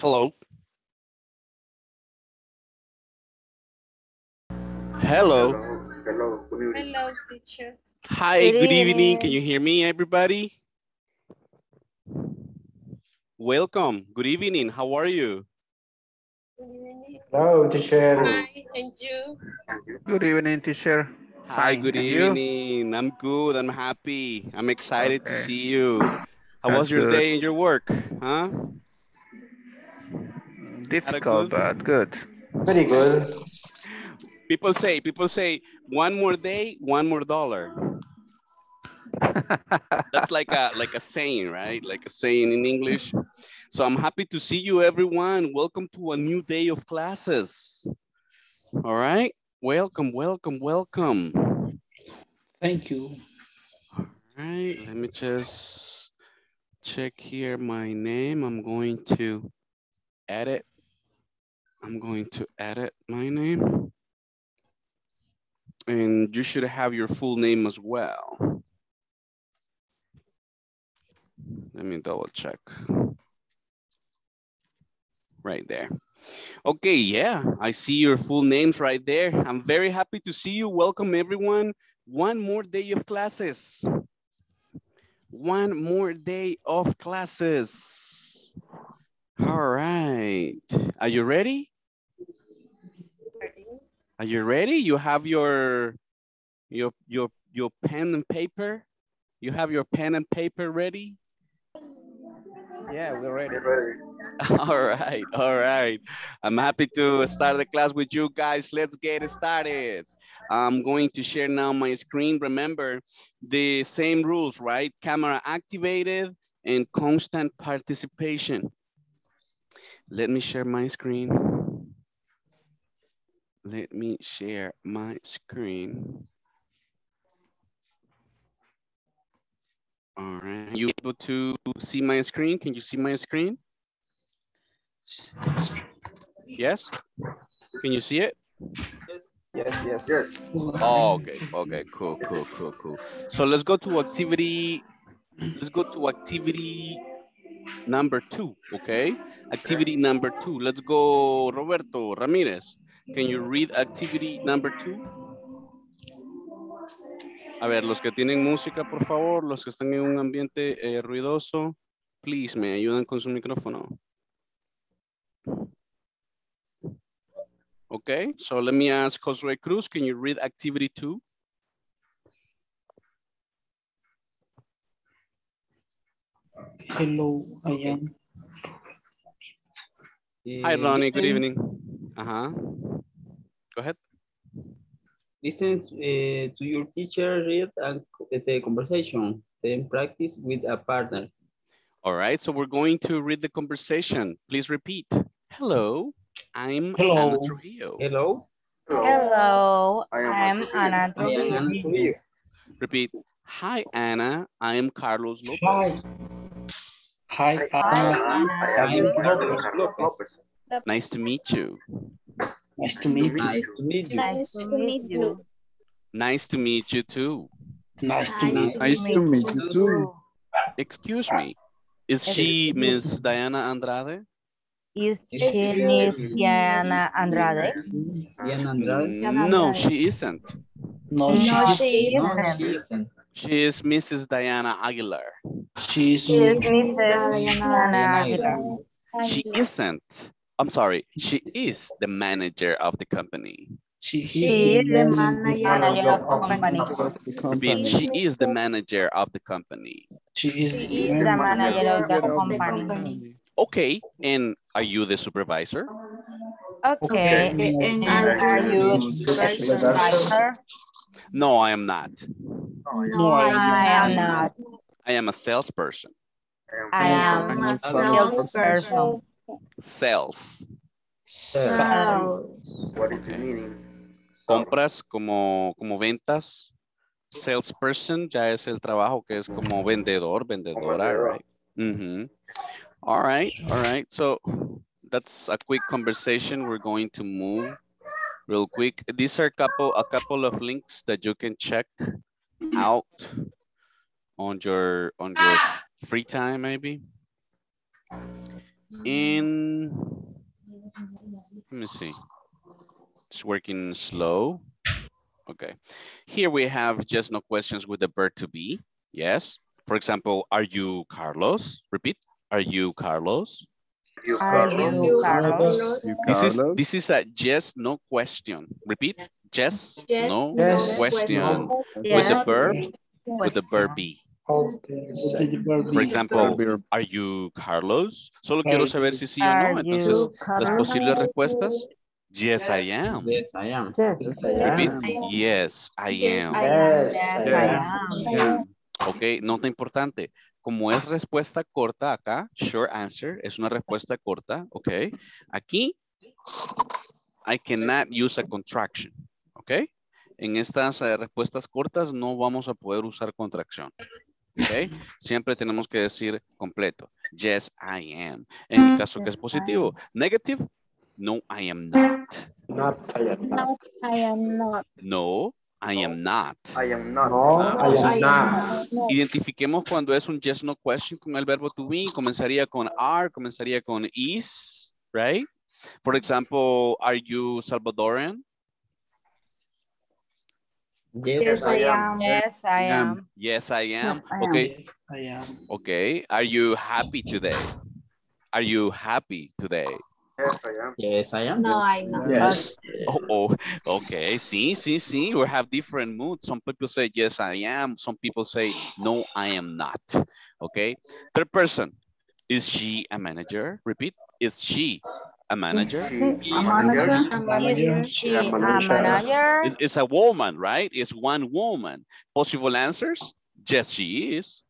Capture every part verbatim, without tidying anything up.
Hello. Hello. Hello. Hello. Hello, teacher. Hi, good evening. Can you hear me, everybody? Welcome. Good evening. How are you? Good evening. Hello, teacher. Hi, and you? Good evening, teacher. Hi, good and evening. You? I'm good. I'm happy. I'm excited okay. to see you. How That's was your good. day in your work? Huh? Difficult, good? but good. Very good. People say, people say, one more day, one more dollar. That's like a like a saying, right? Like a saying in English. So I'm happy to see you, everyone. Welcome to a new day of classes. All right. Welcome, welcome, welcome. Thank you. All right. Let me just check here my name. I'm going to edit. I'm going to edit my name. And you should have your full name as well. Let me double check. Right there. Okay, yeah, I see your full names right there. I'm very happy to see you. Welcome, everyone. One more day of classes. One more day of classes. All right. Are you ready? Are you ready? You have your your your your pen and paper? You have your pen and paper ready? Yeah, we're ready. All right, all right. I'm happy to start the class with you guys. Let's get started. I'm going to share now my screen. Remember the same rules, right? Camera activated and constant participation. Let me share my screen. Let me share my screen. All right, are you able to see my screen? Can you see my screen? Yes? Can you see it? Yes, yes, yes. Oh, okay, okay, cool, cool, cool, cool. So let's go to activity, let's go to activity number two, okay? Activity number two, let's go, Roberto Ramirez. Can you read activity number two? A ver, los que tienen música, por favor, los que están en un ambiente eh, ruidoso, please, me ayudan con su micrófono. Okay, so let me ask Josué Cruz, can you read activity two? Hello, I am. Hi, Ronnie, good evening. Uh-huh. Go ahead. Listen uh, to your teacher, read and the conversation, then practice with a partner. All right, so we're going to read the conversation. Please repeat. Hello, I'm Hello. Ana Trujillo. Hello. Hello, Hello. I'm, I'm Ana Trujillo. Ana Trujillo. Repeat. Hi, Ana. I am Carlos Lopez. Hi, Hi Ana. I am Carlos Lopez. Nice to meet you. Nice to meet you. Nice to meet you. Nice to meet you too. Nice to meet you. Nice to meet you too. Excuse me. Is she Miss Diana Andrade? Is she Miss Diana Andrade? No, she isn't. No, she isn't. She is Missus Diana Aguilar. She is Missus Diana Aguilar. She isn't. I'm sorry, she is the manager of the company. She is, she is the manager of the company. She is the manager of the company. She is the manager of the company. Okay, and are you the supervisor? Okay, okay. And are you the supervisor? No, I am not. No, I am not. I am a salesperson. I am a salesperson. Sales. Sales. What is the meaning? Compras como, como ventas. Salesperson ya es el trabajo que es como vendedor, vendedora, right? Mm-hmm. All right, all right. So that's a quick conversation. We're going to move real quick. These are a couple, a couple of links that you can check out on your on your free time, maybe. in, let me see, it's working slow. Okay, here we have just no questions with the verb to be. Yes, for example, are you Carlos? Repeat, are you Carlos? You Carlos. You Carlos. This is this is a yes no question. Repeat, yes, yes no, yes, question, no question with the verb with the verb be. Por ejemplo, are you Carlos? Solo quiero saber si sí o no. Entonces, las posibles respuestas. Yes, I am. Yes, I am. Repeat. Yes, I am. Yes, I am. Ok, nota importante. Como es respuesta corta acá, short answer, es una respuesta corta. Ok. Aquí, I cannot use a contraction. Ok. En estas uh, respuestas cortas no vamos a poder usar contracción. Okay. Siempre tenemos que decir completo. Yes, I am. En mi caso que es positivo. Negative. No, I am not. Not, I am not. I am not. No, I am not. I am not. No, I am not. Identifiquemos cuando es un yes, no question con el verbo to be. Comenzaría con are, comenzaría con is, right? For example, are you Salvadoran? Yes, yes, I am. Am. Yes, I am. Yes, I am. Okay. Yes, I am. Okay. Are you happy today? Are you happy today? Yes, I am. Yes, I am. No, I'm not. Yes. Oh, oh. Okay. See, see, see. We have different moods. Some people say, yes, I am. Some people say, no, I am not. Okay. Third person. Is she a manager? Repeat. Is she a manager? It's a woman, right? It's one woman. Possible answers? Yes, she is.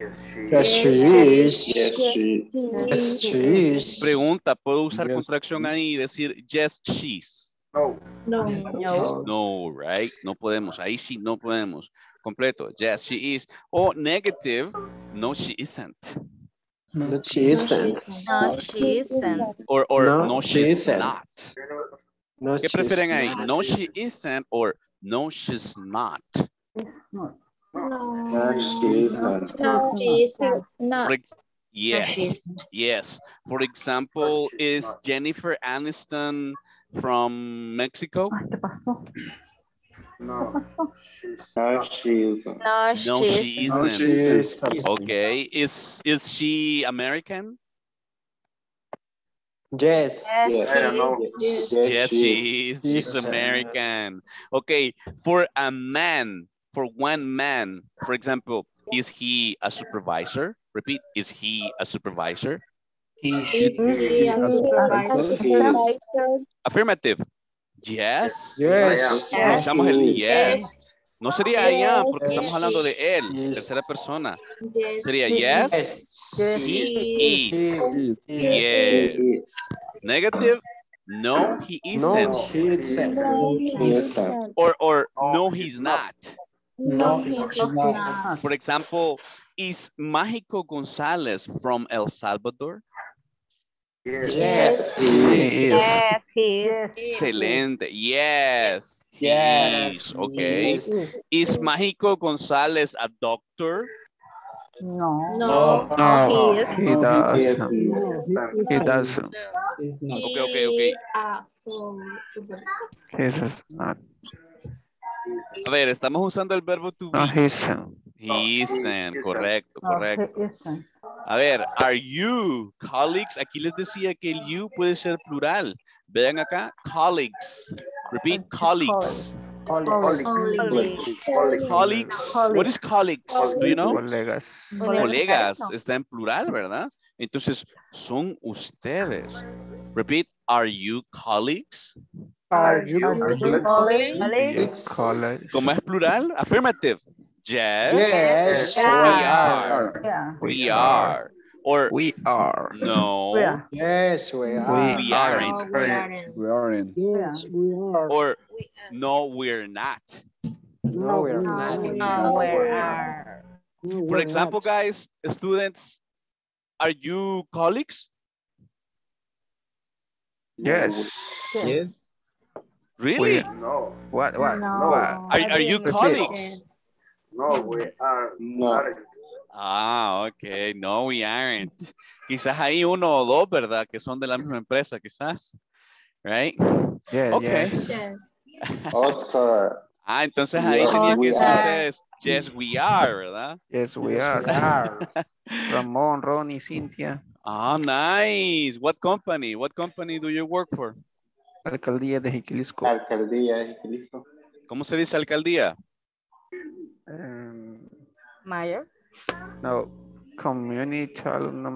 Yes, she is. Yes, she is. Yes, she is. Pregunta, ¿puedo usar contracción ahí y decir yes, she's? No. No. No. No, right? No podemos. Ahí sí no podemos. Completo. Yes, she is. O negative. No, she isn't. No, she isn't. No, she isn't. Or, or no, no she's she isn't. Not. No, ¿qué prefieren ahí? Not. No, she isn't or no, she's not. No, no she isn't. No, she isn't. No. For, yes, no, isn't. Yes. For example, is Jennifer Aniston from Mexico? No, no, she isn't. No, she, no, she isn't. No, she isn't. Okay, is is she American? Yes. Yes, I don't know. Yes, yes she is. She's American. Okay, for a man, for one man, for example, is he a supervisor? Repeat, is he a supervisor? Is he a supervisor? Affirmative. Yes. Yes. Yes. Usamos el yes. Yes. No sería yes. I am porque yes. Estamos hablando de él, yes. Tercera persona. Yes. Sería yes. Yes. Yes. He is. Yes. Yes. Yes. Negative. No, he isn't. No, he isn't. No, he isn't. Or or no, he's not. No, he's not. For example, is Mágico González from El Salvador? Yes. Yes. Yes. Yes. Excelente. Yes. Yes. Yes. Okay. Yes. Is Mágico González a doctor? No. No. No. He doesn't. He doesn't. Okay. Okay. Okay. This is not. A ver, estamos usando el verbo to be. No, he isn't. He isn't. Correcto. Correcto. No, he isn't. A ver, are you colleagues? Aquí les decía que el you puede ser plural. Vean acá, colleagues. Repeat, colleagues. Colleagues. Colleagues. Colleagues. What is colleagues? Do you know? Colegas. Colegas. Está en plural, ¿verdad? Entonces, son ustedes. Repeat, are you colleagues? Are you colleagues? ¿Cómo es plural? Affirmative. Yes, yes. We are. Yeah. We are. Or we are. No. We are. Yes, we are. We aren't. We aren't. We aren't. Yes, we are. Or we are. No, we're not. No, we're not. No, we are. For example, guys, students, are you colleagues? Yes. Yes. Yes. Really? No. What? What? No. What? Are, are you colleagues? No, we are not. Ah, ok. No, we aren't. Quizás hay uno o dos, ¿verdad? Que son de la misma empresa, quizás. Right? Yeah, okay. Yes. Yes. Oscar. Ah, entonces ahí yes, tenía que decir ustedes, yes, we are, ¿verdad? Yes, we yes, are. We are. Ramón, Ronnie, Cynthia. Ah, oh, nice. What company? What company do you work for? Alcaldía de Jiquilisco. Alcaldía de Jiquilisco. ¿Cómo se dice alcaldía? Um, Mayor. No, community, no, no,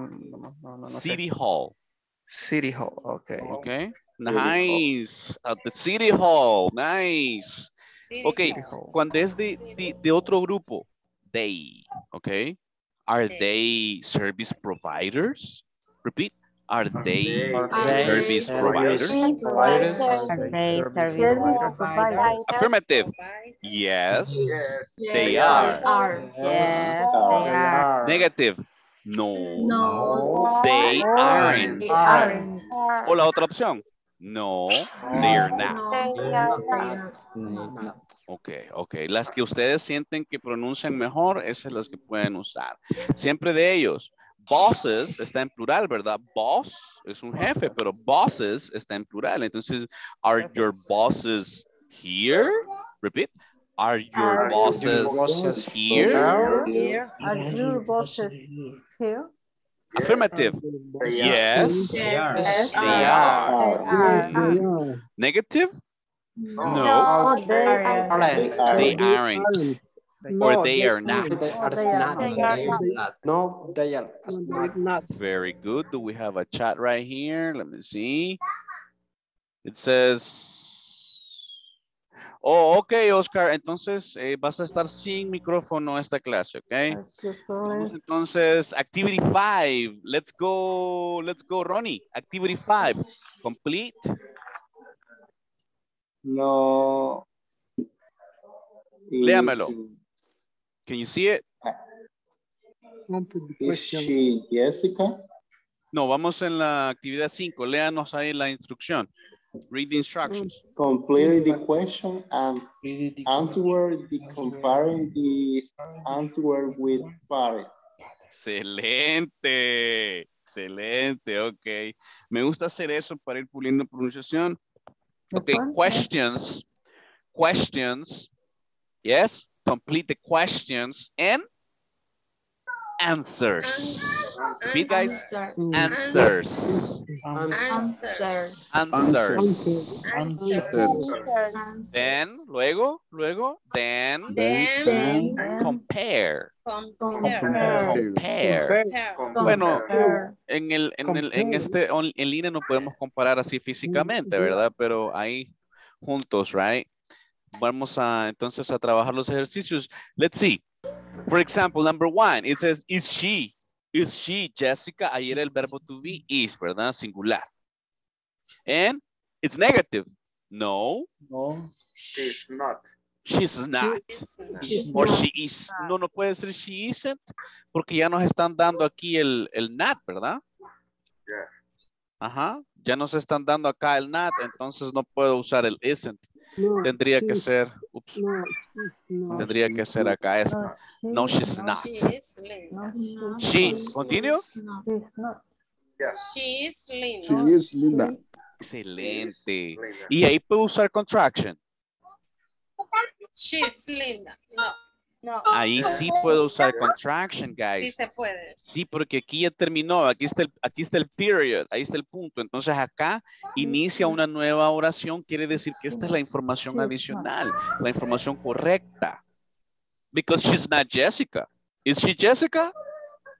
no, no City sé. Hall. City Hall, okay. Okay, nice. At the City Hall, nice. City okay, Hall. Cuando es de, de, de otro grupo, they, okay. Are they, they service providers? Repeat. Are they, are they service they, providers? providers? Are they service providers? Affirmative. Yes, yes. yes. They, are. they are. Yes, they are. Negative. No. No. They aren't. They aren't. O la otra opción. No, they are not. They are not. Ok, ok. Las que ustedes sienten que pronuncian mejor, esas las que pueden usar. Siempre de ellos. Bosses está en plural, ¿verdad? Boss es un jefe, pero bosses está en plural. Entonces, are your bosses here? Repeat. Are your are bosses, bosses here? Are your bosses here? Affirmative. Yes. Yes. yes. They, are. They, are. they are. Negative? No. no. no. They, are. they aren't. No, or they, they are not. They are, they are, not. They are not. No, they are not. Very good. Do we have a chat right here? Let me see. It says, oh, okay, Oscar. Entonces, eh, vas a estar sin micrófono esta clase, okay? Entonces, activity five. Let's go, let's go, Ronnie. Activity five. Complete. No. Léamelo. Can you see it? Is she Jessica? No, vamos en la actividad cinco. Léanos ahí la instrucción. Read the instructions. Complete the question and answer the comparing the answer with parent. Excelente. Excelente. Ok. Me gusta hacer eso para ir puliendo pronunciación. Ok. Questions. Questions. Yes. Complete the questions and answers. Repeat, guys. Answers. Answers. Answers. Then, luego, luego, then, then, compare. Compare. Bueno, en el, en el, en este, en línea no podemos comparar así físicamente, ¿verdad? Pero ahí juntos, right? Vamos a entonces a trabajar los ejercicios. Let's see. For example, number one, it says, is she? Is she Jessica? Ahí era el verbo to be is, ¿verdad? Singular. And it's negative. No. No. She's not. She's not. She's not. She's or she is. Not. No, no puede ser she isn't, porque ya nos están dando aquí el, el not, ¿verdad? Yeah. Ajá. Ya nos están dando acá el not, entonces no puedo usar el isn't. No, tendría que ser, ups, no, no, tendría que ser acá esta. No, she's not. She, continue. She is linda. She is linda. Excelente. Y ahí puedo usar contraction. She is linda. No. No. Ahí sí puedo usar contraction, guys. Sí se puede. Sí, porque aquí ya terminó. Aquí está el, aquí está el period. Ahí está el punto. Entonces acá inicia una nueva oración. Quiere decir que esta es la información adicional. La información correcta. Because she's not Jessica. Is she Jessica?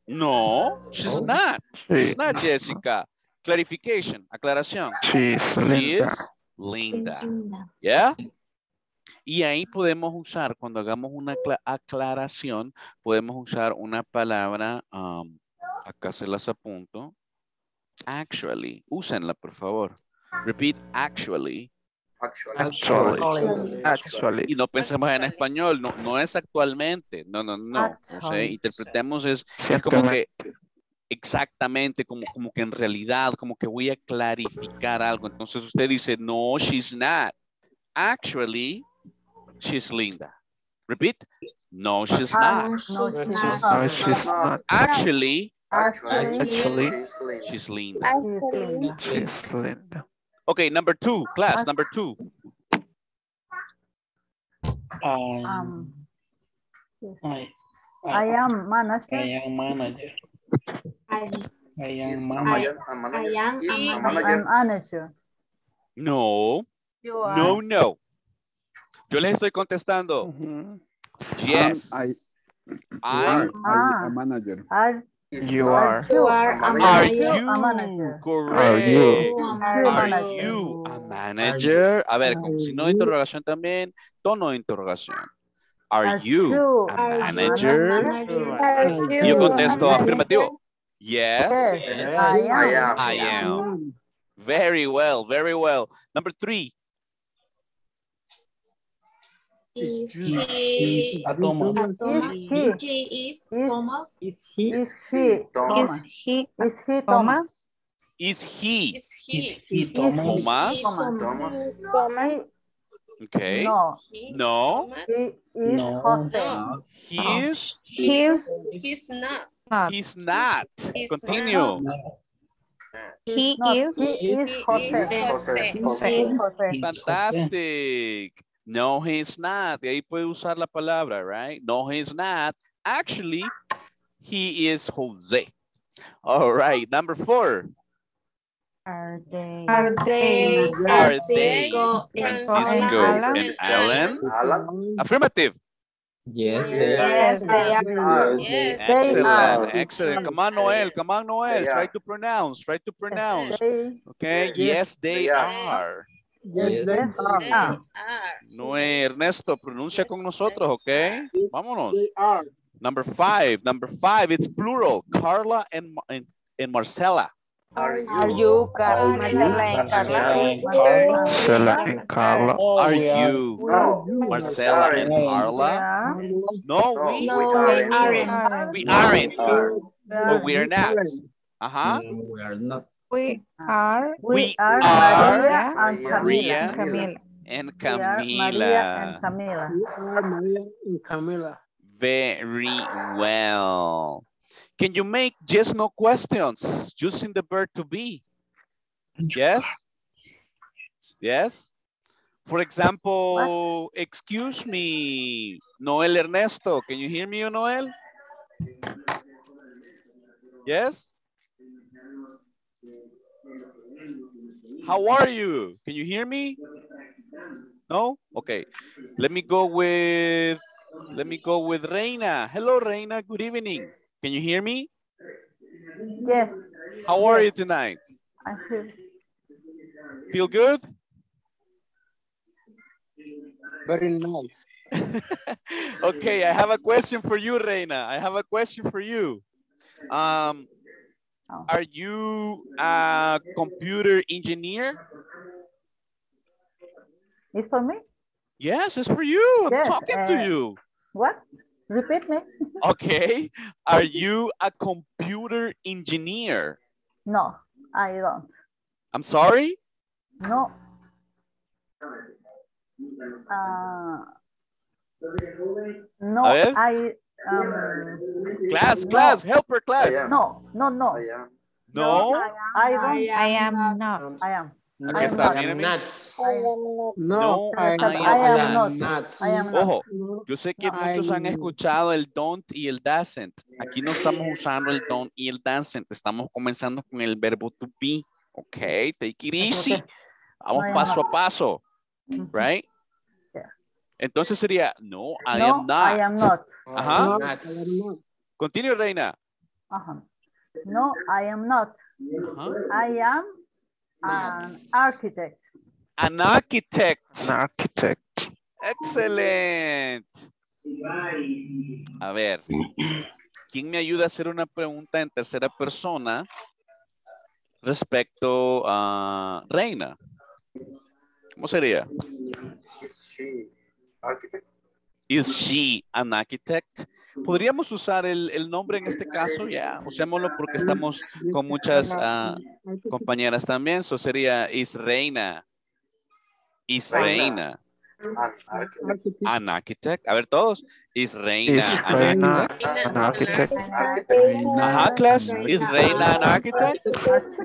No, she's not. She's not Jessica. Clarification, aclaración. She's Linda. Linda. Yeah? Y ahí podemos usar, cuando hagamos una aclaración, podemos usar una palabra, um, acá se las apunto, actually, úsenla por favor. Repeat, actually. Actually. Actually. actually. Y no pensemos actually. en español, no, no es actualmente, no, no, no. O sea, interpretemos es, es como que... Exactamente, como, como que en realidad, como que voy a clarificar algo. Entonces usted dice, no, she's not. Actually... she's linda. Repeat. No, she's not. No, she's not. No, she's not. Actually, actually, actually she's Linda. Actually. She's Linda. Okay, number two, class, number two. Um, I, I, I am manager. I am manager. I, I am manager. I, I am manager. manager. No, no, no. Yo les estoy contestando. Uh-huh. Yes. Um, I, I'm ah, a manager. Are, you are. You are a manager. Are you a manager? Correct. Are you, are you a manager? A ver, con signo de interrogación también, tono de interrogación. Are you a manager? Y yo contesto afirmativo. Yes. yes. I am. I am. Very well, very well. Number three. Is he, he is Thomas? Is he is Thomas? Is he is he Thomas? Is he Thomas? Is he is he Thomas? Thomas? Okay. No. No. He is Jose. He is. He is. He's not. He's not. Continue. He is. He is Jose. Fantastic. No, he's not. De ahí puede usar la palabra, right? No, he's not. Actually, he is Jose. All right, number four. Are they? Are they? Are they? Francisco and Alan. Alan. Affirmative. Yes. Yes, they are. Yes. Excellent. Excellent. Come on, Noel. Come on, Noel. Try to pronounce. Try to pronounce. Okay. Yes, they are. Yes, they are. No, Ernesto, pronuncia con nosotros, okay? Vámonos. Number five, number five, it's plural. Carla and, and, and Marcela. Are you Carla and Carla? Marcela and Carla. Are you Marcela and Carla? No, we aren't. We aren't. But we are not. Uh-huh. We are not. We are, we, we are, are Maria, and Maria and Camila. And Camila. We are Maria and Camila. Very well. Can you make yes, no questions using the verb to be? Yes? Yes? For example, what? Excuse me, Noel Ernesto. Can you hear me, Noel? Yes? How are you? Can you hear me? No? Okay. Let me go with, let me go with Reina. Hello, Reina. Good evening. Can you hear me? Yes. How are you tonight? I feel. Feel good? Very nice. Okay. I have a question for you, Reina. I have a question for you. Um. Are you a computer engineer? It's for me? Yes, it's for you. I'm yes, talking uh, to you. What? Repeat me. Okay. Are you a computer engineer? No, I don't. I'm sorry? No. Uh, no, I... Um, class, class, no. Help her, class. No, no, no. No? I don't. I am not. I am. Aquí está, miren. No, I am not. Ojo, yo sé que muchos han escuchado el don't y el doesn't. Aquí no estamos usando el don't y el doesn't. Estamos comenzando con el verbo to be. Ok, take it easy. Vamos paso a paso. Right? Entonces sería, no, I no, am not. I am not. Ajá. No, continue, Reina. Ajá. No, I am not. Ajá. I am an architect. An architect. An architect. Excellent. A ver, ¿quién me ayuda a hacer una pregunta en tercera persona respecto a Reina? ¿Cómo sería? Sí. Architect. Is she an architect? Podríamos usar el, el nombre en este caso, ya, yeah, usémoslo porque estamos con muchas uh, compañeras también. Eso sería, is Reina. Is Reina. An architect. A ver todos. Is Reina an Reina architect? An architect. Reina. Ajá, class. Is Reina an architect?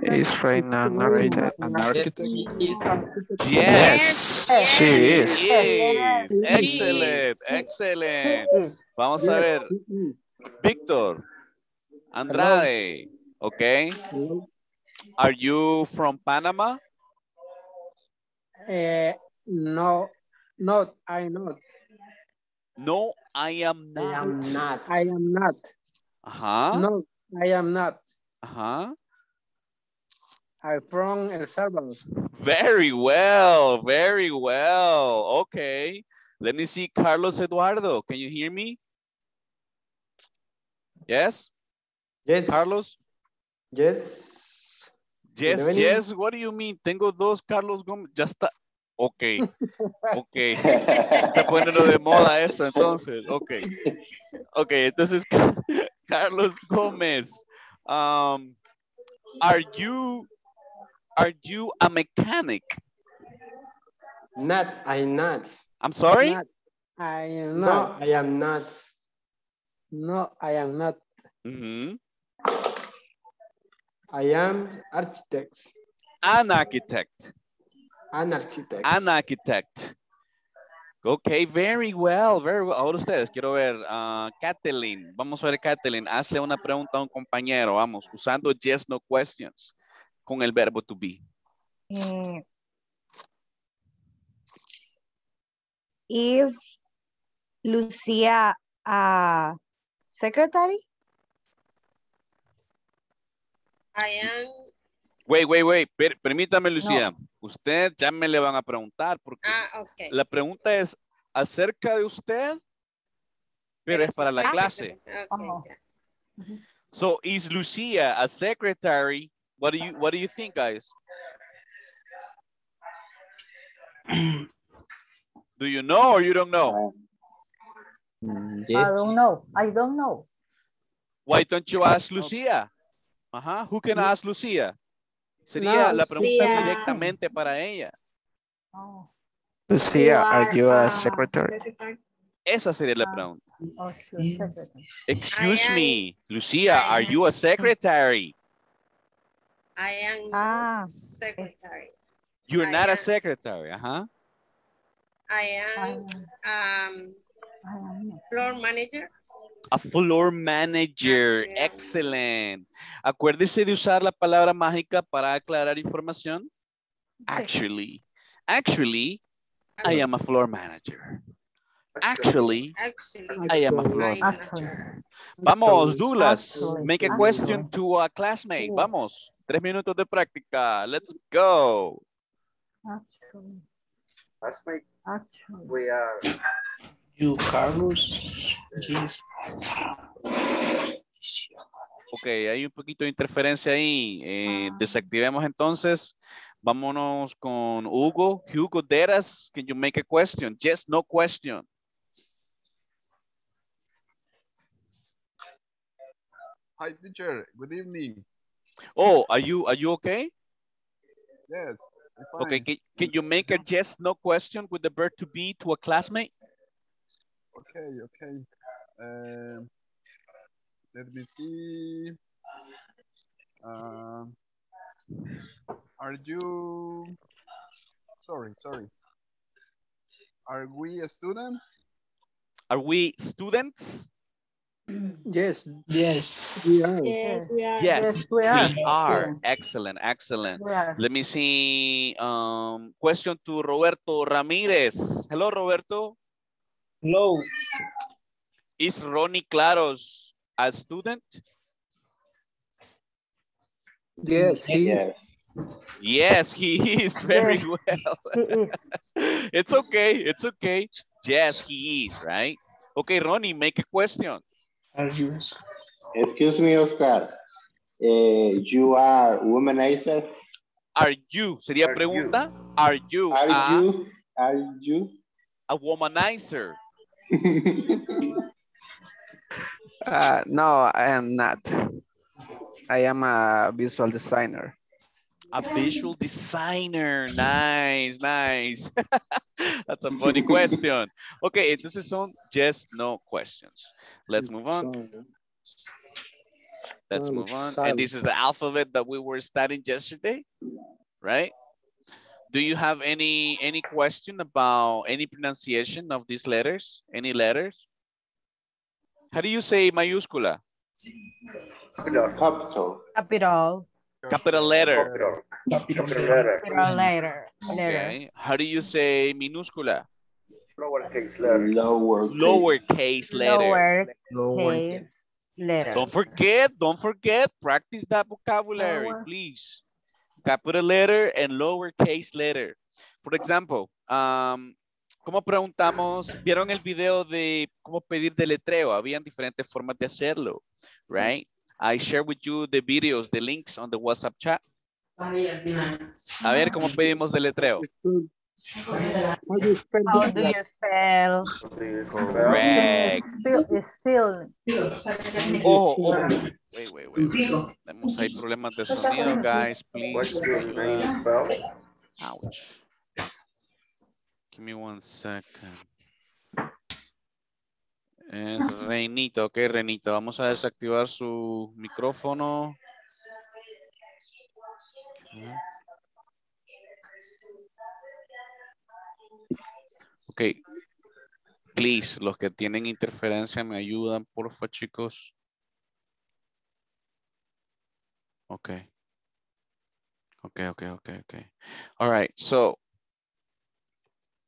Is Reina an architect? An architect? Yes. Yes. She is. She is. Yes. Excellent. Excellent. Vamos a ver. Victor Andrade. Okay. Are you from Panama? Uh, no. Not, I'm not. No, I am not. I am not. I am not. Uh-huh. No, I am not. Uh-huh. I'm from El Salvador. Very well. Very well. Okay. Let me see, Carlos Eduardo. Can you hear me? Yes? Yes. Carlos? Yes. Yes, yes. What do you mean? Tengo dos Carlos Gómez. Ya está. Ok, ok, está poniendo de moda eso entonces, ok, ok, entonces Carlos Gómez, um, are you, are you a mechanic? Not, I'm not. I'm sorry? Not, I am not. No, I am not. No, I am not. Mm-hmm. I am architect. An architect. An architect. An architect. Okay, very well, very well. Ahora ustedes, quiero ver a uh, Katelyn. Vamos a ver, Katelyn, hazle una pregunta a un compañero, vamos, usando yes, no questions, con el verbo to be. Uh, is Lucía a uh, secretary? I am. Wait, wait, wait. Per permítame, Lucía. No. Usted ya me le van a preguntar porque ah, okay. La pregunta es acerca de usted, pero es para la clase. Okay. Oh. So, is Lucía a secretary? What do you What do you think, guys? Do you know or you don't know? I don't know. I don't know. Why don't you ask Lucía? Uh-huh. Who can ask Lucía? Sería no, la pregunta Lucia. Directamente para ella. Oh. Lucía, are you a secretary? secretary? Esa sería la pregunta. Oh, excuse I me, am, Lucía, I are am. you a secretary? I am ah. secretary. You're I not am. a secretary, uh-huh. I am um, floor manager. A floor manager, excellent. Acuérdese de usar la palabra mágica para aclarar información. Actually, actually, I am a floor manager. Actually, I am a floor manager. Vamos, Douglas, make a question to a classmate. Vamos, tres minutos de práctica. Let's go. Classmate, we are... You, Carlos. Yes. Ok, hay un poquito de interferencia ahí. Eh, ah. Desactivemos entonces. Vámonos con Hugo. Hugo Deras, can you make a question? Yes, no question. Hi, teacher. Good evening. Oh, are you are you okay? Yes. I'm fine. Okay, can, can you make a yes, no question with the verb to be to a classmate? Okay, okay. Um, let me see. Um, are you... Sorry, sorry. Are we a student? Are we students? Yes. Yes. We are. Yes, we are. Yes, we are. We are. Excellent, excellent. We are. Let me see. Um, question to Roberto Ramirez. Hello, Roberto. Hello. Is Ronnie Claros a student? Yes, he is. Yes, he is. Very yes. well. It's okay. It's okay. Yes, he is, right? Okay, Ronnie, make a question. Are you... Excuse me, Oscar. Uh, you are a womanizer? Are you? Sería are pregunta. You? Are you? Are a... you? Are you? A womanizer? uh, no, I am not. I am a visual designer. a visual designer. Nice, nice. That's a funny question. Okay, this is some yes, no questions. Let's move on. Let's move on. And this is the alphabet that we were studying yesterday, right? Do you have any any question about any pronunciation of these letters? Any letters? How do you say mayúscula? Capital. Capital. Capital letter. Capital letter. Capital letter. Okay. How do you say minúscula? Lowercase letter. Lowercase letter. Lowercase letter. Don't forget, don't forget, practice that vocabulary, please. Capital letter and lowercase letter. For example, um, ¿cómo preguntamos? ¿Vieron el video de cómo pedir deletreo? Habían diferentes formas de hacerlo, right? I share with you the videos, the links on the WhatsApp chat. A ver, ¿cómo pedimos deletreo? How do you spell? Correct. Still. Ojo, ojo. Wait, wait, wait. Tenemos ahí problemas de sonido, guys. Please. Ouch. Give me one second. Es Reinito, ok, Reinito. Vamos a desactivar su micrófono. Okay. Ok, please, los que tienen interferencia me ayudan, porfa, chicos. Ok. Ok, ok, ok, ok. All right, so.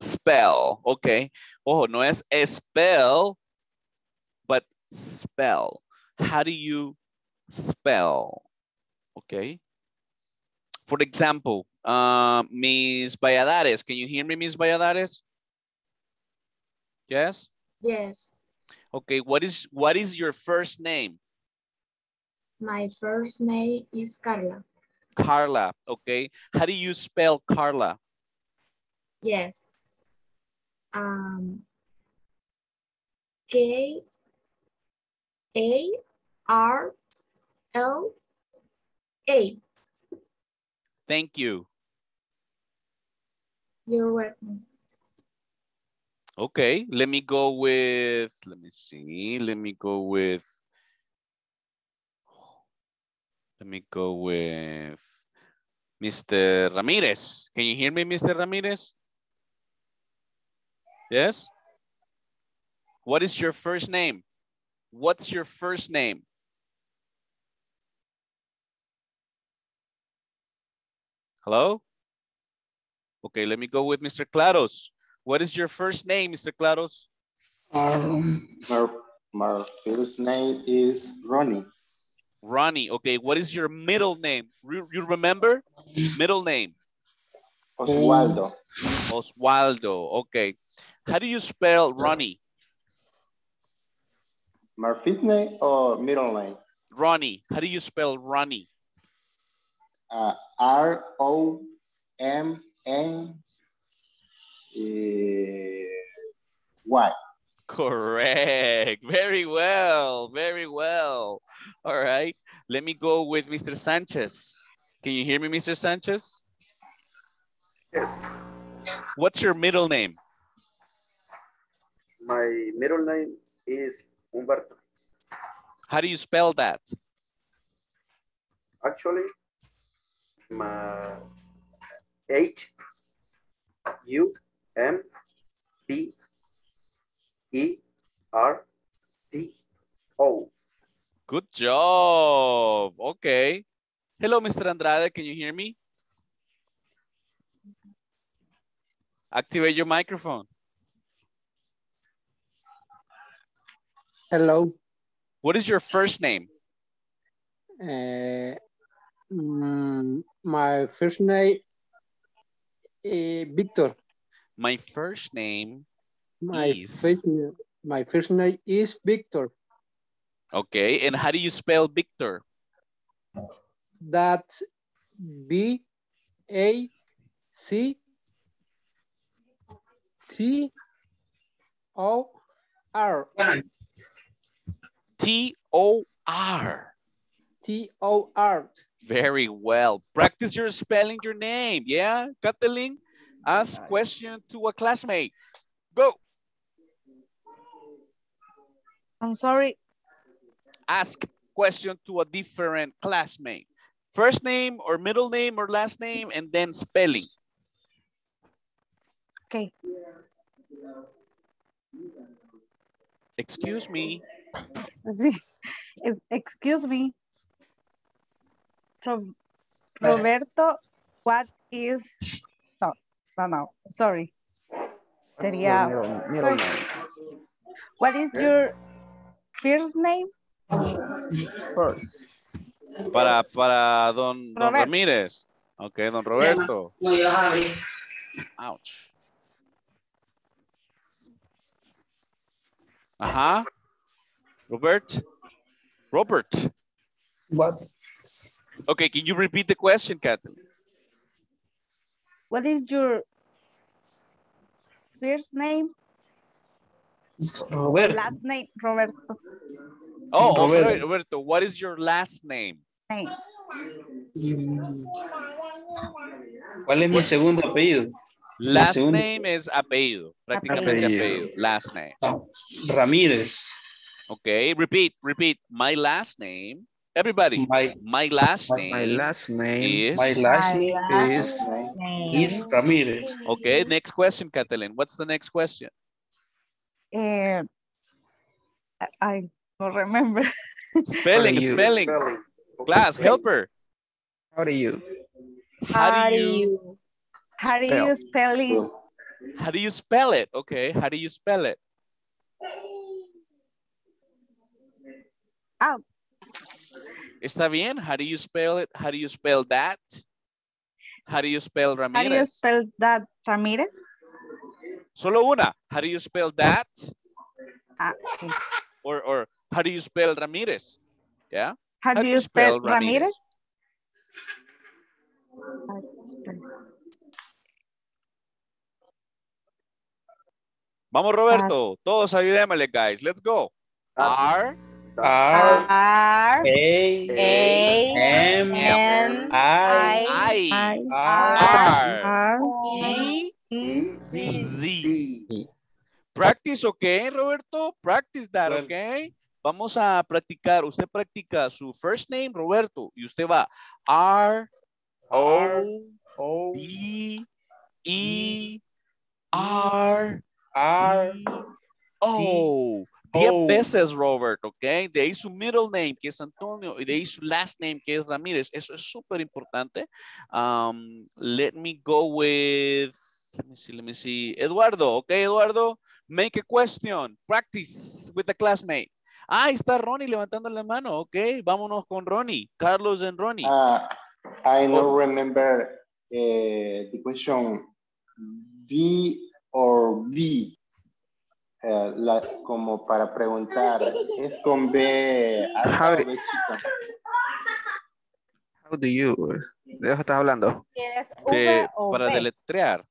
Spell, ok. Ojo, no es spell, but spell. How do you spell? Ok. For example, uh, Miss Valladares, can you hear me, Miss Valladares? Yes? Yes. Okay, what is what is your first name? My first name is Carla. Carla, okay. How do you spell Carla? Yes. Um K A R L A. Thank you. You're welcome. Okay, let me go with, let me see, let me go with, let me go with Mister Ramirez. Can you hear me, Mister Ramirez? Yes? What is your first name? What's your first name? Hello? Okay, let me go with Mister Claros. What is your first name, Mister Claros? Um, my, my first name is Ronnie. Ronnie, okay. What is your middle name? You, you remember? Middle name. Osvaldo. Osvaldo, okay. How do you spell Ronnie? My first name or middle name? Ronnie. How do you spell Ronnie? Uh, R O M N. Uh, why? Correct. Very well. Very well. All right. Let me go with Mister Sanchez. Can you hear me, Mister Sanchez? Yes. What's your middle name? My middle name is Humberto. How do you spell that? Actually, my H U M B E R D O. Good job. Okay. Hello, Mister Andrade. Can you hear me? Activate your microphone. Hello. What is your first name? Uh, mm, my first name is uh, Victor. My first name my is... First, my first name is Victor. Okay, and how do you spell Victor? That's B A C T O R. T O R. T O R. Very well. Practice your spelling, your name. Yeah, Katelyn, ask question to a classmate. Go. I'm sorry. Ask question to a different classmate. First name or middle name or last name and then spelling. Okay. Excuse me. Excuse me. Roberto, what is... No, no, no, sorry. Sería... What is your first name? First. Para, para don, don Ramírez. Okay, don Roberto. Ouch. Ajá. Robert. Robert. What? Okay, can you repeat the question, Katelyn? What is your first name? It's Roberto. Last name, Roberto. Oh, Roberto. Okay, Roberto. What is your last name? Name. ¿Cuál es mi segundo apellido? Last segundo. Name is apellido. Prácticamente apellido. apellido. Last name. Oh, Ramírez. Okay, repeat, repeat. My last name. Everybody, my, my last my, name. My last name is. My last name is, is, is Ramirez. Okay, next question, Katelyn. What's the next question? Uh, I don't remember. Spelling, spelling. spelling. Class, help her. How do you? How do you? How do you spell it? How do you spell it? Okay, how do you spell it? Oh. Está bien. How do you spell it? How do you spell that? How do you spell Ramirez? How do you spell that, Ramirez? Solo una. How do you spell that? Ah, okay. Or, or how do you spell Ramirez? Yeah. How, how do, do you spell, spell Ramirez? Ramirez? Vamos, Roberto. Uh, Todos ayudémosle, guys. Let's go. R. R, R A, A M, M I, I, I R, R E, E Z. Z. Practice, okay, Roberto. Practice that, well, okay. Vamos a practicar. Usted practica su first name, Roberto, y usted va R O O B E R R O. diez veces, Robert, ok. De ahí su middle name, que es Antonio, y de ahí su last name, que es Ramírez. Eso es súper importante. Um, let me go with, let me see, let me see. Eduardo, ok, Eduardo, make a question. Practice with the classmate. Ah, está Ronnie levantando la mano, ok. Vámonos con Ronnie, Carlos and Ronnie. Uh, I don't oh. remember uh, the question B or V. Uh, la, como para preguntar, es con B, how, B chica. How do you? ¿De eso estás hablando? De, para deletrear.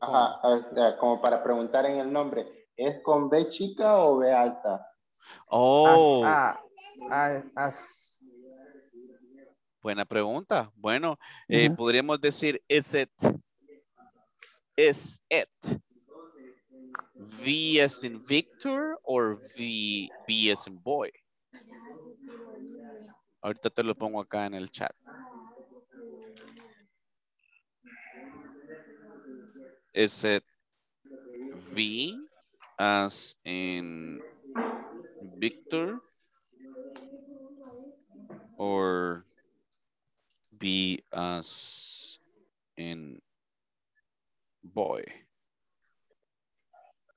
Ajá, uh, como para preguntar en el nombre, ¿es con B chica o B alta? Oh. As, as, as. Buena pregunta. Bueno, uh-huh. eh, podríamos decir, is it? Is it? V as in Victor or V, B as in boy? Ahorita te lo pongo acá en el chat. Is it V as in Victor or B as in boy?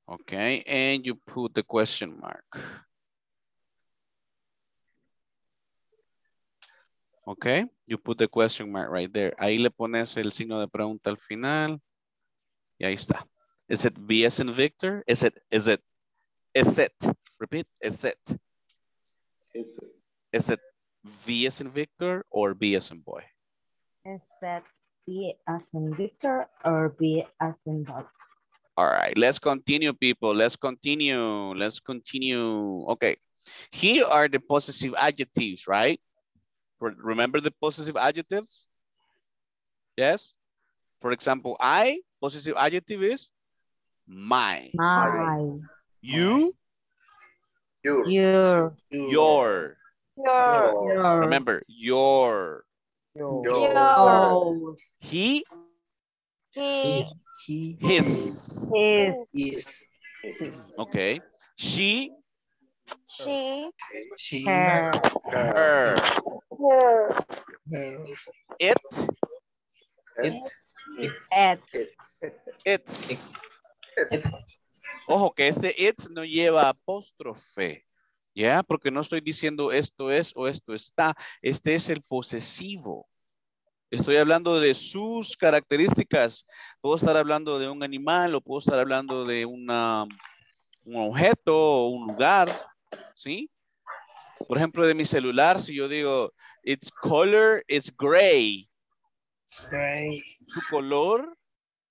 Okay, and you put the question mark. Okay, you put the question mark right there. Ahí le pones el signo de pregunta al final. Y ahí está. Is it B as in Victor? Is it, is it, is it, repeat, is it? Is it, is it V as in Victor or B as in boy? Is it B as in Victor or B as in boy? All right, let's continue, people. Let's continue. Let's continue. Okay. Here are the possessive adjectives, right? Remember the possessive adjectives? Yes. For example, I, possessive adjective is my. My. You. Your. Your. Your. Your. Remember, your. Your. Your. He. He. His. His. His. Okay. She. She. She. Her. Her. Her. It. It. It. It's. It's. Ojo que este it no lleva apóstrofe. Ya, porque no estoy diciendo esto es o esto está. Este es el posesivo. Estoy hablando de sus características. Puedo estar hablando de un animal o puedo estar hablando de una, un objeto o un lugar. ¿Sí? Por ejemplo, de mi celular, si yo digo, its color is gray. It's gray. Su color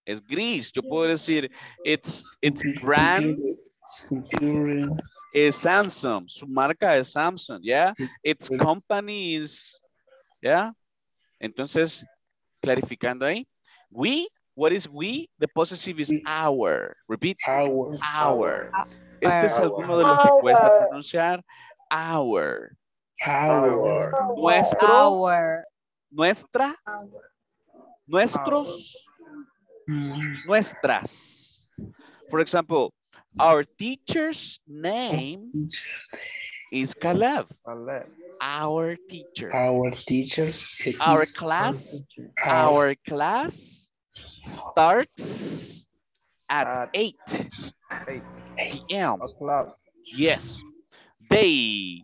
es gris. Yo puedo decir, its, its brand is Samsung. Su marca es Samsung, ¿ya? Yeah? Its company is, ¿ya? Yeah? Entonces, clarificando ahí. We, what is we? The possessive is our. Repeat. Our. Our. Este es alguno de los que cuesta pronunciar. Our. Our. Nuestro. Our. Nuestra. Our. Nuestros. Our. Nuestras. For example, our teacher's name is Caleb. Caleb. Our teacher. Our teacher. Our class. Our, our class starts at, at eight p m Yes. They.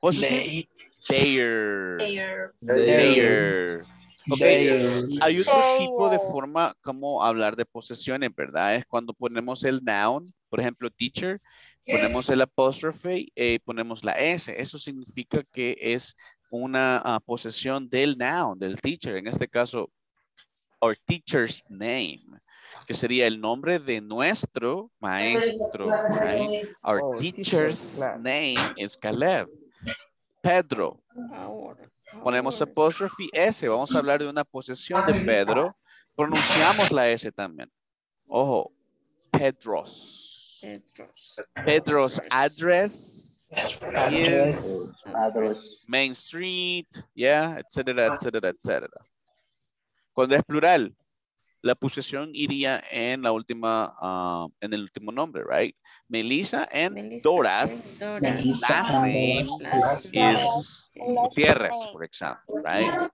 What's they. Their. Their. Their. Okay. Hay otro tipo de forma como hablar de posesiones, ¿verdad? Es cuando ponemos el noun, por ejemplo, teacher. Ponemos el apóstrofe, eh, ponemos la S. Eso significa que es una uh, posesión del noun, del teacher. En este caso, our teacher's name, que sería el nombre de nuestro maestro. Right? Our oh, teacher's, teacher's name is Caleb. Pedro. Ponemos apóstrofe S. Vamos a hablar de una posesión de Pedro. Pronunciamos la S también. Ojo, Pedros. Pedro's, Pedro's address, address, is address, Main Street, yeah, etcétera, etcétera, etcétera. Cuando es plural, la posesión iría en la última, uh, en el último nombre, right? Melissa and Melissa Dora's and Dora's last name is Gutierrez, for example, right?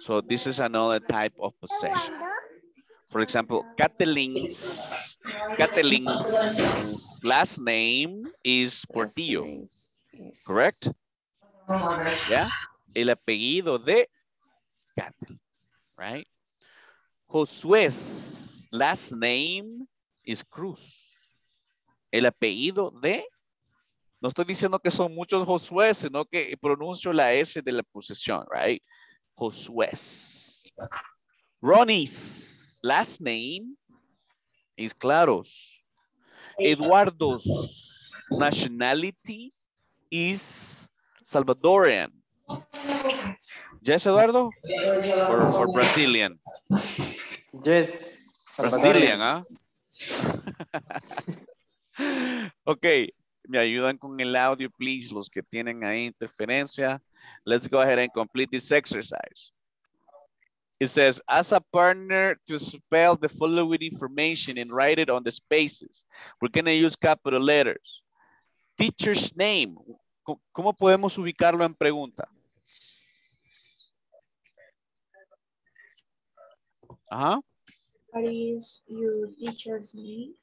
So this is another type of possession. For example, Katelyn's, Katelyn's last name is Portillo, correct? Yeah, el apellido de Katelyn, right? Josue's last name is Cruz, el apellido de, no estoy diciendo que son muchos Josué, sino que pronuncio la S de la posesión, right? Josue's. Ronnie's last name is Claros. Eduardo's nationality is Salvadorian. Yes, Eduardo? Or, or Brazilian? Yes. Brazilian, ¿ah? ¿eh? Ok. Me ayudan con el audio, please, los que tienen ahí interferencia. Let's go ahead and complete this exercise. It says, as a partner to spell the following information and write it on the spaces. We're going to use capital letters. Teacher's name. ¿Cómo podemos ubicarlo en pregunta? Uh-huh. What is your teacher's name?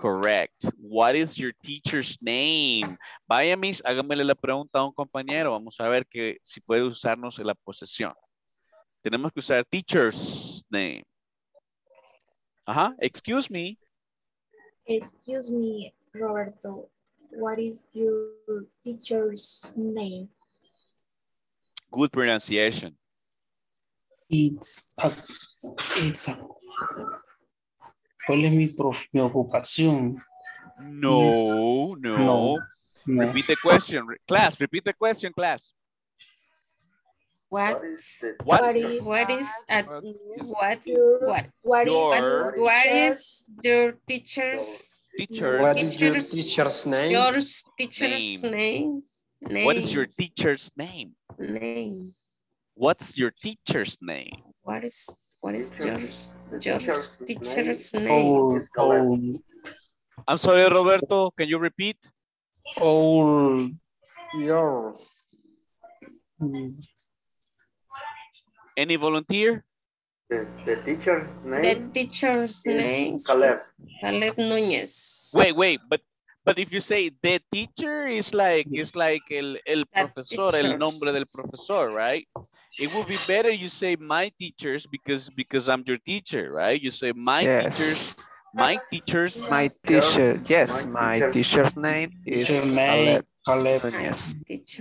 Correct. What is your teacher's name? Vaya, mis, hágamele la pregunta a un compañero. Vamos a ver que si puede usarnos en la posesión. Tenemos que usar teacher's name. Ajá. Excuse me. Excuse me, Roberto. What is your teacher's name? Good pronunciation. It's a, it's a, ¿cuál es mi, prof, mi ocupación? No, no, no. Repeat the question. Class, repeat the question, class. What is what what is what is at what what what your, what is your teacher's teacher what is your teacher's name your teacher's name name what is your teacher's name name what's your teacher's name what is what is your teacher's, teacher's name oh, I'm sorry Roberto, can you repeat? Oh your any volunteer? The, the teacher's name. The teacher's name. Caleb. Caleb Núñez. Wait, wait, but but if you say the teacher is like it's like el, el profesor, teachers. El nombre del profesor, right? It would be better you say my teachers because because I'm your teacher, right? You say my yes. teachers, my teachers, my teacher. Yes, my, my teacher's name is Caleb. Caleb, yes.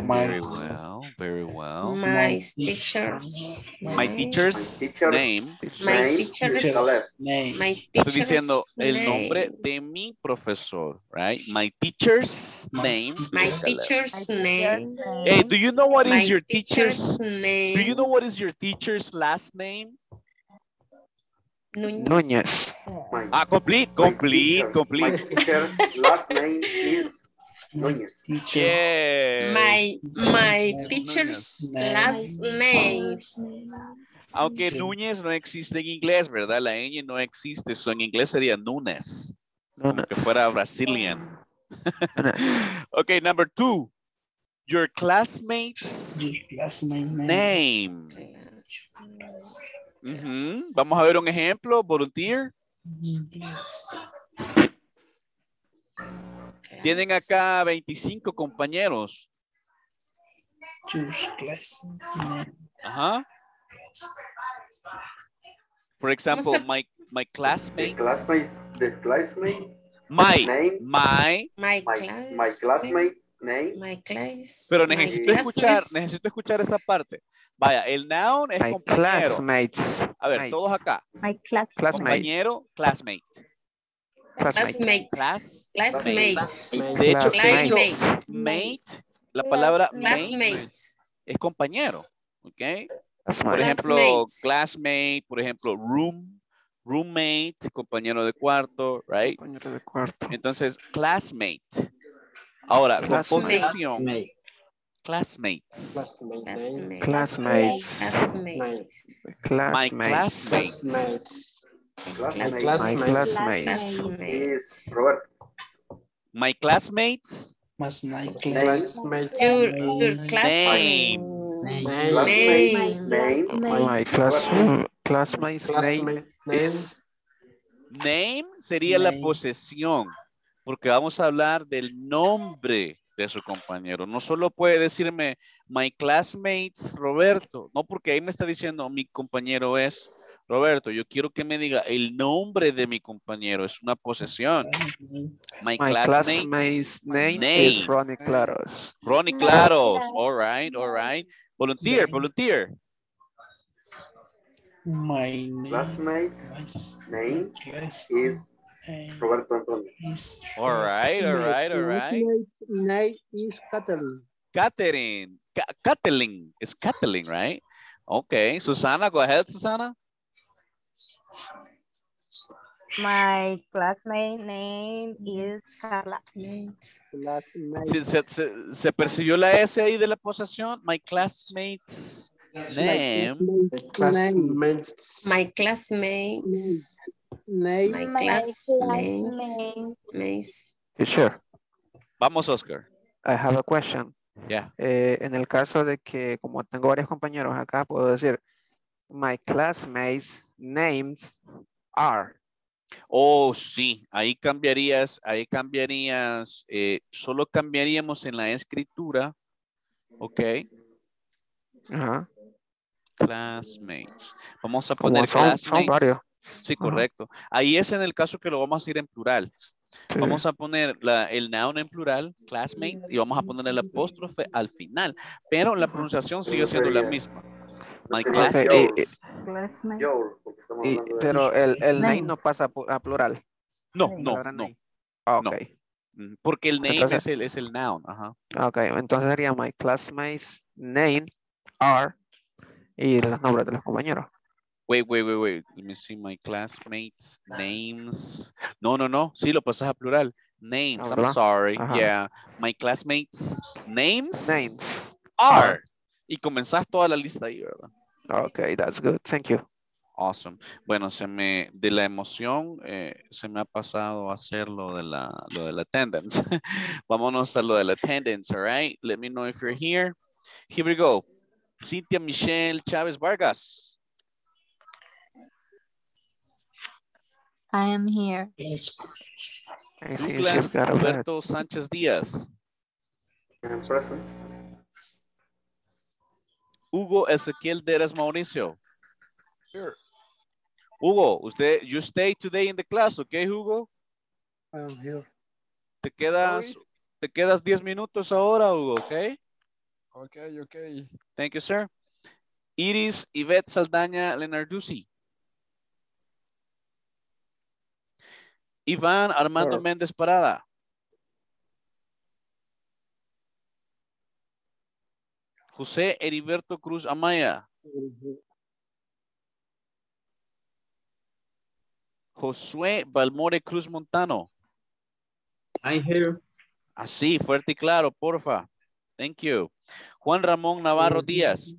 My very well, very well. My teacher's, my teacher's name. My teacher's name. My teacher's Estoy diciendo name. El nombre de mi profesor, right? My teacher's name. My teacher's name. Hey, do you know what my is your teacher's, teacher's name? Do you know what is your teacher's last name? Núñez. Núñez. My, ah, complete, complete, my complete. My teacher's last name is Núñez. Yeah. My my teacher's last name. Aunque Núñez no existe en inglés, ¿verdad? La ñ no existe, so en inglés sería Nunes. Nunes. Que fuera Brazilian. Okay, number two. Your classmate's Your classmate name. name. Uh-huh. Vamos a ver un ejemplo, volunteer. Tienen acá veinticinco compañeros. Ajá. For example, my my classmates. The classmate, the classmate. My name. My my classmate. My classmate name. My class. Pero necesito escuchar, necesito escuchar esta parte. Vaya, el noun es my compañero. Classmates. A ver, todos acá. My class. Compañero, classmate. Classmate. Class, classmate. Classmate. De hecho, classmate. Mate, la palabra mate es compañero, ¿ok? Classmate. Por ejemplo, classmate, por ejemplo, room, roommate, compañero de cuarto, right? Compañero de cuarto. Entonces, classmate. Ahora, composición. Classmates. Classmates. Classmates. Classmates. My classmates. Classmates. My classmates. Classmates. Robert. My classmates. My classmates. Your, your classmate. Name. Name. Name. Name. My class, classmates. Name. Is... name sería name. La posesión, porque vamos a hablar del nombre de su compañero. No solo puede decirme my classmates Roberto, no porque ahí me está diciendo mi compañero es... Roberto, yo quiero que me diga el nombre de mi compañero. Es una posesión. My, My classmate's, classmate's name, name is Ronnie Claros. Ronnie Claros. All right, all right. Volunteer, yeah. volunteer. My classmate's name is Roberto Antonio. All right, all right, all right. My name is Katelyn. Katelyn. Katelyn. It's Katelyn, right? Okay. Susana, go ahead, Susana. My classmate name is Carla. Se, se, se, se percibió la S ahí de la posesión. My classmate's name. Classmates. My classmates. My classmates. Classmates. Teacher. Vamos, Oscar. I have a question. Yeah. Eh, en el caso de que como tengo varios compañeros acá, puedo decir my classmates names are. Oh, sí, ahí cambiarías, ahí cambiarías, eh, solo cambiaríamos en la escritura, ok. Uh-huh. Classmates. Vamos a poner son, classmates. Son varios. Sí, correcto. Uh-huh. Ahí es en el caso que lo vamos a decir en plural. Sí. Vamos a poner la, el noun en plural, classmates, y vamos a poner el apóstrofe al final, pero la pronunciación sigue siendo la misma. My classmates. Okay, pero el, el name no pasa a plural. No, no, no. Okay. No. Porque el name entonces, es, el, es el noun. Ajá. Ok, entonces sería my classmates name are y de los nombres de los compañeros. Wait, wait, wait, wait. Let me see my classmates' names. No, no, no. Sí, lo pasas a plural. Names. No, I'm sorry. Ajá. Yeah. My classmates' names, names. are. Uh-huh. Y comenzás toda la lista ahí, ¿verdad? Okay, that's good. Thank you. Awesome. Bueno, se me, de la emoción, eh, se me ha pasado a hacer lo de la, lo de la attendance. Vámonos a lo de la attendance, all right? Let me know if you're here. Here we go. Cynthia Michelle Chavez Vargas. I am here. Yes. Douglas Humberto Sánchez Díaz. I'm present. Hugo Ezequiel Deras Mauricio. Here. Hugo, usted, you stay today in the class, okay, Hugo? I'm here. Te quedas, te quedas diez minutos ahora, Hugo, okay? Okay, okay. Thank you, sir. Iris Yvette Saldaña Leonarducci. Ivan Armando sure. Mendes Parada. José Heriberto Cruz Amaya. Josué Balmore Cruz Montano. I'm here. Así, fuerte y claro, porfa. Thank you. Juan Ramón Navarro Díaz.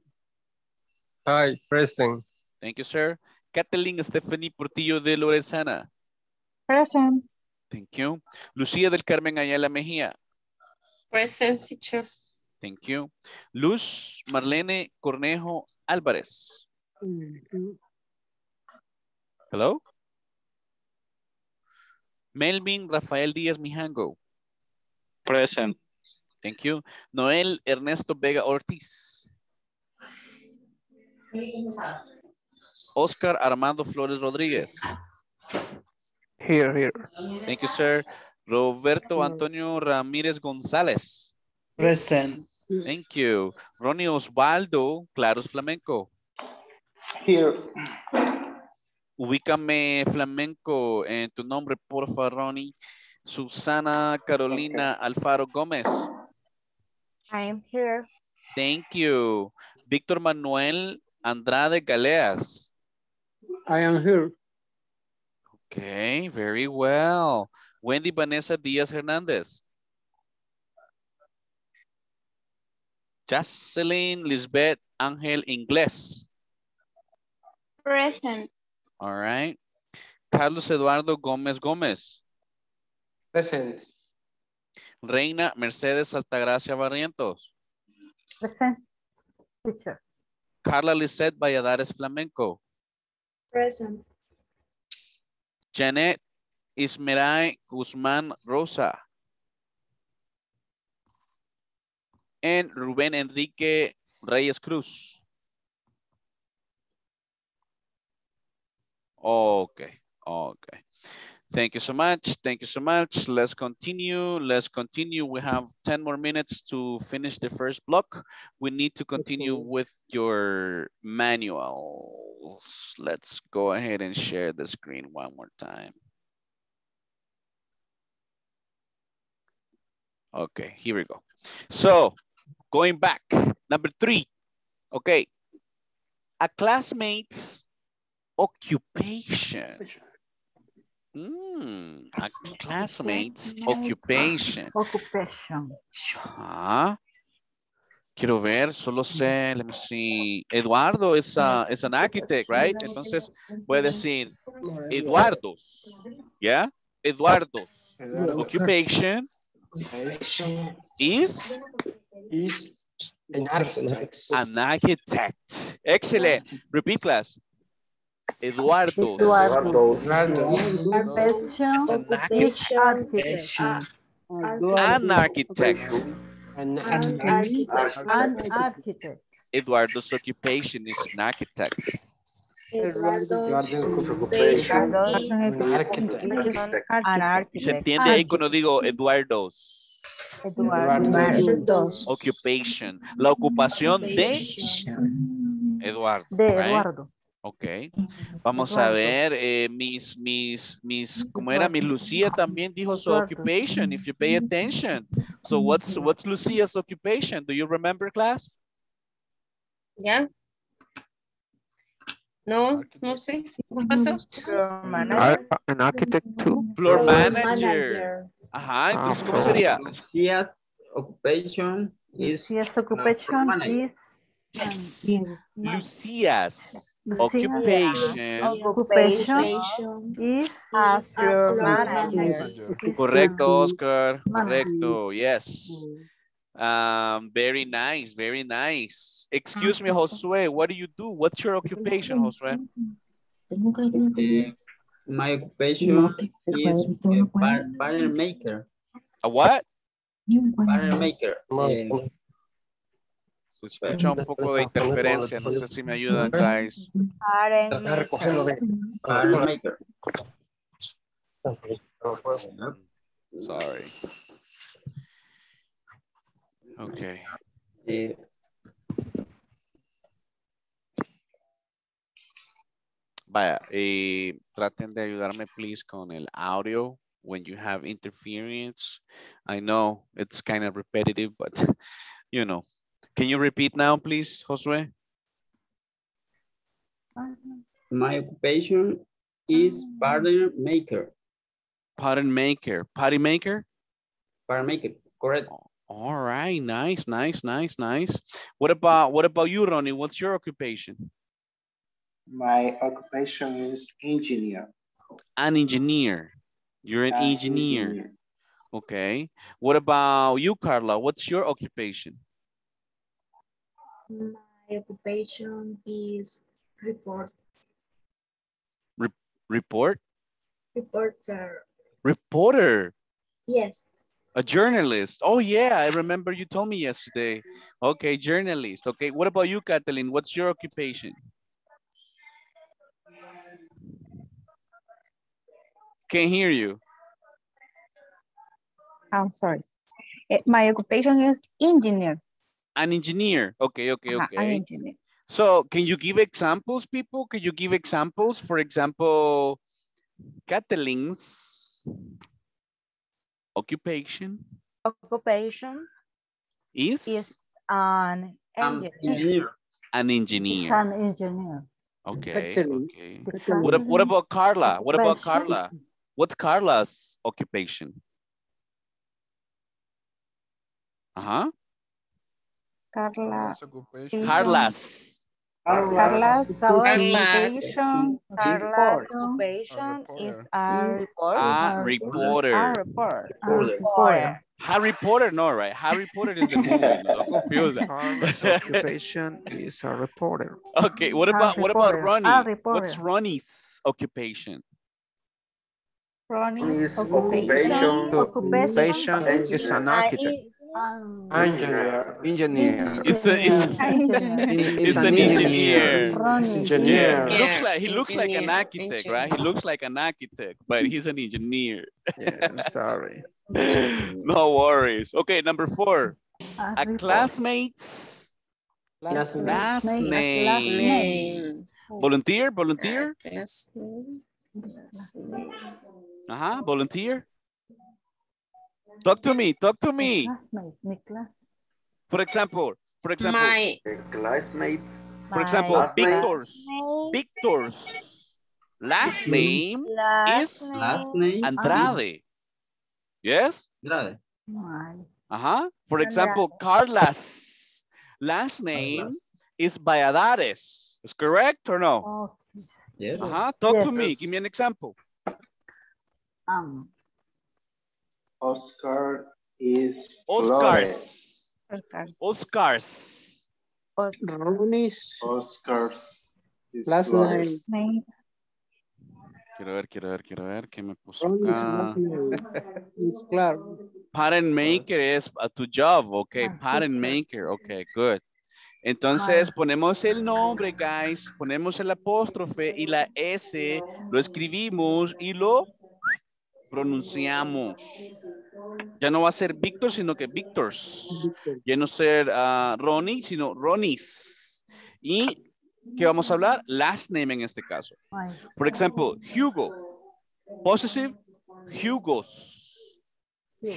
Hi, present. Thank you, sir. Katelyn Estefany Portillo de Lorenzana. Present. Thank you. Lucía del Carmen Ayala Mejía. Present, teacher. Thank you. Luz Marlene Cornejo Álvarez. Hello. Melvin Rafael Díaz Mijango. Present. Thank you. Noel Ernesto Vega Ortiz. Oscar Armando Flores Rodriguez. Here, here. Thank you, sir. Roberto Antonio Ramirez Gonzalez. Present. Thank you. Ronnie Osvaldo Claros Flamenco. Here. Ubícame Flamenco en tu nombre, porfa, Ronnie. Susana Carolina Alfaro Gómez. I am here. Thank you. Victor Manuel Andrade Galeas. I am here. Okay, very well. Wendy Vanessa Díaz Hernández. Jaceline Lisbeth Ángel Inglés. Present. All right. Carlos Eduardo Gomez Gomez. Present. Reina Mercedes Altagracia Barrientos. Present. Teacher. Carla Lisette Valladares Flamenco. Present. Janet Ismeray Guzman Rosa. And Rubén Enrique Reyes Cruz. Okay, okay. Thank you so much. Thank you so much. Let's continue. Let's continue. We have ten more minutes to finish the first block. We need to continue with your manuals. Let's go ahead and share the screen one more time. Okay, here we go. So going back, number three. Okay. A classmate's occupation. Mm, a classmate's occupation. Occupation. Ah, quiero ver, solo sé, let me see. Eduardo is, a, is an architect, right? Entonces, puede decir Eduardo's. Yeah? Eduardo's occupation is? Is an architect. An architect. Excellent. Repeat, class. Eduardo. Eduardo. An architect. An architect. Eduardo's occupation is an architect. Se entiende ahí cuando digo Eduardo's. Eduardo's occupation. La ocupación de Eduardo. De Eduardo. Ok, vamos a ver, eh, mis, mis, mis, ¿cómo era? Miss Lucía también dijo su occupation, if you pay attention. So what's, what's Lucia's occupation? Do you remember, class? Yeah. No, no sé. ¿Qué pasó? Floor manager. An architect too. Floor manager. Ajá, entonces, ¿cómo sería? Yes, occupation is. Yes, occupation is. Yes. Lucías. Occupation. Occupation is as floor manager. Correcto, Oscar. Correcto, yes. Um, very nice, very nice. Excuse me, Josué, what do you do? What's your occupation, Josué? Uh, my occupation is a bar, barrel maker. A what? Barrel maker. Yes. Se escucha un poco de interferencia, no sé si me ayudan, guys. Barrel maker. Sorry. Okay. Yeah. Vaya, eh, traten de ayudarme, please, con el audio when you have interference. I know it's kind of repetitive, but, you know. Can you repeat now, please, Josué? My occupation is pattern maker. Pattern maker. Patty maker? Pattern maker, correct. All right, nice, nice, nice, nice. What about what about you, Ronnie? What's your occupation? My occupation is engineer. An engineer. You're an, an engineer. engineer. Okay. What about you, Carla? What's your occupation? My occupation is report. Re report? Reporter. Reporter? Yes. A journalist. Oh, yeah. I remember you told me yesterday. Okay, journalist. Okay, what about you, Katelyn? What's your occupation? Can't hear you. I'm sorry. My occupation is engineer. An engineer. Okay, okay, uh-huh, okay. An engineer. So can you give examples, people? Can you give examples? For example, Katelyn's occupation. Occupation is, is an engineer. An engineer. An engineer. Okay. Okay. What, what about Carla? What about Carla? What's Carla's occupation? Uh-huh. Carla. Carla's. Carla's occupation is a reporter. A reporter. A reporter. Harry Potter, no, right? Harry Potter is the movie. No, I'm confused. Carla's occupation is a reporter. Okay, what about what about Ronnie? What's Ronnie's occupation? Ronnie's occupation, occupation is an architect. Um, engineer. Engineer. It's, a, it's, engineer. It's an engineer. Engineer. Yeah. Looks like he engineer. Looks like an architect, engineer. Right? He looks like an architect, but he's an engineer. Yeah, I'm sorry. No worries. Okay, number four. Uh, a classmate's last name. Last name. Volunteer. Volunteer. Yes. Uh huh. Volunteer. Talk to me, talk to me. For example, for example. My classmates. For example, classmates. Victor's. Victor's last name last is last name. Andrade. Yes? Andrade. Uh-huh. For example, Carla's last name Carla's. Is Valladares. Is correct or no? Oh, yes. Uh-huh. Talk yes. to me. Give me an example. Um. Oscar is Oscars. Flores. Oscars. Oscars. Oscars. Last name. Quiero ver, quiero ver, quiero ver. ¿Qué me puso acá? Claro. Pattern maker es a tu job. Okay, pattern maker. Okay, good. Entonces ponemos el nombre, guys. Ponemos el apóstrofe y la S. Lo escribimos y lo... pronunciamos. Ya no va a ser Víctor, sino que Víctors. Ya no ser uh, Ronnie, sino Ronnie's. Y que vamos a hablar last name en este caso. For example, Hugo. Possessive, Hugo's.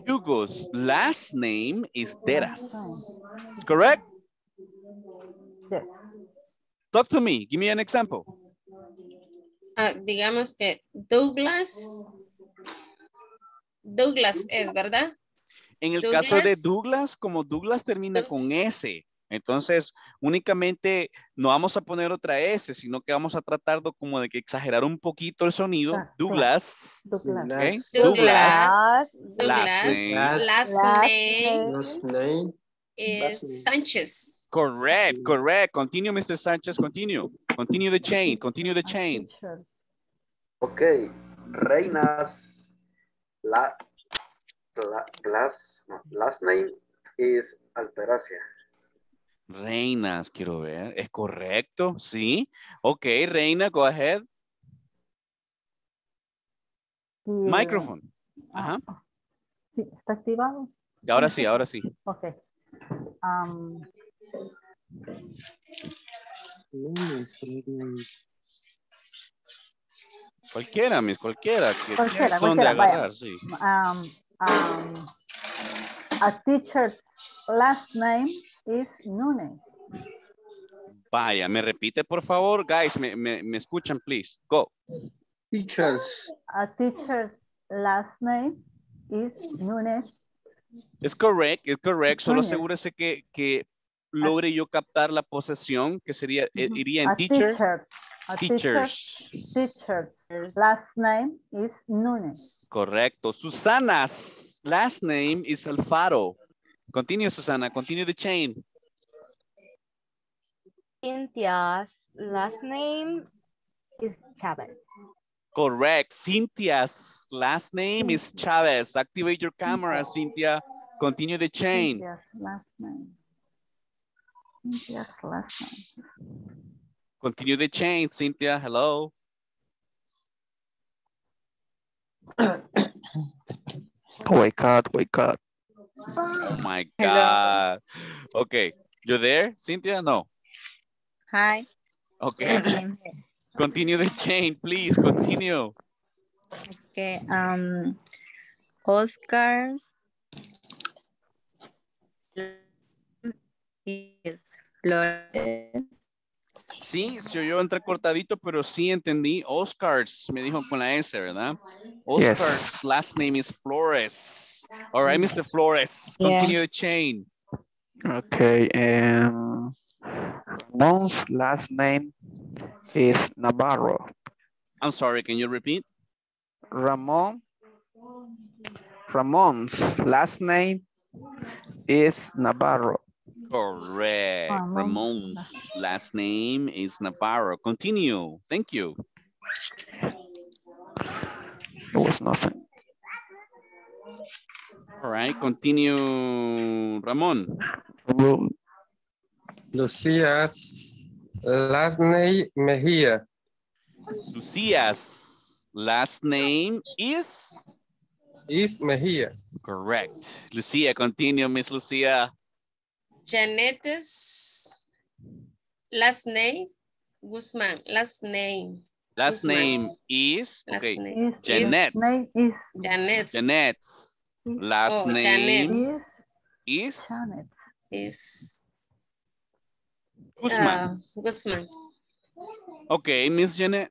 Hugo's last name is Deras. Correct? Talk to me. Give me an example. Ah, digamos que Douglas. Douglas es, ¿verdad? En el Douglas, caso de Douglas, como Douglas termina Doug con S, entonces únicamente no vamos a poner otra S, sino que vamos a tratar de, como de que exagerar un poquito el sonido. Douglas. Douglas. Okay. Douglas. Douglas. Last name. Last name. Is Sanchez. Correct, correct. Continue, Mister Sanchez, continue. Continue the chain, continue the chain. Okay, Reina's la, la, last, last name is Altagracia. Reinas, quiero ver. ¿Es correcto? Sí. Ok, Reina, go ahead. Sí, microphone. Ajá. Sí, ¿está activado? Ahora sí, ahora sí. Ok. Um, cualquiera, mis, cualquiera. Que cualquiera, cualquiera. Agarrar, sí. um, um, a teacher's last name is Nune. Vaya, me repite, por favor, guys, me, me, me escuchan, please. Go. Teachers. A teacher's last name is Nune. Es correcto, es correcto. Solo asegúrese que, que logre yo captar la posesión, que sería, iría en teacher. Teachers. Teachers. Teachers. Teachers. Last name is Nunes. Correcto. Susana's last name is Alfaro. Continue, Susana. Continue the chain. Cynthia's last name is Chavez. Correct. Cynthia's last name Cynthia. is Chavez. Activate your camera, Cynthia. Cynthia. Continue the chain. Cynthia's last name. Cynthia's last name. Continue the chain, Cynthia. Hello. Wake up, wake up. Oh my God. Hello. Okay. You there, Cynthia? No. Hi. Okay. Continue the chain, please. Continue. Okay. Um, Oscar's is Flores. Sí, se oyó entrecortadito, pero sí entendí. Oscar's, me dijo con la S, ¿verdad? Oscar's yes. last name is Flores. All right, Mister Flores, continue yes. the chain. Okay. Um, Ramon's last name is Navarro. I'm sorry, can you repeat? Ramon. Ramon's last name is Navarro. Correct. Ramon's last name is Navarro. Continue. Thank you. It was nothing. All right. Continue, Ramon. Lucia's last name Mejia. Lucia's last name is? Is Mejia. Correct. Lucia, continue, Miss Lucia. Janet's last name, Guzman, last name. Last Guzman. name is, last okay, name. Janet's. Is, Janet's. Janet's. Last oh, name Janet's. is, Janet. is Guzman. Uh, Guzman. Okay, Miss Janet.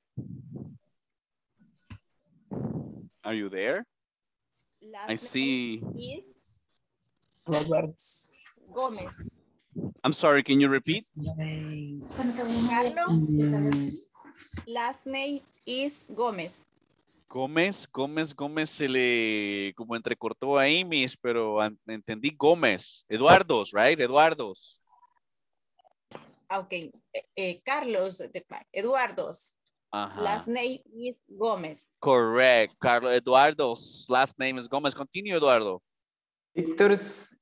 Are you there? Last I see. Name is Roberts. Gomez. I'm sorry, can you repeat? Carlos, last name is Gomez. Gómez, Gómez, Gómez se le como entrecortó a Imis, pero entendí Gómez. Eduardo's, right? Eduardo's. Okay, eh, Carlos, Eduardo's. Uh-huh. Last name is Gómez. Correct, Carlos, Eduardo's last name is Gómez. Continue, Eduardo. Victor's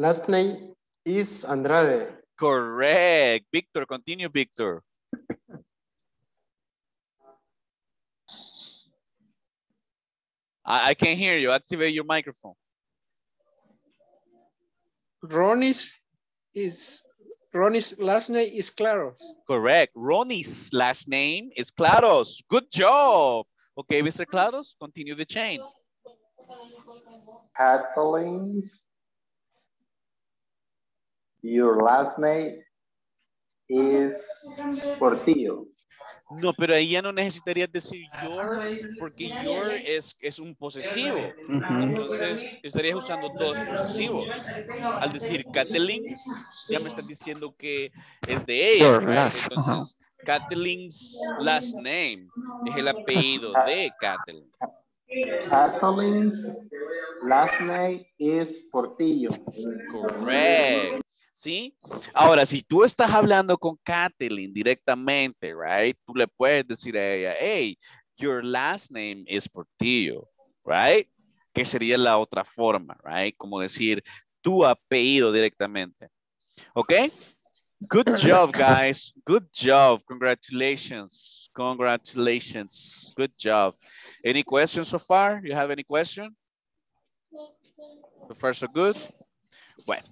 last name is Andrade. Correct. Victor, continue, Victor. I, I can't hear you. Activate your microphone. Ronnie's is Ronnie's last name is Claros. Correct. Ronnie's last name is Claros. Good job. Okay, Mister Claros, continue the chain. Catalin's. Your last name es Portillo. No, pero ahí ya no necesitarías decir your, porque your es, es un posesivo. Uh-huh. Entonces estarías usando dos posesivos. Al decir Kathleen's, ya me estás diciendo que es de ella. Your, entonces, uh-huh. Kathleen's last name es el apellido de Kathleen. Kathleen's last name es Portillo. Correcto. ¿Sí? Ahora, si tú estás hablando con Katelyn directamente, right? Tú le puedes decir a ella, hey, your last name is Portillo, right? Que sería la otra forma, right? Como decir tu apellido directamente. ¿Ok? Good job, guys. Good job. Congratulations. Congratulations. Good job. Any questions so far? You have any question? So far, so good. Bueno,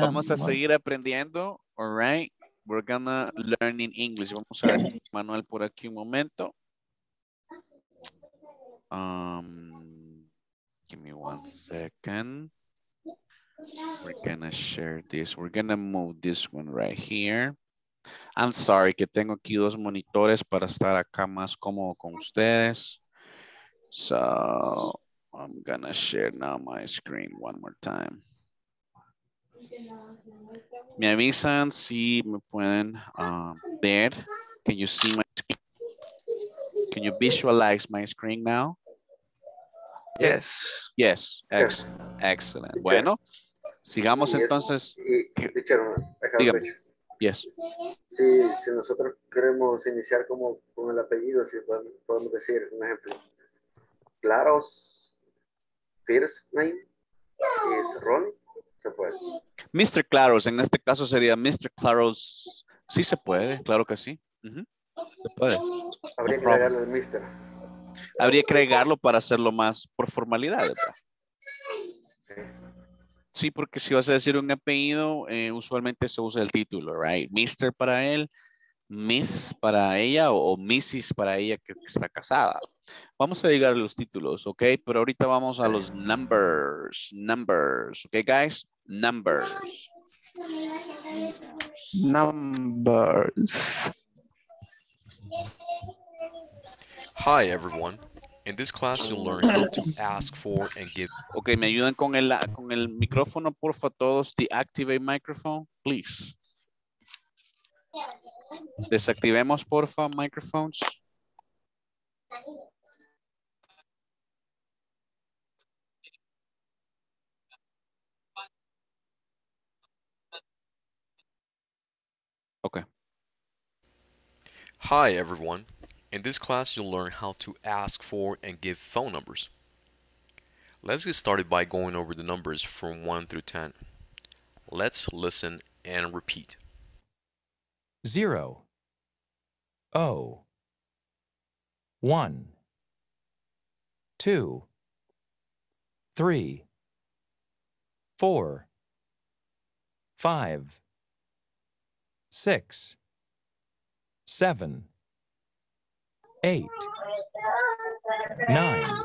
vamos a seguir aprendiendo, all right? We're gonna learn in English. Vamos a ver el manual por aquí un momento. Um, give me one second. We're gonna share this. We're gonna move this one right here. I'm sorry que tengo aquí dos monitores para estar acá más cómodo con ustedes. So... I'm gonna share now my screen one more time. Me avisan si me pueden uh, ver. Can you see my screen? Can you visualize my screen now? Yes. Yes. Ex yes. Excellent. Teacher. Bueno, sigamos yes. entonces. Teacher, yes. Si, si nosotros queremos iniciar como con el apellido, si podemos, podemos decir un ejemplo. Claros. First name is Ronnie. Se puede. mister Claros, en este caso sería mister Claros. Sí se puede, claro que sí. Uh-huh. Se puede. Habría no que agregarlo el mister. Habría que agregarlo para hacerlo más por formalidad, ¿verdad? Sí. Sí, porque si vas a decir un apellido, eh, usualmente se usa el título, right? mister para él, Miss para ella o Missus para ella que está casada. Vamos a llegar a los títulos, ok, pero ahorita vamos a los numbers, numbers, ok, guys, numbers. Numbers. Hi, everyone. In this class, you'll learn how to ask for and give. Ok, me ayudan con el, con el micrófono, porfa, todos. Deactivate microphone, please. Desactivemos, porfa, microphones. Okay. Hi, everyone. In this class, you'll learn how to ask for and give phone numbers. Let's get started by going over the numbers from one through ten. Let's listen and repeat. Zero. O. One. Two. Three. Four. Five. Six. Seven. Eight. Nine.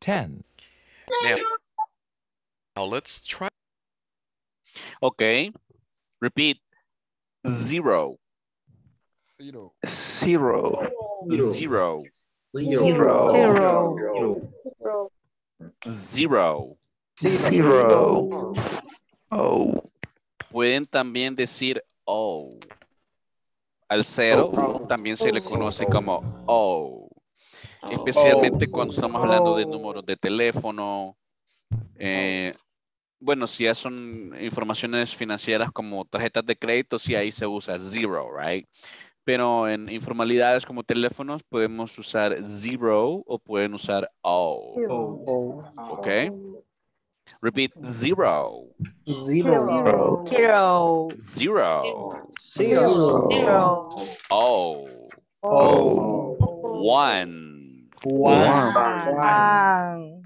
Ten. Now, now let's try. Okay. Repeat. Zero. Zero. Zero. Zero. Zero. Zero. Zero. Zero. Oh. Pueden también decir O. Al cero también se le conoce como O. Especialmente cuando estamos hablando de números de teléfono. Eh, bueno, si ya son informaciones financieras como tarjetas de crédito, sí ahí se usa zero, right? Pero en informalidades como teléfonos podemos usar zero o pueden usar O. ¿Ok? Repeat zero. Zero. Zero. Zero. Zero. Zero. Zero. Oh. Oh. One. One.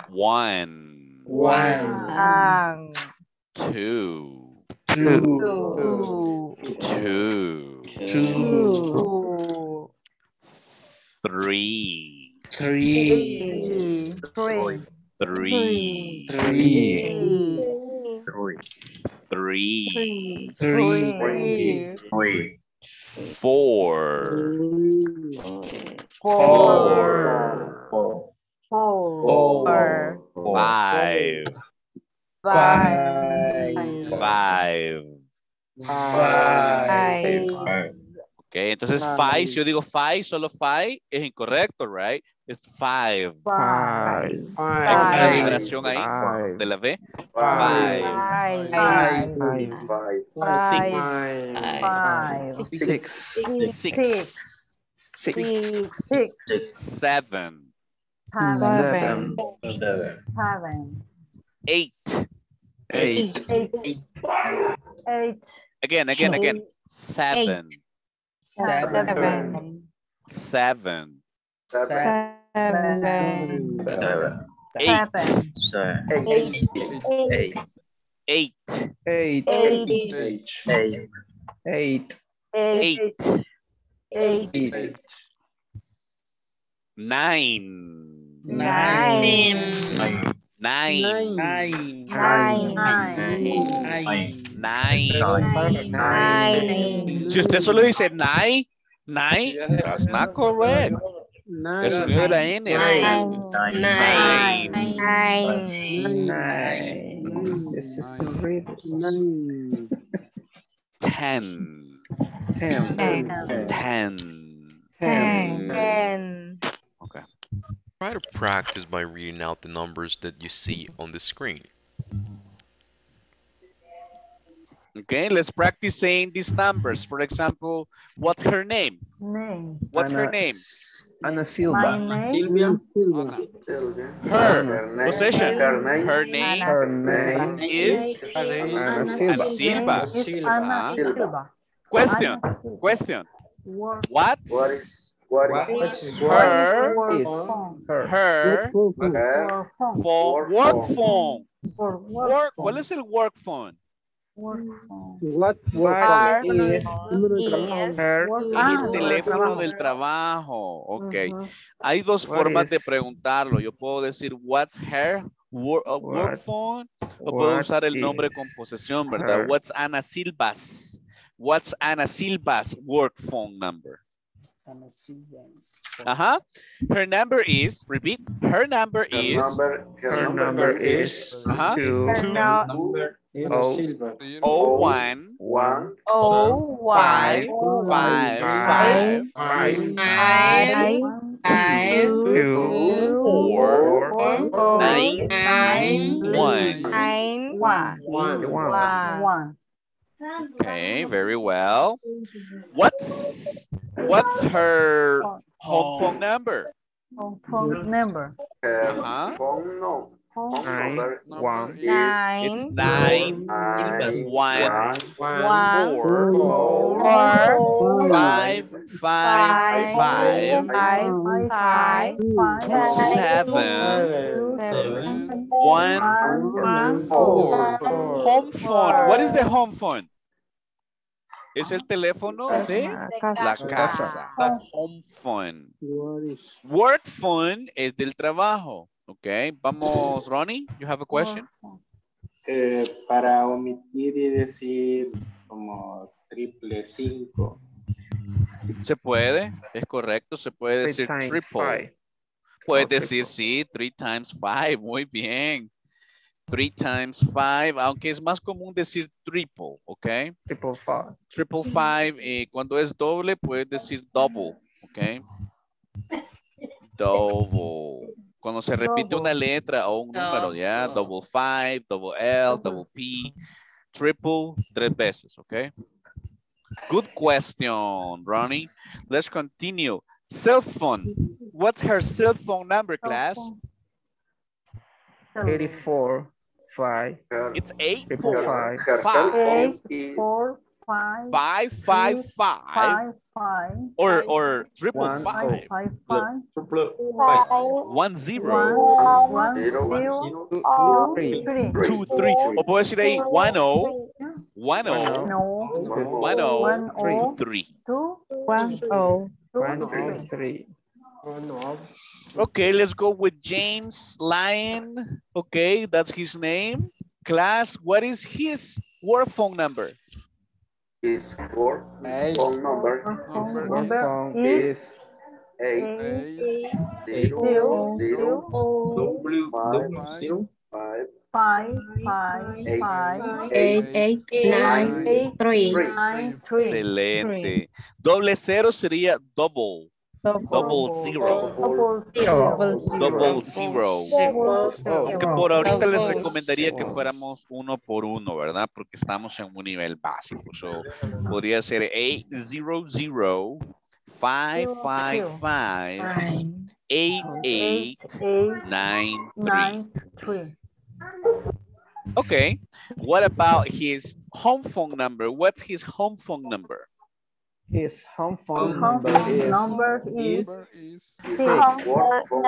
One. One. One. Two. Two. Two. Two. Three. Three. Three. Three. Three. Three. Three. Three. three, three, three, three, three, four, four, four, five, five, five, five. Okay, entonces five, si yo digo five, solo five, es incorrecto, right? It's five. Five. Five. ¿Hay una vibración ahí five. De la B? Five. Five. Five. Five. Six. Six. Six. Six. Six. Seven. Seven. Seven. Eight. Eight. Eight. Again, again, again. Seven. Seven. Seven. Seven. Seven. Eight. Eight. Eight. Eight. Eight. Eight. Eight. Eight. Eight. Nine. Nine. Nine. Nine. Nine. Nine. Nine. Si usted solo dice nine, nine, that's not correct. Nine. Nine. Nine. Nine. Nine. This is the rib. Nine. Ten. Ten. Ten. Ten. Ten. Okay. Try to practice by reading out the numbers that you see on the screen. Okay, let's practice saying these numbers. For example, what's her name? Name. What's Ana, her name? Ana Silva. Name? Silvia. Silvia. Silvia. Her. Her possession. Her name. Her name, her name is Ana Silva. Silva. Silva. Silva. Question. Question. What? What is what is her? Her. Her. For work phone. For work. What is the work phone? What work is el teléfono del trabajo? Ok. Uh-huh. Hay dos what formas is? De preguntarlo. Yo puedo decir, what's her work, uh, work phone? O puedo usar el nombre con posesión, ¿verdad? Her. What's Ana Silva's? What's Ana Silva's work phone number? Ana Silva's. Ajá. Her number is, repeat, her number her is. Number, her, her number, number is. Ajá. Two. Two. Number. O one one O five five five five five five two four nine nine one nine one one one. Okay, very well. What's what's her home phone number? Home phone number. Uh-huh. Phone number. Nine, one, is, nine, it's nine, nine one, one, one, four, four, four, five, five, five, five, five, seven, seven, one, one, four. Home phone. What is the home phone? Es el teléfono de la casa. Home phone. Work phone es del trabajo. Okay, vamos, Ronnie, you have a question? Eh, para omitir y decir como triple cinco. Se puede, es correcto, se puede three decir triple. Five. Puedes oh, decir triple. Sí, three times five, muy bien. Three times five, aunque es más común decir triple, okay? Triple five. Triple five, eh, cuando es doble puedes decir double, okay? Double. Cuando se repite double. Una letra o un no, número, ya, no. Double five, double L, uh-huh. Double P, triple, tres veces, okay? Good question, Ronnie. Let's continue. Cell phone. What's her cell phone number, class? eighty-four, five. It's eight four. Five. Five. Five. Eight, eight, four, five. Five, five, five. Five. Five, or or triple one, five. Five, five, five, five, one zero, one, zero, one, zero, two, oh, three, three, two, three. O puedo decir ahí one o, one o, one o, three, two, one o, one three. Okay, let's go with James Lyon. Okay, that's his name. Class, what is his work phone number? His work eight. phone number, phone number is eight zero zero five five eight eight nine three. Excelente. Doble cero sería double. Double zero. Double zero. Double zero. Aunque por ahorita les recomendaría que fuéramos uno por uno, ¿verdad? Porque estamos en un nivel básico. So, podría ser eight zero zero five five five eight eight nine three. Okay. What about his home phone number? What's his home phone number? His home phone number is six four four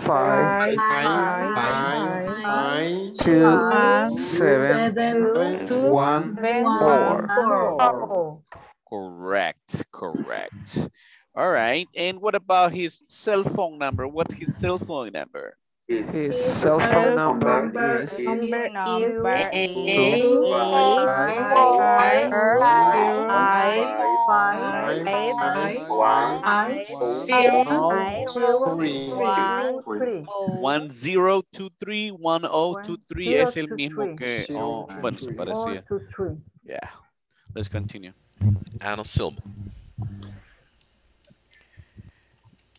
five five two seven one four. Correct, correct. All right, and what about his cell phone number? What's his cell phone number? His, his cell phone number, number is one zero two three one zero two three. Es el mismo que, oh, bueno, se parecía. Yeah, let's continue. Ana Silva.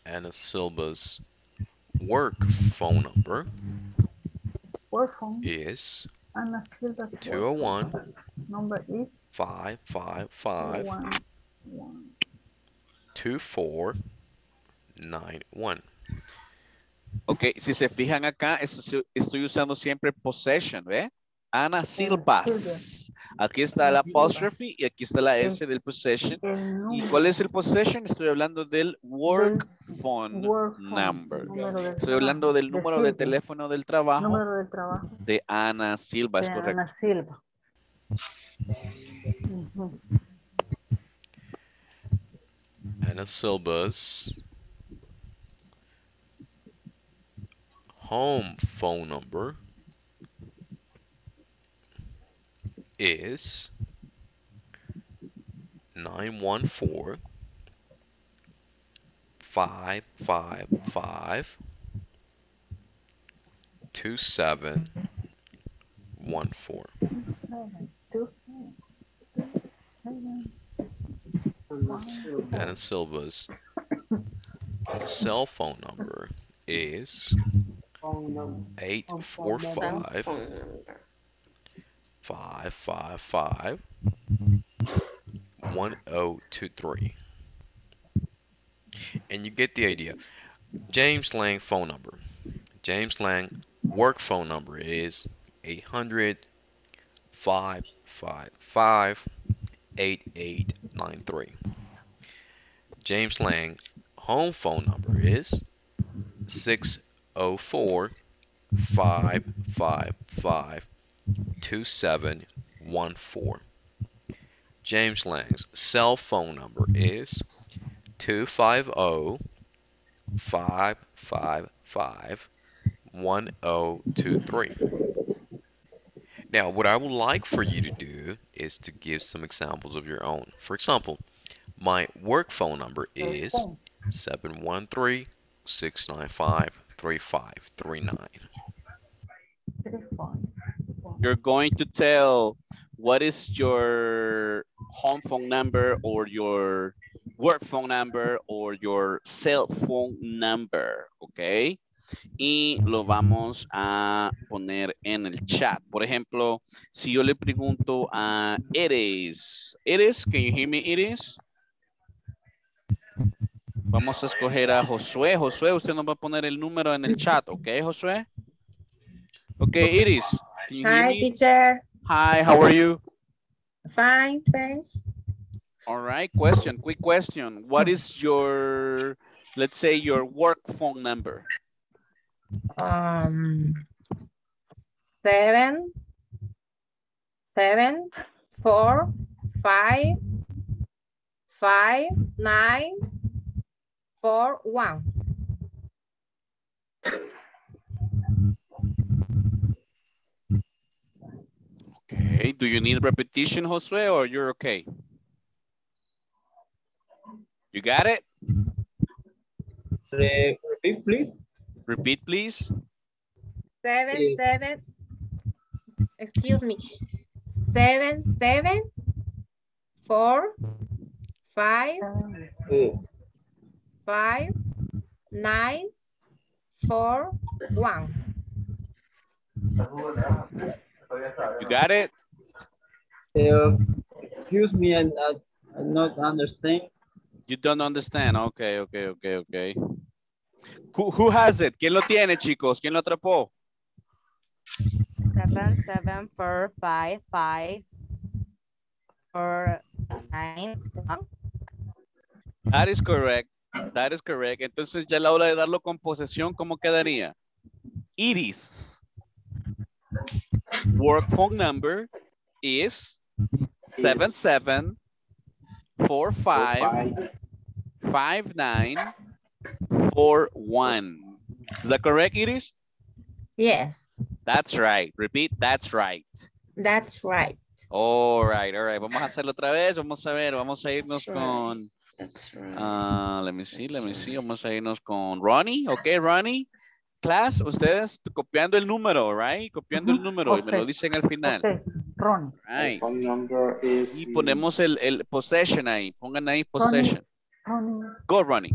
Ana Silva's work phone number work phone is two oh one number is five five five two four nine one. Ok, si se fijan acá, esto, estoy usando siempre possession, ¿ve? Ana Silvas. Aquí está la apostrophe y aquí está la S del possession. ¿Y cuál es el possession? Estoy hablando del work phone number. Estoy hablando del número de teléfono del trabajo de Ana Silva, es correcto. Ana Silva. Ana Silva's home phone number is nine one four five five five two seven one four. Ana Silva's cell phone number is eight four five. Five five five one oh two three, and you get the idea. James Lang phone number, James Lang work phone number is eight hundred five five five eight eight nine three. James Lang home phone number is six oh four five five five two seven one four. James Lang's cell phone number is two five zero five five five one zero two three. Now, what I would like for you to do is to give some examples of your own. For example, my work phone number is seven one three six nine five three five three nine. You're going to tell what is your home phone number or your work phone number or your cell phone number, ¿ok? Y lo vamos a poner en el chat. Por ejemplo, si yo le pregunto a Iris, Iris, can you hear me, Iris? Vamos a escoger a Josué. Josué, usted nos va a poner el número en el chat, ¿ok, Josué? Ok, Iris. Hi, teacher. Hi, how are you? Fine, thanks. All right, question, quick question. What is your, let's say, your work phone number? Um, seven, seven, four, five, five, nine, four, one. Okay, do you need repetition, Josue, or you're okay? You got it? Re repeat, please. Repeat, please. Seven, seven. Excuse me. Seven, seven, four, five, mm. five, nine, four, one. You got it? Uh, excuse me, I, I, I'm not understand. You don't understand. Okay, okay, okay, okay. Who, who has it? ¿Quién lo tiene, chicos? ¿Quién lo atrapó? Seven, seven, four, five, five, four, nine, one. That is correct. That is correct. Entonces, ya a la hora de darlo con posesión, ¿cómo quedaría? Iris. Work phone number is seven seven four five five nine four one. Is that correct, Iris? Yes. That's right. Repeat. That's right. That's right. All right. All right. Vamos a hacerlo otra vez. Vamos a ver. Vamos a irnos that's right. con. That's right. Uh, let me see. That's let me right. see. Vamos a irnos con Ronnie. Okay, Ronnie. Class, ustedes copiando el número, right? Copiando uh-huh. el número okay. y me lo dicen al final. Okay. Ron. Right. Phone number is... Y ponemos el, el possession ahí. Pongan ahí possession. Ronnie. Ronnie. Go, Ronnie.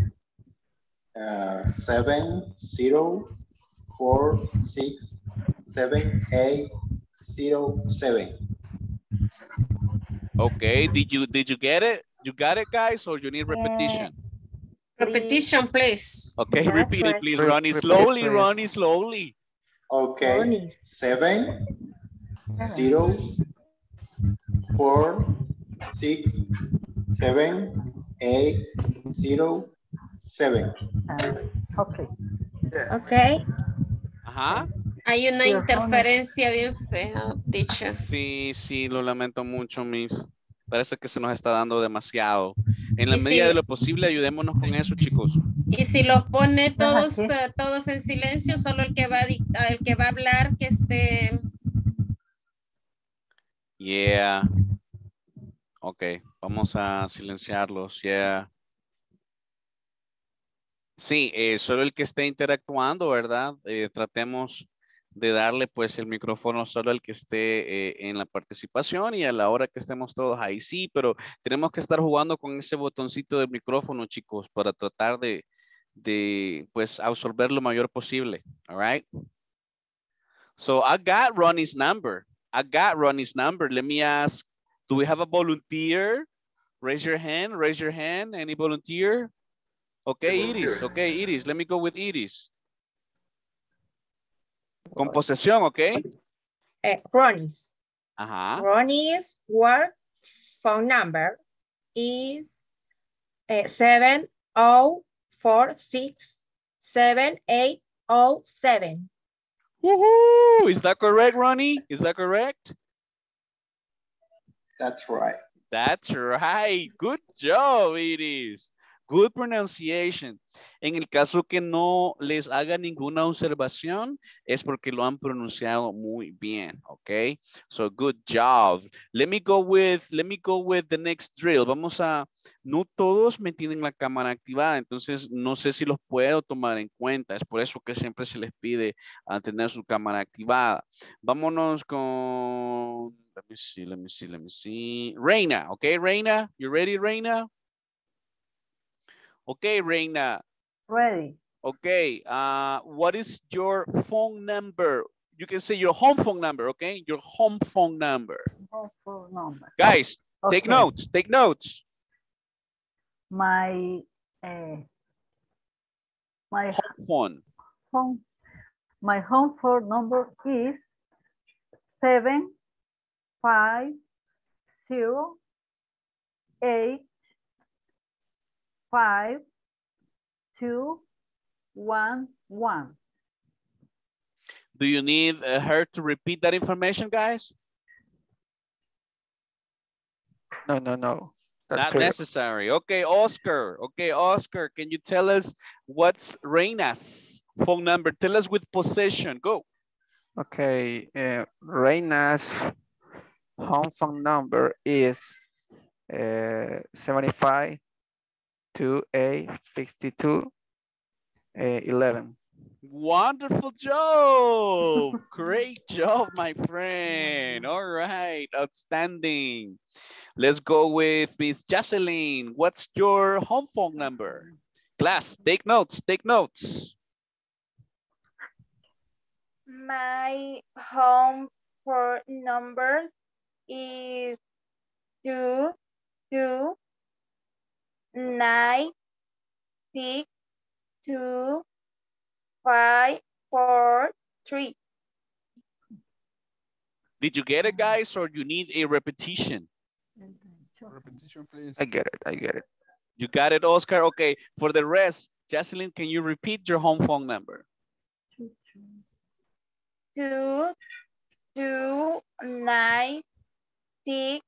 Uh, seven, zero, four, six, seven, eight, zero, seven. Okay. Did you, did you get it? You got it, guys? Or you need repetition? Yeah. Repetition, please. Okay, that's repeat right. it, please, Ronnie. Slowly, Ronnie, slowly. Okay, Ronnie. Seven, zero, four, six, seven, eight, zero, seven. Uh, okay. Yeah. Okay. Ajá. Hay una Your interferencia phone. Bien fea, teacher. Sí, sí, lo lamento mucho, miss. Parece que se nos está dando demasiado. En la medida si, de lo posible, ayudémonos con eso, chicos. Y si los pone todos, uh, todos en silencio, solo el que va a, el que va a hablar, que esté... Yeah. Ok, vamos a silenciarlos, yeah. Sí, eh, solo el que esté interactuando, ¿verdad? Eh, tratemos... de darle pues el micrófono solo al que esté eh, en la participación y a la hora que estemos todos ahí sí, pero tenemos que estar jugando con ese botoncito del micrófono, chicos, para tratar de, de pues absorber lo mayor posible. All right. So I got Ronnie's number. I got Ronnie's number. Let me ask, do we have a volunteer? Raise your hand, raise your hand. Any volunteer? Okay, Iris. Okay, Iris. Let me go with Iris. Con posesión, ¿ok? Uh, Ronnie's. Ajá. Ronnie's work phone number is uh, seven zero four six seven eight zero seven. Woohoo! Is that correct, Ronnie? Is that correct? That's right. That's right. Good job, it is. Good pronunciation. En el caso que no les haga ninguna observación, es porque lo han pronunciado muy bien, okay? So good job. Let me go with, let me go with the next drill. Vamos a, no todos me tienen la cámara activada, entonces no sé si los puedo tomar en cuenta. Es por eso que siempre se les pide a tener su cámara activada. Vámonos con, let me see, let me see, let me see. Reina, okay, Reina, you ready, Reina? Okay, Reina. Ready. Okay. Uh, what is your phone number? You can say your home phone number, okay? Your home phone number. Home phone number. Guys, okay. Take notes. Take notes. My uh, my home phone. Home, my home phone number is seven five zero eight. Five, two, one, one. Do you need uh, her to repeat that information, guys? No, no, no. That's not correct. Necessary. Okay, Oscar. Okay, Oscar, can you tell us what's Reina's phone number? Tell us with possession. Go. Okay, uh, Reina's home phone number is uh, seventy-five twenty-eight sixty-two eleven. Wonderful job. Great job, my friend. All right, outstanding. Let's go with Miss Jaceline. What's your home phone number? Class, take notes, take notes. My home phone number is two two nine six two five four three. Did you get it, guys, or you need a repetition? Repetition, please. I get it. I get it. You got it, Oscar. Okay. For the rest, Jaceline, can you repeat your home phone number? Two, two, nine, six,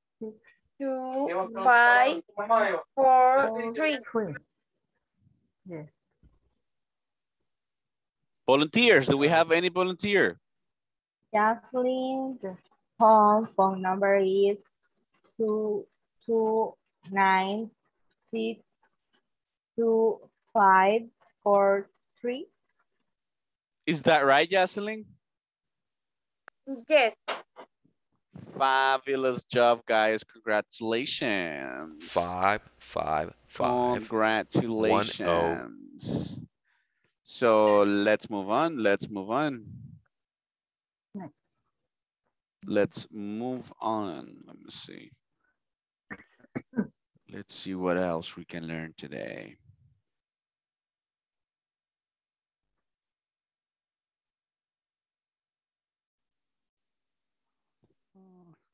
two, five, four, three. Yes. Volunteers, do we have any volunteer? Jaceline, the home phone number is two two nine six two five four three. Is that right, Jaceline? Yes. Fabulous job, guys. Congratulations. Five five five. Congratulations. one oh. So let's move on. Let's move on. Let's move on. Let me see. Let's see what else we can learn today.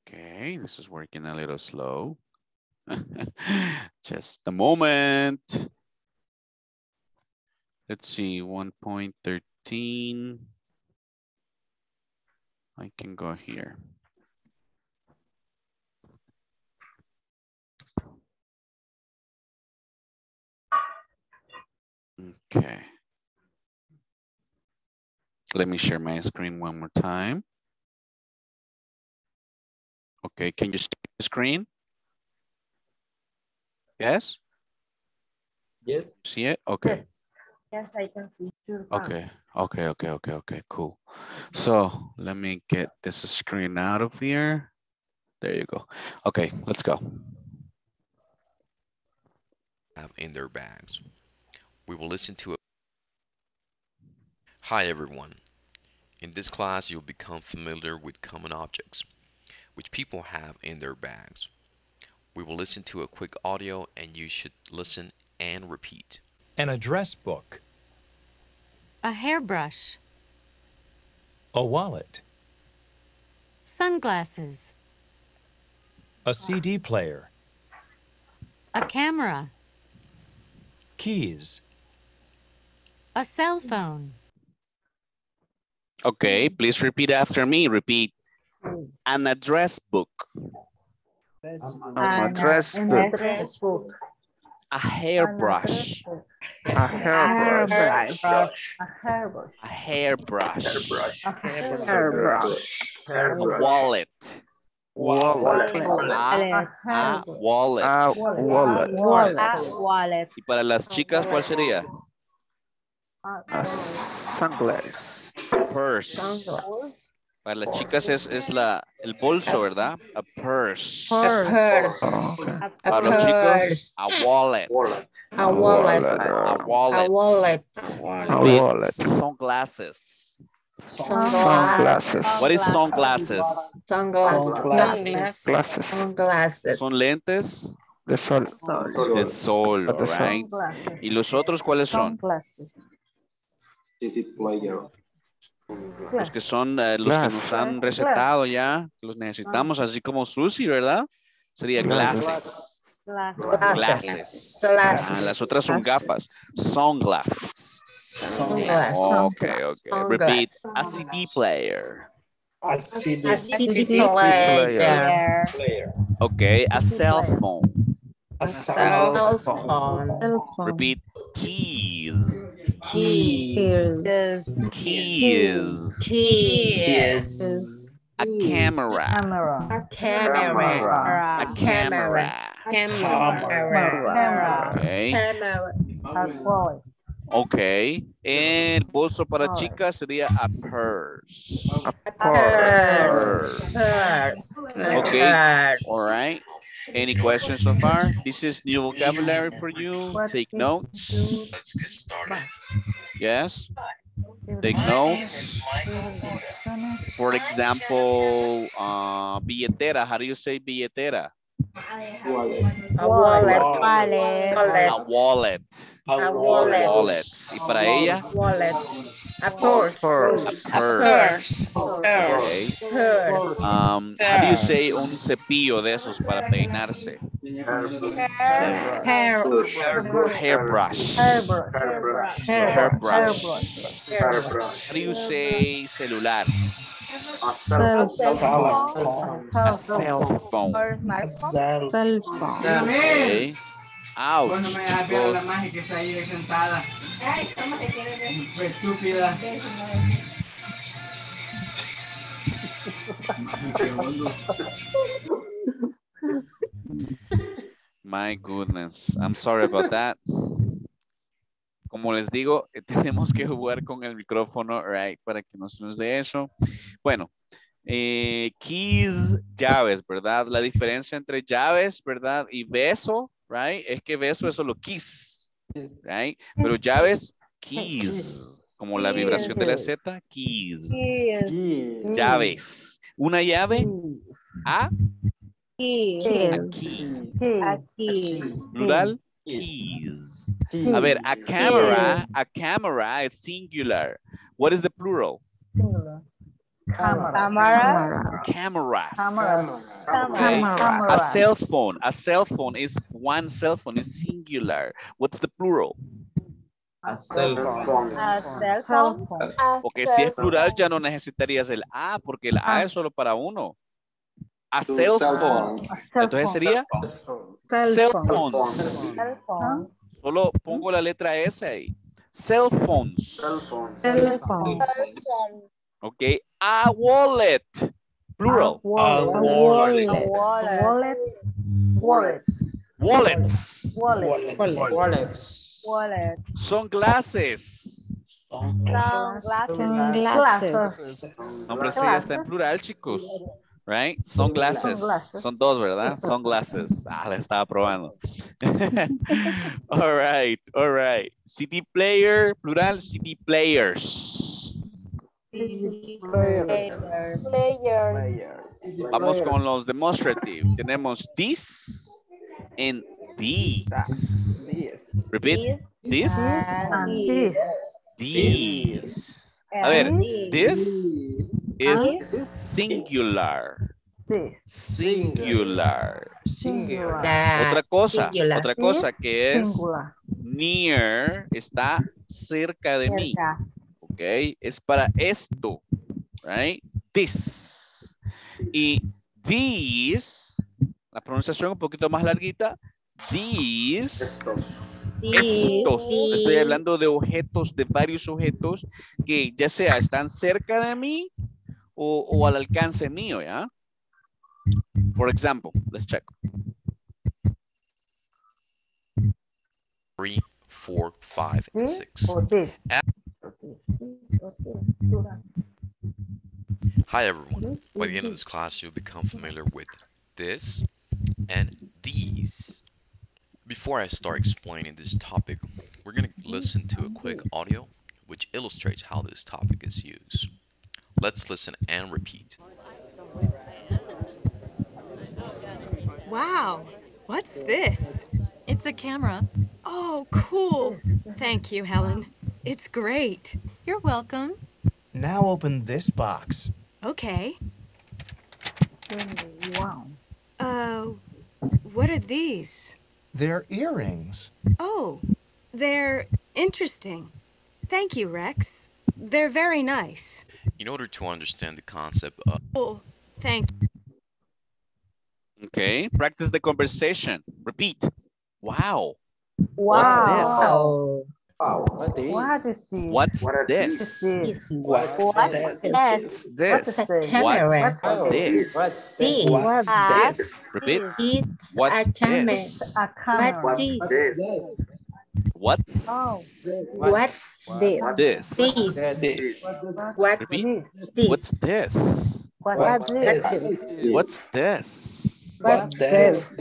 Okay, this is working a little slow. Just a moment. Let's see, one point thirteen. I can go here. Okay. Let me share my screen one more time. Okay, can you see the screen? Yes? Yes. See it? Okay. Yes, I can see. Okay, okay, okay, okay, okay, cool. So let me get this screen out of here. There you go. Okay, let's go. Have in their bags. We will listen to a... Hi, everyone. In this class, you'll become familiar with common objects which people have in their bags. We will listen to a quick audio and you should listen and repeat. An address book. A hairbrush. A wallet. Sunglasses. A C D player. A camera. Keys. A cell phone. Okay, please repeat after me. Repeat. An address book. An address book. A hairbrush. A hairbrush. A hairbrush. A hairbrush. A hairbrush. A wallet. Wallet. A wallet. A wallet. Y para las chicas, ¿cuál sería? A sunglasses. Purse. Para las chicas es, es la, el bolso, ¿verdad? A purse. Purse. Purse. A purse. Para los chicos, a wallet. A wallet. A wallet. A wallet. A wallet. Sunglasses. Sunglasses. What is sunglasses? Sunglasses. Sunglasses. Sunglasses. Son lentes. De sol. Sol. De sol, right? ¿Y los otros cuáles son? C D player. Los que son uh, los glass. Que nos han recetado glass. Ya, los necesitamos, así como Susi, ¿verdad? Sería glasses. Glasses. Glasses. Glasses. Glasses. Ah, las otras son gafas. Sunglasses. Sunglasses. Okay, okay. Repeat. A C D player. A C D, a C D player. Player. Okay, a cell phone. A cell phone. Repeat. Keys. Keys. Keys. Keys. Keys. A camera. A camera. A camera. A camera. Camera. Okay. Camera. Okay. And bolso para chicas sería a purse. A purse. Purse. Purse. Okay. Purse. All right. Any questions so far? This is new vocabulary for you. Take notes. Let's get started. Yes. Take notes. For example, uh, billetera. How do you say billetera? Wallet. A wallet. A wallet. A wallet. Wallet. ¿Y para ella? Wallet. A purse. A purse. A purse. Okay. Um, how do you say un cepillo de esos para peinarse? Hairbrush. Hairbrush. Hairbrush. Hairbrush. How do you say celular? A cell phone. A cell phone. A cell phone. Okay. Ouch. Bueno, me da pena la magia que está ahí sentada. Ay, ¿cómo se quiere ver? Pues estúpida. My goodness. I'm sorry about that. Como les digo, tenemos que jugar con el micrófono, right, para que no se nos dé eso. Bueno, eh, keys, llaves, ¿verdad? La diferencia entre llaves, ¿verdad? Y beso, right, es que beso es solo kiss, right? Pero llaves, keys, como la vibración de la Z, keys. Llaves. Una llave, a, aquí. Aquí. Plural, keys. A ver, a camera, a camera is singular. What is the plural? Singular. Cameras. Cameras. Cameras. Okay. Cameras. A cell phone. A cell phone is one cell phone is singular. What's the plural? A cell phone. A cell phone. Okay, si es plural ya no necesitarías el A porque el A es solo para uno. A cell phone. Entonces sería cell phone. Solo pongo la letra S ahí. Cell phones. Cell phones. Cell phones. Ok. A wallet. Plural. A wallet. A wallet. Wallets. Wallets. Wallets. Wallets. Wallets. Sunglasses. Sunglasses. Sunglasses. Hombre, sí, está en plural, chicos. Right? Sunglasses. Sunglasses. Son dos, ¿verdad? Sunglasses. Ah, la estaba probando. All right, all right. C D player, plural, C D players. C D players. Players. Players. Vamos con los demonstrative. Tenemos this and these. This. Repeat. This. This. These. A ver, this is singular. This. Singular. Singular. Otra cosa, singular. Otra cosa que es singular. Near, está cerca de cerca. Mí. Ok, es para esto, right? This. Y these, la pronunciación un poquito más larguita, these. Estos. Estos, estoy hablando de objetos, de varios objetos que ya sea están cerca de mí o, o al alcance mío, ¿ya? For example, let's check. Three, four, five, and six. Hi, everyone. By the end of this class, you'll become familiar with this and these. Before I start explaining this topic, we're going to listen to a quick audio which illustrates how this topic is used. Let's listen and repeat. Wow, what's this? It's a camera. Oh, cool. Thank you, Helen. It's great. You're welcome. Now open this box. Okay. Wow. Uh, what are these? They're earrings. Oh, they're interesting. Thank you, Rex. They're very nice. In order to understand the concept of... Oh, thank you. Okay, practice the conversation. Repeat. Wow. Wow. What's this? Wow. Wow. What is what is this? What's what this? This? What's this? What's this? What's this? What's this? Repeat. It's what's a this? A what is this? What's oh. What's this? This. This. This. What repeat. This? What's this? What's this? What's this? What's this?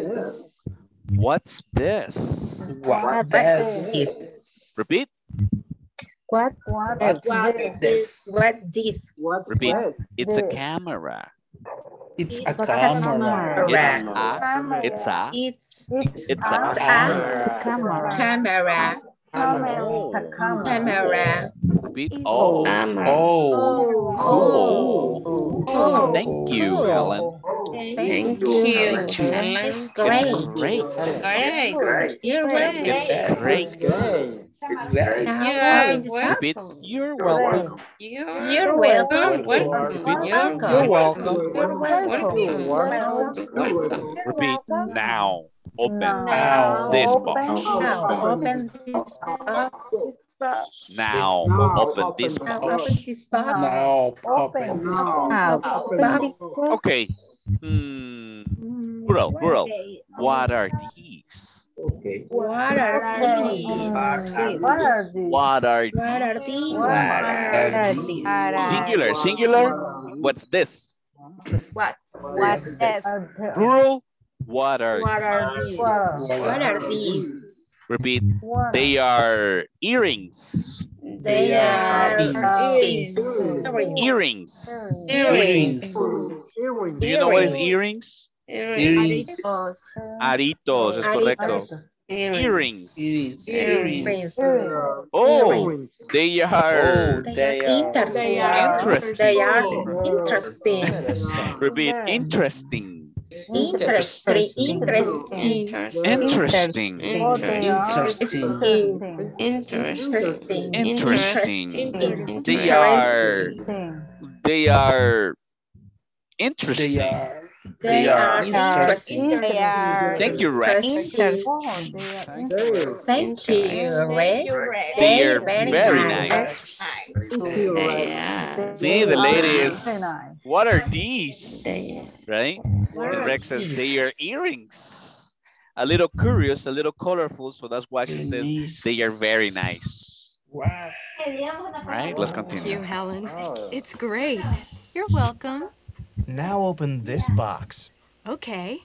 What's this? What's this? Repeat. What? What, what this? What this? What repeat. This? It's a camera. It's, it's a, a camera. camera. It's a. It's a. It's, it's, it's a, a camera. Camera. Camera. Camera. Oh. Camera. Camera. Repeat. Oh. Oh. Oh. Oh. Oh. Thank you, oh. Helen. Thank, Thank you. you. Thank you. It's great. It's great. Great. Great. You're right. It's great. Good. It's very good. Repeat. You're welcome. You're welcome. You're welcome. Repeat now. Open now. This box. Open this box. Now open this box. Now open. Okay. Hmm. Girl, girl. What are these? Okay. What are these? What are these? What are these? What are these? What are these? Singular, singular. What's this? What? What's this? Plural. What are these? What are these? Repeat. What? They are earrings. They are earrings. Earrings. Earrings. Do you know what is earrings? Earrings. Aritos. Aritos es correcto. Earrings. Earrings. Earrings. Oh, they are. Oh, they are. They are interesting. They are interesting. Repeat. Interesting. Interesting. Interesting. Interesting. Interesting. Interesting. Interesting. Interesting. They are. They are. Interesting. They are. They are interesting. Thank you, Rex. Thank you, Rex. They are very nice. See, the ladies. What are these? Right? And Rex says they are earrings. A little curious, a little colorful. So that's why she says they are very nice. Wow. Right? Let's continue. Thank you, Helen. It's great. You're welcome. Now open this box. Okay.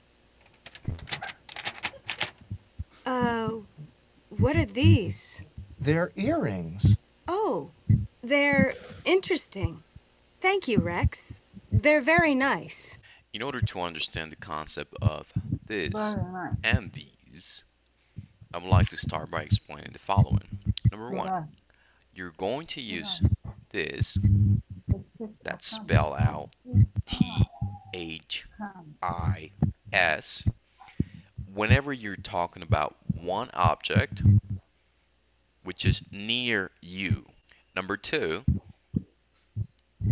Uh, what are these? They're earrings. Oh, they're interesting. Thank you, Rex. They're very nice. In order to understand the concept of this and these, I would like to start by explaining the following. Number one, you're going to use this that spell out T H I S whenever you're talking about one object which is near you. Number two,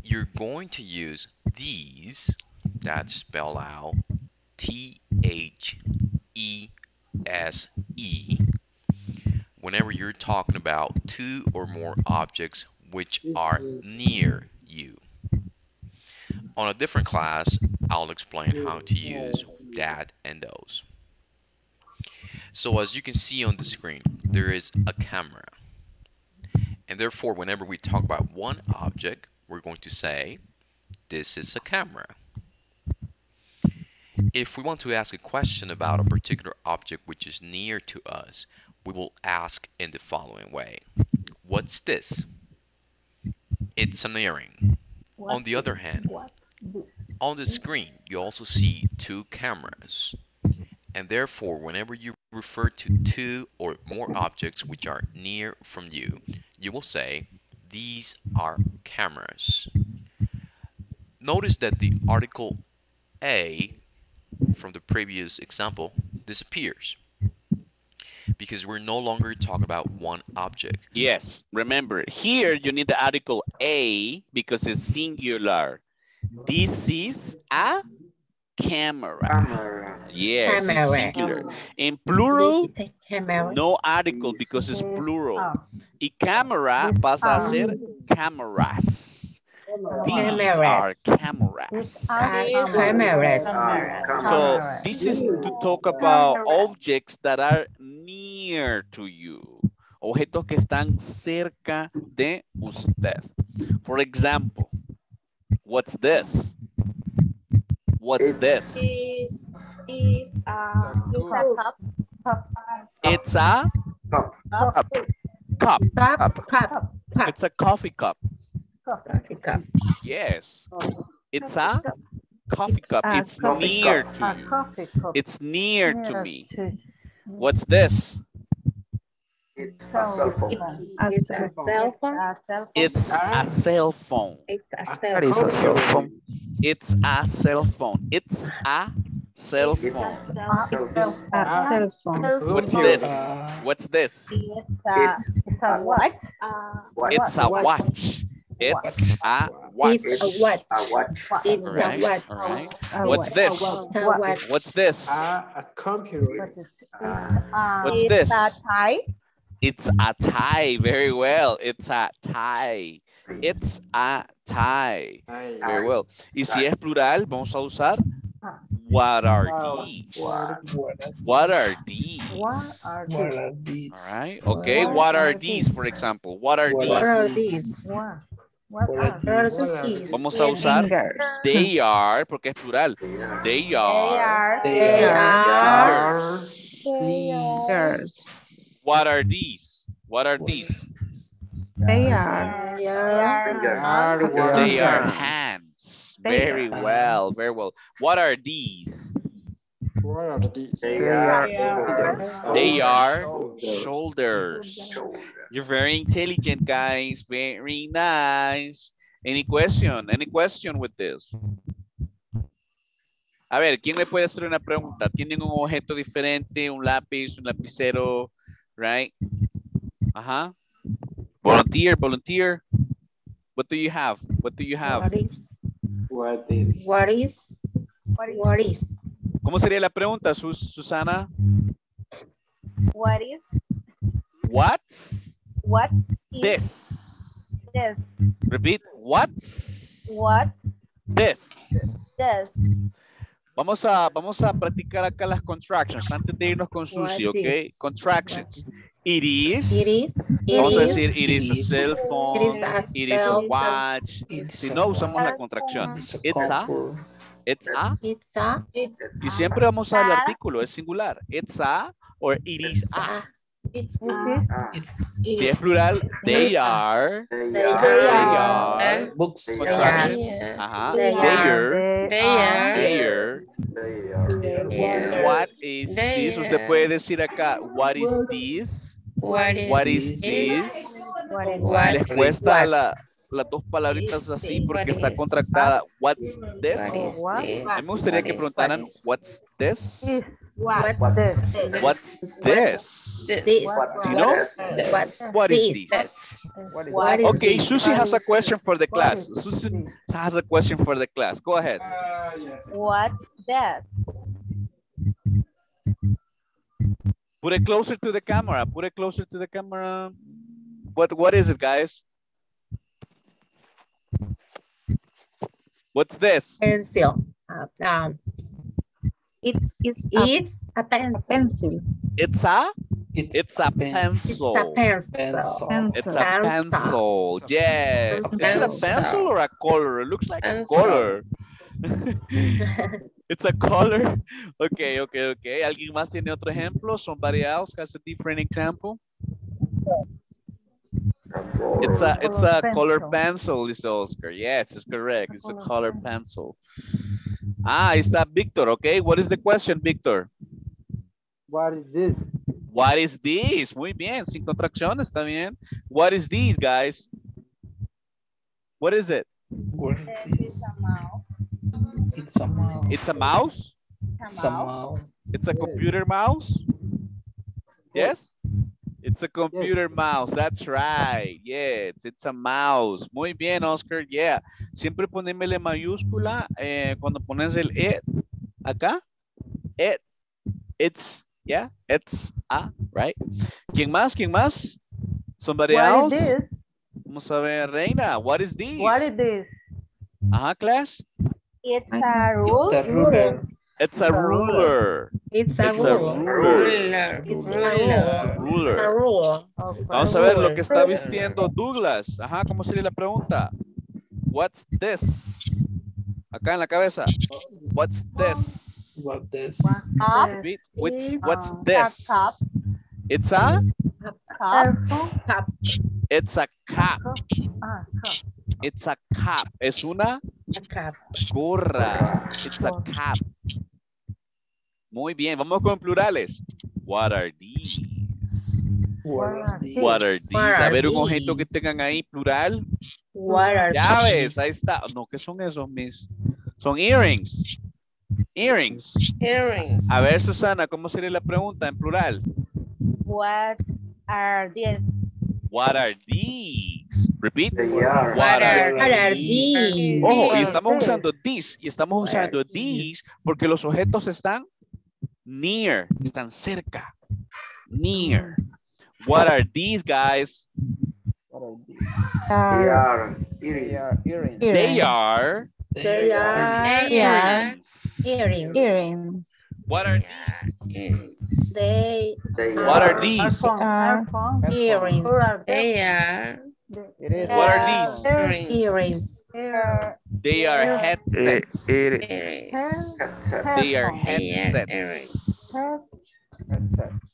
you're going to use these that spell out T H E S E whenever you're talking about two or more objects which are near you. On a different class, I'll explain how to use that and those. So as you can see on the screen, there is a camera. And therefore, whenever we talk about one object, we're going to say, this is a camera. If we want to ask a question about a particular object which is near to us, we will ask in the following way. What's this? It's an earring. What? On the other hand, what? On the screen, you also see two cameras. And therefore, whenever you refer to two or more objects which are near from you, you will say, these are cameras. Notice that the article A from the previous example disappears because we're no longer talking about one object. Yes, remember, here you need the article A because it's singular. This is a camera. Yes, it's singular. In plural, no article because it's plural. Y camera pasa a ser cameras. These are cameras. So this is to talk about objects that are near to you. Objetos que están cerca de usted. For example, what's this? What's it's, this? It's, it's a cup. It's a cup. Cup. Cup. Cup. Cup. It's a coffee cup. Coffee cup. Yes. It's a coffee cup. It's near to you. It's near to me. What's this? It's a cell phone. It's a cell phone. It's a cell phone. That is a cell phone. It's a cell phone. It's a cell phone. It's a cell phone. What's this? What's this? It's a what? It's a watch. It's a watch. It's a watch. It's a watch. What's this? What's this? A computer. What's this? It's a tie. It's a tie. Very well. It's a tie. It's a tie. Very well. Y si es plural, vamos a usar what are these? What are these? What are these? All right. Okay. What are these, for example? What are these? Vamos a usar they are, porque es plural. They are. They are. Sneakers. What are these? What are these? They are. They are, they are hands. They very are well, hands. Very well. What are these? What are these? They, they are, are, they are shoulders. Shoulders. Shoulders. You're very intelligent, guys. Very nice. Any question? Any question with this? A ver, ¿quién le puede hacer una pregunta? ¿Tienen un objeto diferente, un lápiz, un lapicero? Right? Uh-huh. Volunteer, volunteer. What do you have? What do you have? What is? What is? What is? ¿Cómo sería la pregunta, Susana? What is? What's? What is? This. This. Repeat. What's? What? This. This. Vamos a, vamos a practicar acá las contractions antes de irnos con Susi, ¿ok? Contractions. It is. It is. Vamos a decir, it is a cell phone. It is a watch. Si no, usamos la contracción. It's a. It's a. Y siempre vamos al artículo, es singular. It's a or it is a. Si es plural, they are. They are. Books. Contraction. Ajá. They are. They are. What is this? Usted puede decir acá, what is this? What is, what is this? What, what, les cuesta la, las dos palabritas así porque está contractada. What's this? What is this? A mí me gustaría que preguntaran, what's this? What, what's this? What's this? This. What, you know? This. What is this? What is okay, this? Susie has a question for the class. Susie has a question for the class. Go ahead. Uh, yes. What's that? Put it closer to the camera. Put it closer to the camera. What, what is it, guys? What's this? Pencil. Um, It is it's a, a pencil. It's a it's, it's a pencil. It's a pencil. Pencil. It's a pencil. Pencil. Yes. Pencil. Is it a pencil or a color? It looks like pencil. A color. It's a color. Okay, okay, okay. ¿Alguien más tiene otro ejemplo? Somebody else has a different example. It's a it's a color pencil, is Oscar. Yes, it's correct. It's a color pencil. Ah, it's that Victor, okay? What is the question, Victor? What is this? What is this? Muy bien, sin contracciones, está bien. What is this, guys? What is it? What is this? It's a mouse. It's a mouse? It's a mouse. It's a computer mouse? Yes? It's a computer yes. mouse. That's right. Yes, it's a mouse. Muy bien, Oscar. Yeah. Siempre ponémele mayúscula eh, cuando pones el it acá. It It's, yeah, it's a, right? ¿Quién más? ¿Quién más? Somebody what else? What is this? Vamos a ver, Reina, what is this? What is this? Ajá, class. It's a rule. It's a ruler. It's a ruler. It's a ruler. Ruler. Vamos a ver lo que está vistiendo Douglas. Ajá, ¿cómo sería la pregunta? What's this? Acá en la cabeza. What's this? What's this? What's, what's this? It's a? Cup. Cup. It's a cap. Ah, cup. It's a cap. Es una a cap. Gorra. It's a cap. Muy bien. Vamos con plurales. What are these? What are these? What are these? A ver, un objeto que tengan ahí, plural. What are llaves. These? Ahí está. No, ¿qué son esos, mis? Son earrings. Earrings. Earrings. A ver, Susana, ¿cómo sería la pregunta en plural? What are these? What are these? Repeat. Yeah. What, what are, are these? these? Ojo, y estamos usando these y estamos usando these porque los objetos están near, están cerca. Near. What are these, guys? What are these? Uh, they are earrings. They are They are earrings. Earrings. Earrings. What are these? They, they what are, are these? They are earrings. They are. What are these? Earrings. They are headsets. They are headsets.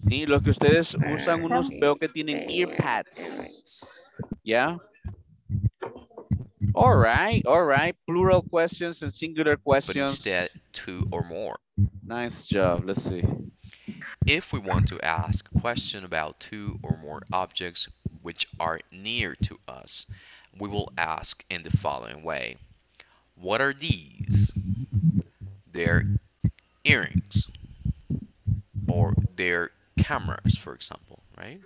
Sí, los que ustedes usan unos veo que tienen earpads. Yeah. All right, all right. Plural questions and singular questions. Instead, two or more. Nice job. Let's see. If we want to ask a question about two or more objects which are near to us, we will ask in the following way. What are these? They're earrings. Or they're cameras, for example, right?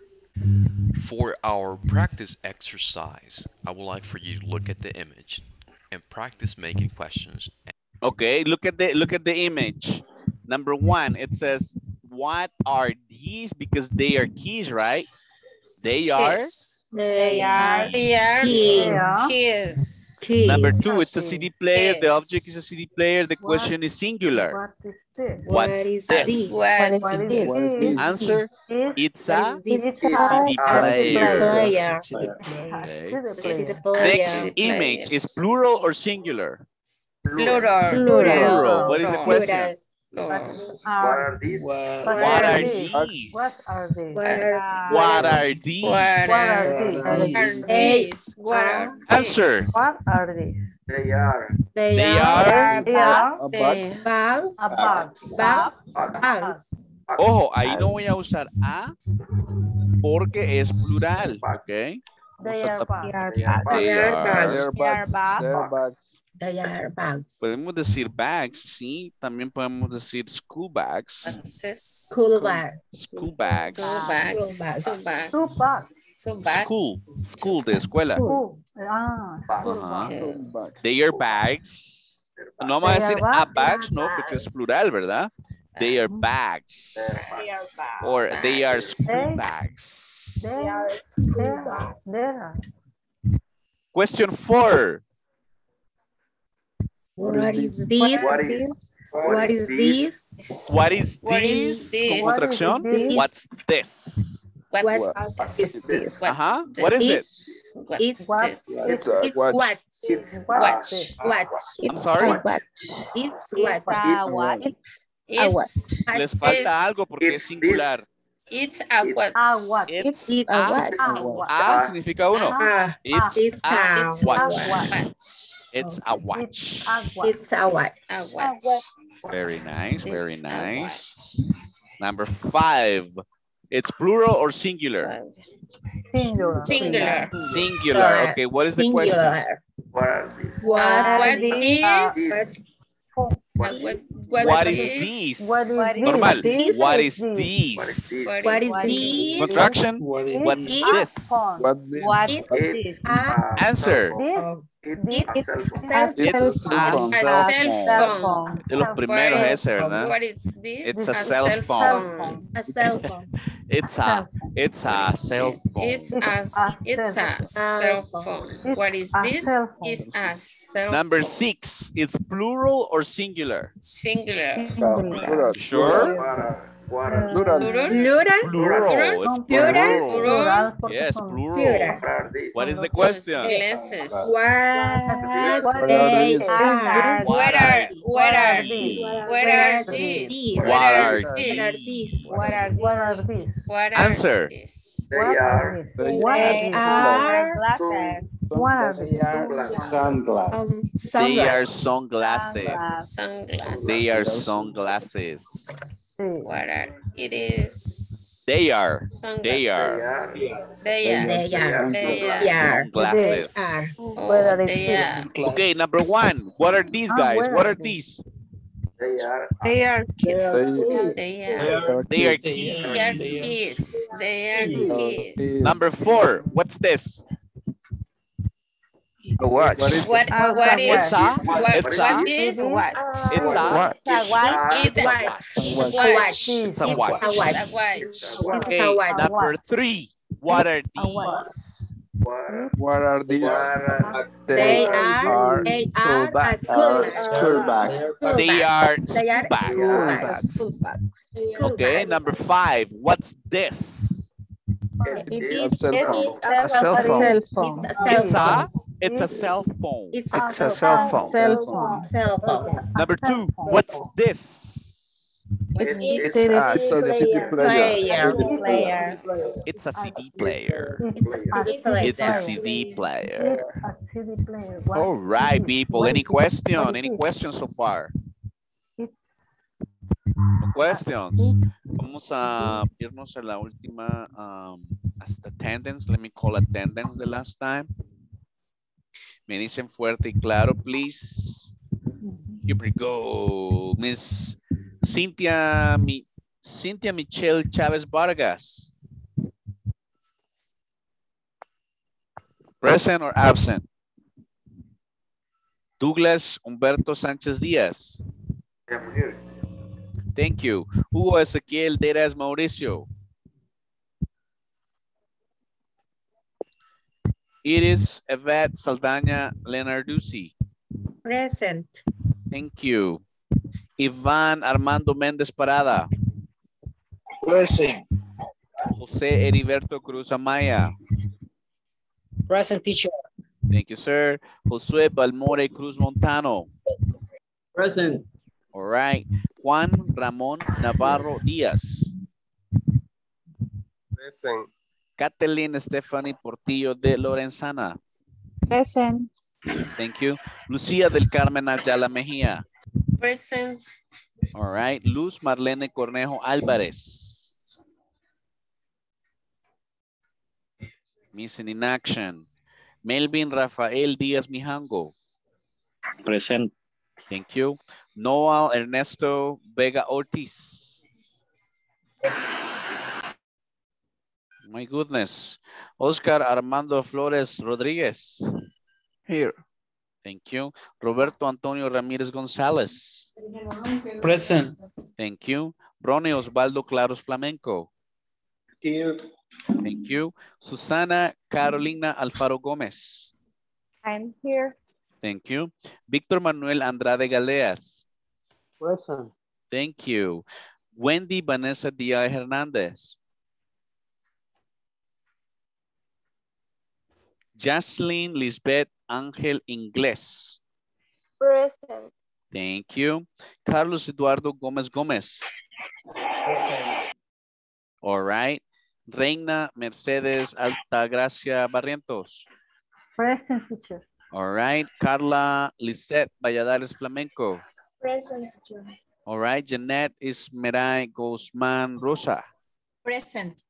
For our practice exercise, I would like for you to look at the image and practice making questions. Okay, look at the look at the image. Number one, it says, what are these? Because they are keys, right? They are. They are. They are keys. keys. Number two, it's a C D player. Keys. The object is a C D player. The what, question is singular. What is this? What is this? What is this? What is this? Answer, it's a C D player. Next image is plural or singular? Plural. Plural. plural. plural. What is the question? No. What are these? What are these? What are these? What are these? What are these? Answer. What are these? They are. They are. They are. About. Ojo, ahí no voy a usar a porque es plural, ¿ok? They are. They are. They are bags. Podemos decir bags, sí. También podemos decir school bags. School bags. School bags. School bags. School bags. School bags. School bags. School. School de escuela. School. Ah. Uh-huh. They are bags. No vamos a decir a bags, no, porque es plural, ¿verdad? They are bags. They are bags. Or they are school bags. They are school bags. Question four. What is this? What is, what is this? What is this? Contraction. What's this? What is this? Uh-huh. What is it? It's what? It's what? It's what? I'm sorry. It's what? It's what? Les falta algo porque es singular. It's a what. It's a what. A significa uno. It's a what. It's a watch. It's a watch. It's a watch. Very nice. Very nice. Number five. It's plural or singular? Singular. Singular. Singular. Okay. What is the question? What are these? What is? What is this? Normal. What is this? What is this? Contraction. What is this? What is this? Answer. It's, it's a cell phone. It's, it's a cell phone. De los primeros ese, ¿verdad? What is this? It's a, a cell, cell phone. phone. A cell phone. It's a, it's a cell phone. It's a, it's a cell phone. What is this? It's a cell phone. Number six, it's plural or singular? Singular. Singular. Sure? Plural. Plural. Plural. Plural. Plural. Plural. Yes, plural. Plural. What is the question? Classes. What, what they are. What are, what are these? What are these? What are these? What are these? Answer. They are. They are glasses. They are sunglasses. They are sunglasses. They are sunglasses. What are it is? They are. They are. They are. They are. They are. Glasses. They are. Okay, number one. What are these guys? What are these? They are. They are kids. They are. They are kids. They are kids. Number four. What's this? A watch. What is what, it? Uh, what is what is what? It's a watch. It's a watch. It's a watch. It's a watch. It's a watch. Okay, number three. What are these? What are these? They are they are school bags. They are school bags. Okay, number five. What's this? It is a cell phone. It's a It's a cell phone. It's a, it's a cell phone. Cell phone. Cell phone. Number two, what's this? It's, it's, it's a C D player. player. It's a C D player. It's a C D player. All right, people. Any question? Any questions so far? No questions. Vamos a irnos a la última um, hasta attendance. Let me call attendance the last time. Me dicen fuerte y claro, please. Here we go. Miss Cynthia, Mi, Cynthia Michelle Chavez Vargas. Present or absent? Douglas Humberto Sánchez Díaz. I'm here. Thank you. Hugo Ezequiel Deras Mauricio. Iris Yvette Saldaña Leonarducci. Present. Thank you. Ivan Armando Mendes Parada. Present. José Heriberto Cruz Amaya. Present, teacher. Thank you, sir. Josué Balmore Cruz Montano. Present. All right. Juan Ramón Navarro Díaz. Present. Katelyn Estefany Portillo de Lorenzana. Present. Thank you. Lucía del Carmen Ayala Mejía. Present. All right. Luz Marlene Cornejo Álvarez. Missing in action. Melvin Rafael Díaz Mijango. Present. Thank you. Noel Ernesto Vega Ortiz. My goodness. Oscar Armando Flores Rodriguez. Here. Thank you. Roberto Antonio Ramirez Gonzalez. Present. Thank you. Ronnie Osvaldo Claros Flamenco. Here. Thank you. Susana Carolina Alfaro Gómez. I'm here. Thank you. Victor Manuel Andrade Galeas. Present. Thank you. Wendy Vanessa Diaz Hernandez. Jaceline Lisbeth Ángel Inglés. Present. Thank you. Carlos Eduardo Gomez Gomez. Present. All right. Reina Mercedes Altagracia Barrientos. Present, teacher. All right. Carla Lisette Valladares Flamenco. Present, teacher. All right. Janet Ismeray Guzman Rosa. Present.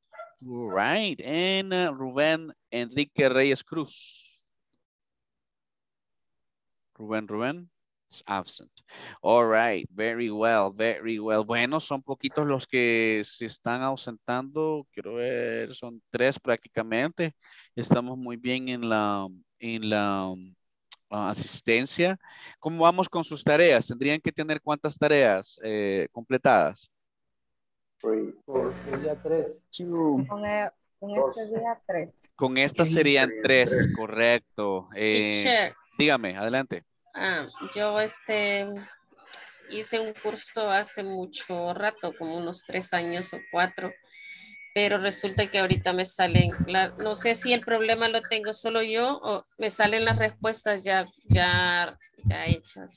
All right, and uh, Rubén Enrique Reyes Cruz. Rubén, Rubén is absent. All right, very well, very well. Bueno, son poquitos los que se están ausentando. Quiero ver, son tres prácticamente. Estamos muy bien en la, en la uh, asistencia. ¿Cómo vamos con sus tareas? ¿Tendrían que tener cuántas tareas eh, completadas? Three, four, día tres. Two, con, el, con este día tres. Con estas serían tres, tres. Correcto. Eh, dígame, adelante. Ah, yo este hice un curso hace mucho rato, como unos tres años o cuatro, pero resulta que ahorita me salen, la, no sé si el problema lo tengo solo yo o me salen las respuestas ya, ya, ya hechas.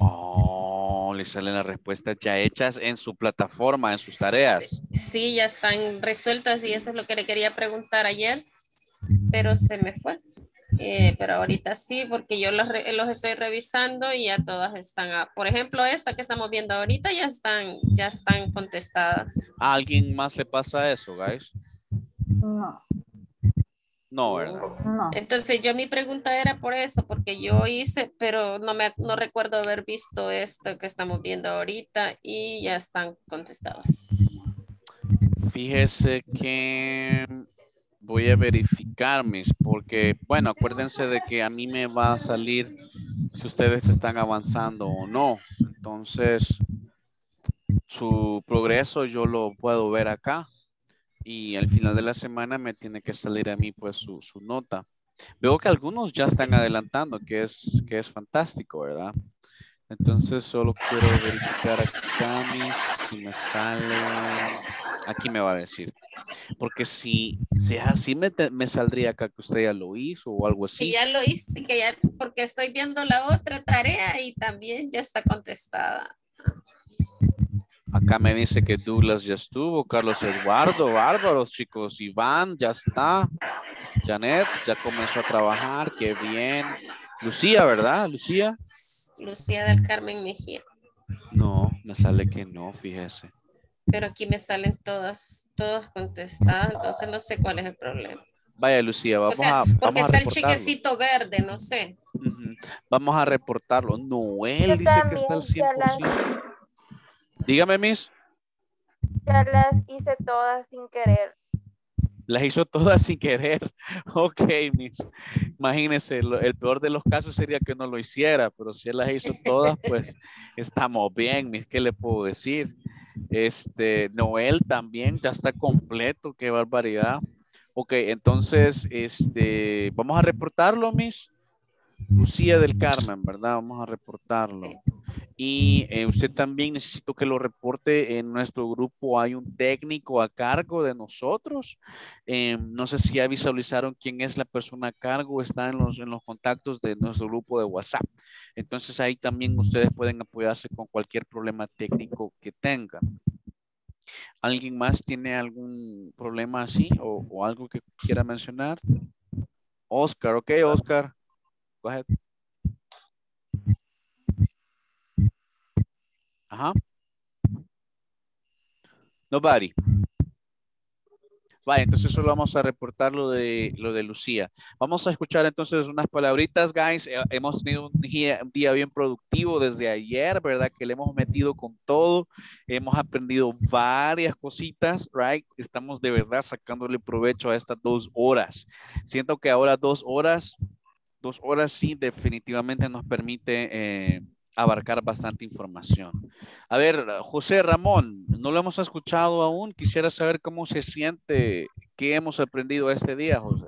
Oh, le salen las respuestas ya hechas en su plataforma, en sus tareas. Sí, sí, ya están resueltas y eso es lo que le quería preguntar ayer, pero se me fue. Eh, pero ahorita sí, porque yo los, los estoy revisando y ya todas están, a, por ejemplo, esta que estamos viendo ahorita ya están, ya están contestadas. ¿A alguien más le pasa eso, guys? No. No, ¿verdad? No. Entonces yo mi pregunta era por eso, porque yo hice, pero no, me, no recuerdo haber visto esto que estamos viendo ahorita y ya están contestadas. Fíjese que... voy a verificar, mis, porque, bueno, acuérdense de que a mí me va a salir si ustedes están avanzando o no. Entonces, su progreso yo lo puedo ver acá. Y al final de la semana me tiene que salir a mí, pues, su, su nota. Veo que algunos ya están adelantando, que es, que es fantástico, ¿verdad? Entonces, solo quiero verificar acá, mis, si me sale... Aquí me va a decir. Porque si, si es así, me, te, me saldría acá que usted ya lo hizo o algo así. Sí, ya lo hice, que ya, porque estoy viendo la otra tarea y también ya está contestada. Acá me dice que Douglas ya estuvo, Carlos Eduardo, bárbaro, chicos. Iván, ya está. Janet, ya comenzó a trabajar, qué bien. Lucía, ¿verdad? Lucía. Lucía del Carmen Mejía. No, me sale que no, fíjese. Pero aquí me salen todas, todas contestadas, entonces no sé cuál es el problema. Vaya, Lucía, vamos o sea, a porque vamos está a el chequecito verde, no sé. Uh-huh. Vamos a reportarlo. Noel yo dice que está al cien por ciento. Las... dígame, Miss. Ya las hice todas sin querer. Las hizo todas sin querer. Ok, Miss. Imagínense, lo, el peor de los casos sería que no lo hiciera, pero si él las hizo todas, pues estamos bien, Miss. ¿Qué le puedo decir? Este, Noel también ya está completo, qué barbaridad. Ok, entonces, este, vamos a reportarlo, Miss Lucía del Carmen, ¿verdad? Vamos a reportarlo. Y eh, usted también necesito que lo reporte. En nuestro grupo hay un técnico a cargo de nosotros. Eh, no sé si ya visualizaron quién es la persona a cargo. Está en los, en los contactos de nuestro grupo de WhatsApp. Entonces ahí también ustedes pueden apoyarse con cualquier problema técnico que tengan. ¿Alguien más tiene algún problema así o, o algo que quiera mencionar? Oscar, ok, Oscar. Go ahead. Ajá. Nobody. Vale, entonces solo vamos a reportar lo de, lo de Lucía. Vamos a escuchar entonces unas palabritas, guys. Hemos tenido un día, un día bien productivo desde ayer, ¿verdad? Que le hemos metido con todo. Hemos aprendido varias cositas, right? Estamos de verdad sacándole provecho a estas dos horas. Siento que ahora dos horas... Dos horas sí definitivamente nos permite eh, abarcar bastante información. A ver, José Ramón, no lo hemos escuchado aún. Quisiera saber cómo se siente, qué hemos aprendido este día, José.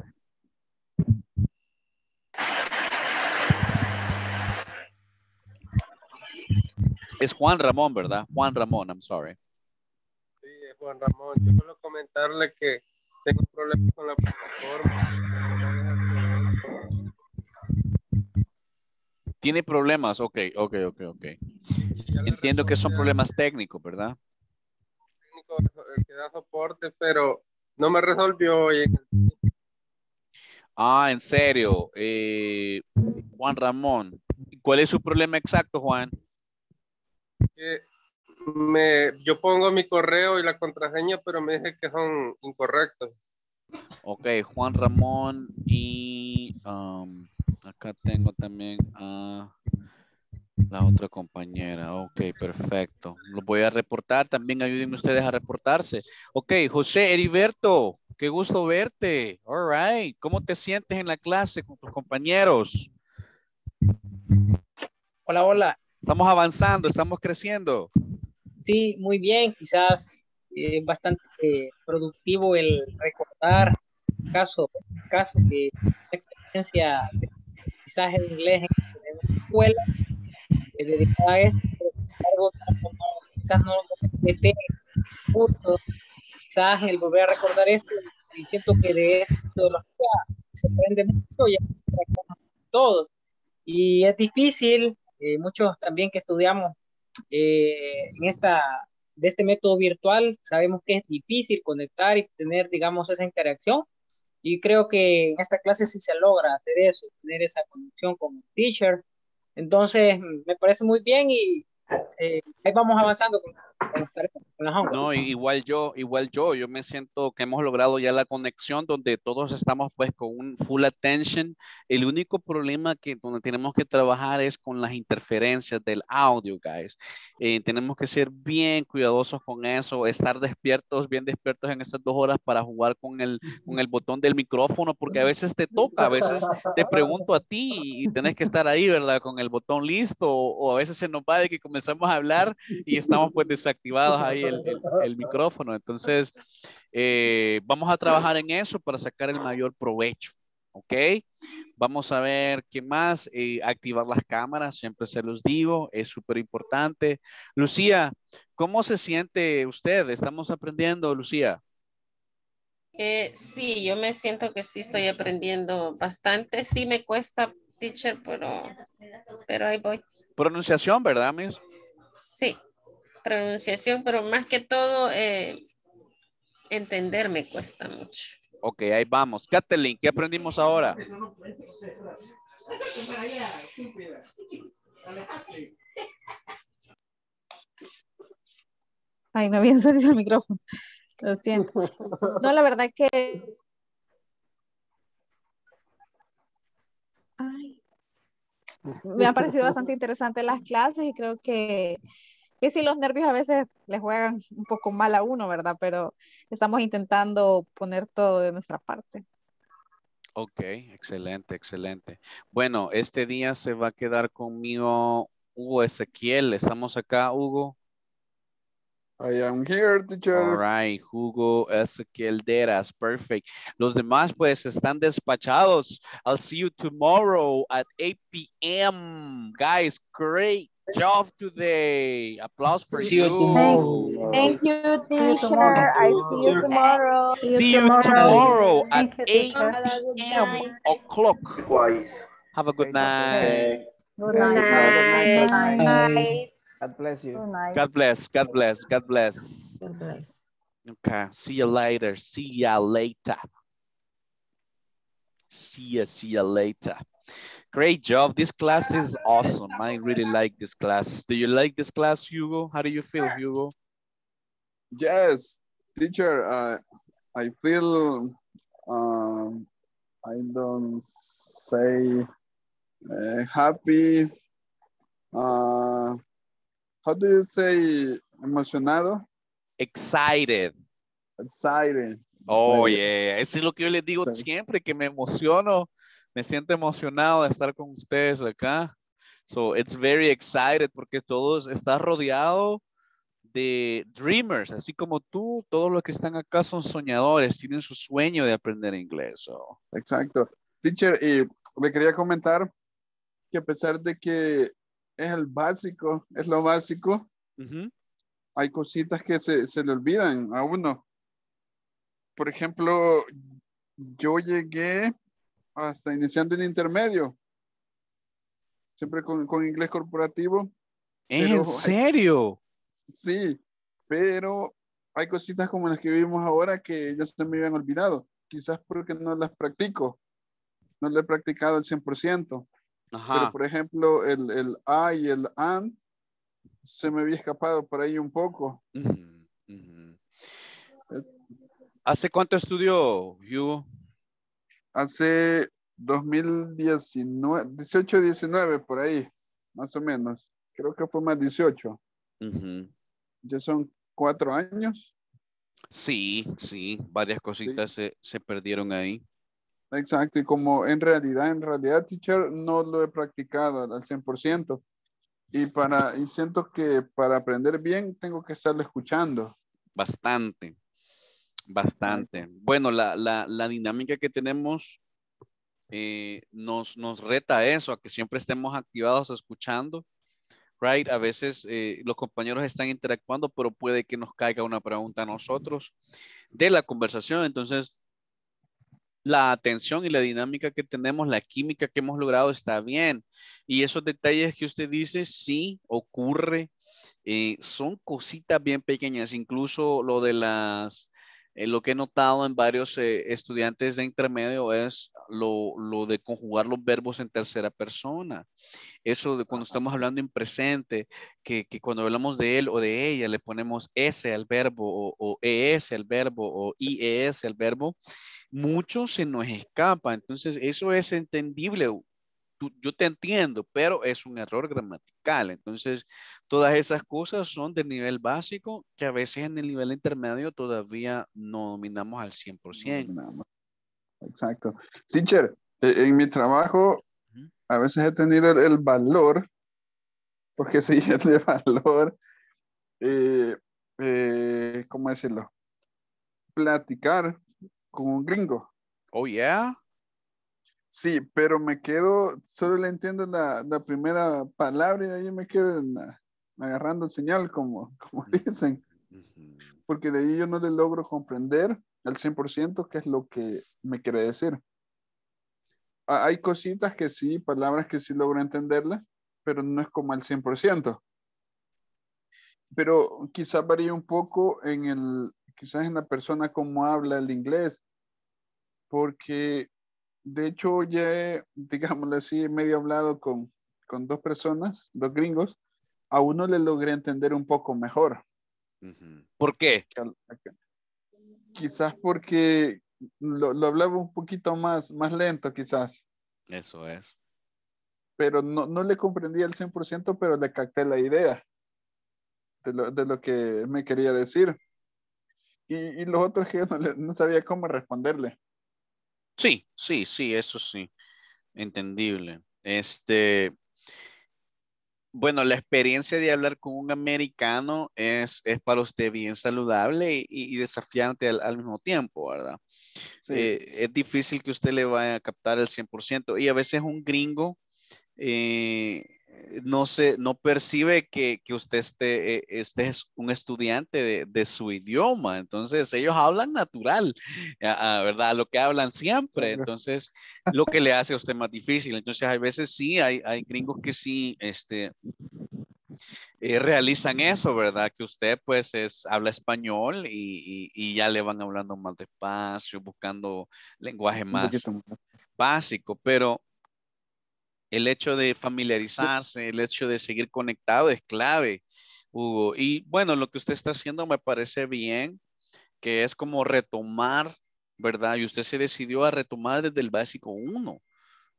Es Juan Ramón, ¿verdad? Juan Ramón, I'm sorry. Sí, es Juan Ramón. Yo quiero comentarle que tengo un problema con la plataforma. Tiene problemas, ok, ok, ok, ok. Entiendo que son problemas técnicos, ¿verdad? Técnico, el que da soporte, pero no me resolvió. Ah, en serio. Eh, Juan Ramón, ¿cuál es su problema exacto, Juan? Eh, me, yo pongo mi correo y la contraseña, pero me dice que son incorrectos. Ok, Juan Ramón y... Um, acá tengo también a la otra compañera. Ok, perfecto. Lo voy a reportar. También ayúdenme ustedes a reportarse. Ok, José Heriberto, Qué gusto verte. All right. ¿Cómo te sientes en la clase con tus compañeros? Hola, hola. Estamos avanzando, estamos creciendo. Sí, muy bien. Quizás es eh, bastante eh, productivo el recordar casos caso de experiencia de aprendizaje de inglés en, en la escuela eh, dedicada a esto. Pero, quizás no metí el curso, quizás el volver a recordar esto, y siento que de esto se aprende mucho y todos, y es difícil, eh, muchos también que estudiamos eh, en esta, de este método virtual, sabemos que es difícil conectar y tener, digamos, esa interacción, y creo que en esta clase sí se logra hacer eso, tener esa conexión con el teacher. Entonces, me parece muy bien, y Eh, ahí vamos avanzando con, con, con las no, igual yo, igual yo yo me siento que hemos logrado ya la conexión donde todos estamos pues con un full attention. El único problema que donde tenemos que trabajar es con las interferencias del audio, guys. Eh, tenemos que ser bien cuidadosos con eso, estar despiertos, bien despiertos en estas dos horas para jugar con el, con el botón del micrófono, porque a veces te toca, a veces te pregunto a ti y tenés que estar ahí, ¿verdad? Con el botón listo, o, o a veces se nos va de que comenzamos a hablar y estamos pues desactivados ahí el, el, el micrófono. Entonces eh, vamos a trabajar en eso para sacar el mayor provecho, ¿ok? Vamos a ver qué más, eh, activar las cámaras, siempre se los digo, es súper importante. Lucía, ¿cómo se siente usted? ¿Estamos aprendiendo, Lucía? Eh, sí, yo me siento que sí estoy aprendiendo bastante, sí me cuesta, teacher, pero, pero ahí voy. Pronunciación, ¿verdad, miss? Sí, pronunciación, pero más que todo eh, entender me cuesta mucho. Ok, ahí vamos. Katelyn, ¿qué aprendimos ahora? Ay, no había salido el micrófono. Lo siento. No, la verdad que... Ay. Me han parecido bastante interesantes las clases, y creo que, que sí, los nervios a veces les juegan un poco mal a uno, ¿verdad? Pero estamos intentando poner todo de nuestra parte. Ok, excelente, excelente. Bueno, este día se va a quedar conmigo Hugo Ezequiel. ¿Estamos acá, Hugo? I am here, teacher. All right, Hugo Ezequiel Deras, perfect. Los demás pues están despachados. I'll see you tomorrow at eight p m Guys, great job today. Applause for see you. you. Thank you, teacher. I see you tomorrow. See you tomorrow at eight p m o'clock. Have a good night. Good night. Good night. God bless you. God bless. God bless. God bless. God bless. Okay. See you later. See ya later. See ya. See ya later. Great job. This class is awesome. I really like this class. Do you like this class, Hugo? How do you feel, Hugo? Yes, teacher. Uh, I feel. Um, I don't say uh, happy. Uh, How do you say emocionado? Excited. Excited. Oh, yeah. Eso es lo que yo les digo sí. siempre, que me emociono. Me siento emocionado de estar con ustedes acá. So, it's very excited porque todos están rodeados de dreamers. Así como tú, todos los que están acá son soñadores. Tienen su sueño de aprender inglés. So. Exacto. Teacher, y le quería comentar que a pesar de que es el básico, es lo básico. Uh-huh. Hay cositas que se, se le olvidan a uno. Por ejemplo, yo llegué hasta iniciando el intermedio. Siempre con, con inglés corporativo. ¿En pero, serio? Sí, pero hay cositas como las que vimos ahora que ya se me habían olvidado. Quizás porque no las practico. No las he practicado al cien por ciento. Ajá. Pero, por ejemplo, el, el I y el AND se me había escapado por ahí un poco. Uh-huh, uh-huh. ¿Hace cuánto estudió, Hugo? Hace dos mil diecinueve, dieciocho, diecinueve, por ahí, más o menos. Creo que fue más dieciocho. Uh-huh. Ya son cuatro años. Sí, sí, varias cositas sí. se, se perdieron ahí. Exacto, y como en realidad, en realidad, teacher, no lo he practicado al cien por ciento. Y, para, y siento que para aprender bien tengo que estarlo escuchando. Bastante, bastante. Bueno, la, la, la dinámica que tenemos eh, nos, nos reta a eso, a que siempre estemos activados escuchando. Right? A veces eh, los compañeros están interactuando, pero puede que nos caiga una pregunta a nosotros de la conversación. Entonces, la atención y la dinámica que tenemos, la química que hemos logrado está bien. Y esos detalles que usted dice, sí, ocurre. Eh, son cositas bien pequeñas. Incluso lo de las, eh, lo que he notado en varios eh, estudiantes de intermedio es lo, lo de conjugar los verbos en tercera persona. Eso de cuando estamos hablando en presente, que, que cuando hablamos de él o de ella le ponemos S al verbo o, o E S al verbo o I E S al verbo. Mucho se nos escapa, entonces eso es entendible, Tú, yo te entiendo, pero es un error gramatical, entonces todas esas cosas son del nivel básico que a veces en el nivel intermedio todavía no dominamos al cien por ciento. Exacto. Teacher, en mi trabajo a veces he tenido el, el valor, porque si es de valor, eh, eh, ¿cómo decirlo? Platicar con un gringo. Oh, yeah. Sí, pero me quedo, solo le entiendo la, la primera palabra y de ahí me quedo en la, agarrando el señal, como, como dicen. Porque de ahí yo no le logro comprender al cien por ciento qué es lo que me quiere decir. Hay cositas que sí, palabras que sí logro entenderlas, pero no es como al cien por ciento. Pero quizás varía un poco en el, quizás en la persona como habla el inglés, porque de hecho ya he, digámoslo así, medio hablado con, con dos personas, dos gringos, a uno le logré entender un poco mejor. ¿Por qué? Quizás porque lo, lo hablaba un poquito más, más lento quizás. Eso es. Pero no, no le comprendí al cien por ciento, pero le capté la idea de lo, de lo que me quería decir. Y, y los otros que yo no, no sabía cómo responderle. Sí, sí, sí, eso sí. Entendible. Este, bueno, la experiencia de hablar con un americano es, es para usted bien saludable y, y desafiante al, al mismo tiempo, ¿verdad? Sí. Eh, es difícil que usted le vaya a captar el cien por ciento. Y a veces un gringo eh, no, se, no percibe que, que usted esté, este es un estudiante de, de su idioma, entonces ellos hablan natural, ¿verdad? Lo que hablan siempre, entonces lo que le hace a usted más difícil, entonces hay veces sí, hay, hay gringos que sí este, eh, realizan eso, ¿verdad? Que usted pues es, habla español y, y, y ya le van hablando más despacio, buscando lenguaje más básico, pero el hecho de familiarizarse, el hecho de seguir conectado es clave, Hugo. Y bueno, lo que usted está haciendo me parece bien, que es como retomar, ¿verdad? Y usted se decidió a retomar desde el básico uno,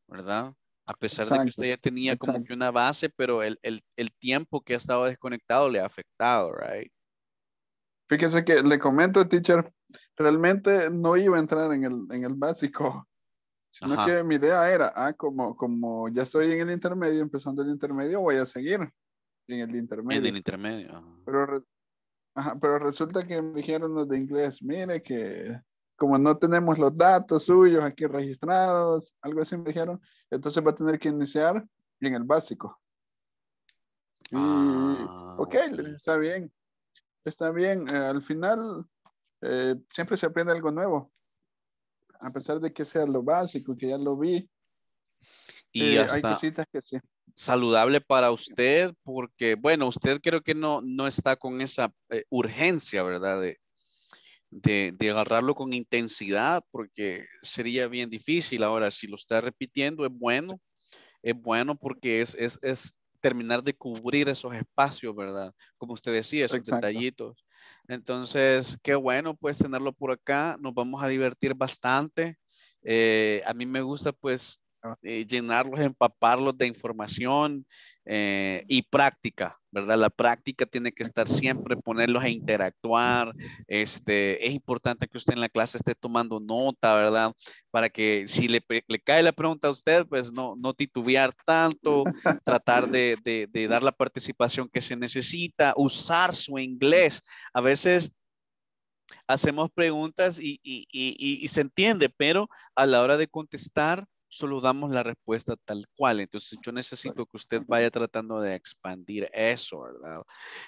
¿verdad? A pesar Exacto. de que usted ya tenía como Exacto. que una base, pero el, el, el tiempo que ha estado desconectado le ha afectado, ¿right? Fíjese que le comento, teacher, realmente no iba a entrar en el, en el básico. Sino Ajá. que mi idea era, ah, como, como ya estoy en el intermedio, empezando el intermedio, voy a seguir en el intermedio. En el intermedio. Ajá. Pero, re, ajá, pero resulta que me dijeron los de inglés, mire que como no tenemos los datos suyos aquí registrados, algo así me dijeron, entonces va a tener que iniciar en el básico. Y, ah, ok, está bien. Está bien. Eh, al final eh, siempre se aprende algo nuevo. A pesar de que sea lo básico, que ya lo vi. Y eh, hasta hay cositas que sí. Saludable para usted, porque, bueno, usted creo que no, no está con esa eh, urgencia, ¿verdad? De, de, de agarrarlo con intensidad, porque sería bien difícil. Ahora, si lo está repitiendo, es bueno. Es bueno porque es, es, es terminar de cubrir esos espacios, ¿verdad? Como usted decía, esos Exacto. detallitos. Entonces, qué bueno pues tenerlo por acá, nos vamos a divertir bastante. Eh, a mí me gusta pues eh, llenarlos, empaparlos de información eh, y práctica, ¿verdad? La práctica tiene que estar siempre, ponerlos a interactuar. Este, es importante que usted en la clase esté tomando nota, ¿verdad? Para que si le, le cae la pregunta a usted, pues no, no titubear tanto, tratar de, de, de dar la participación que se necesita, usar su inglés. A veces hacemos preguntas y, y, y, y se entiende, pero a la hora de contestar solo damos la respuesta tal cual. Entonces yo necesito que usted vaya tratando de expandir eso, ¿verdad?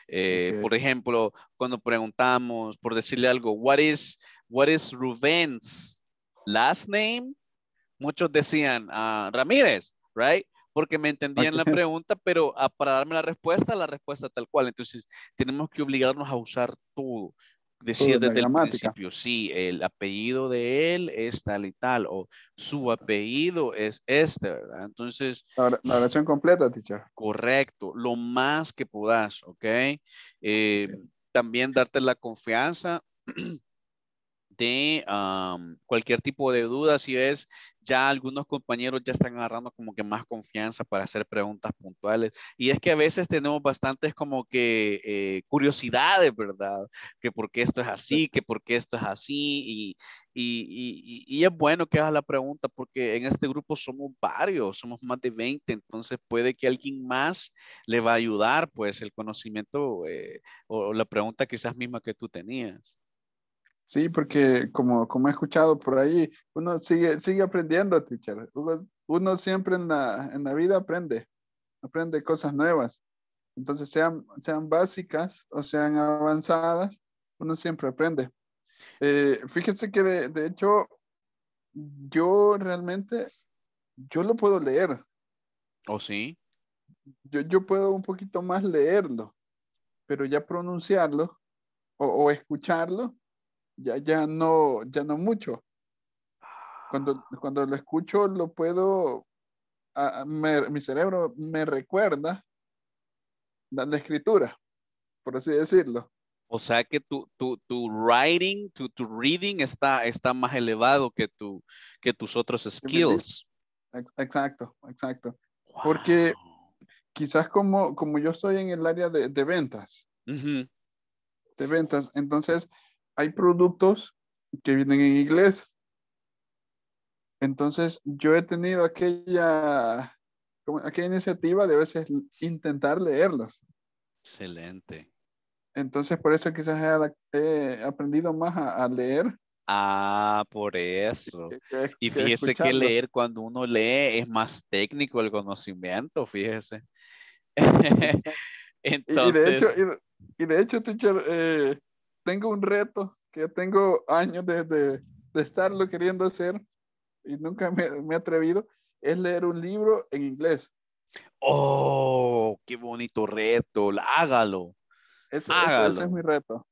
Eh, okay. Por ejemplo, cuando preguntamos, por decirle algo, what is, what is Rubén's last name? Muchos decían uh, Ramírez, right? Porque me entendían la pregunta, pero a, para darme la respuesta, la respuesta tal cual. Entonces tenemos que obligarnos a usar todo. Decir desde el principio, sí, el apellido de él es tal y tal, o su apellido es este, ¿verdad? Entonces... La oración completa, teacher. Correcto, lo más que puedas, ¿ok? Eh, okay. También darte la confianza de um, cualquier tipo de duda, si ves, ya algunos compañeros ya están agarrando como que más confianza para hacer preguntas puntuales. Y es que a veces tenemos bastantes como que eh, curiosidades, ¿verdad? Que por qué esto es así, que por qué esto es así. Y, y, y, y es bueno que hagas la pregunta porque en este grupo somos varios, somos más de veinte. Entonces puede que alguien más le va a ayudar, pues, el conocimiento eh, o la pregunta quizás misma que tú tenías. Sí, porque como, como he escuchado por ahí, uno sigue, sigue aprendiendo, teacher. Uno, uno siempre en la, en la vida aprende, aprende cosas nuevas. Entonces, sean, sean básicas o sean avanzadas, uno siempre aprende. Eh, fíjese que de, de hecho, yo realmente, yo lo puedo leer. ¿Oh, sí? Yo, yo puedo un poquito más leerlo, pero ya pronunciarlo o, o escucharlo, Ya, ya no, ya no mucho. Cuando, cuando lo escucho, lo puedo, a, me, mi cerebro me recuerda la, la escritura, por así decirlo. O sea que tu, tu, tu writing, tu, tu reading está, está más elevado que, tu, que tus otros skills. Exacto, exacto. Wow. Porque quizás como, como yo estoy en el área de, de ventas, uh-huh. de ventas, entonces... Hay productos que vienen en inglés. Entonces, yo he tenido aquella, aquella iniciativa de a veces intentar leerlos. Excelente. Entonces, por eso quizás he, he aprendido más a, a leer. Ah, por eso. Que, que, y fíjese que, que leer, cuando uno lee, es más técnico el conocimiento, fíjese. Entonces... Y, y de hecho, y, y de hecho teacher... Eh, tengo un reto que yo tengo años de, de, de estarlo queriendo hacer y nunca me, me he atrevido, es leer un libro en inglés. ¡Oh! ¡Qué bonito reto! ¡Hágalo! Ese, Hágalo. Ese, ese es mi reto.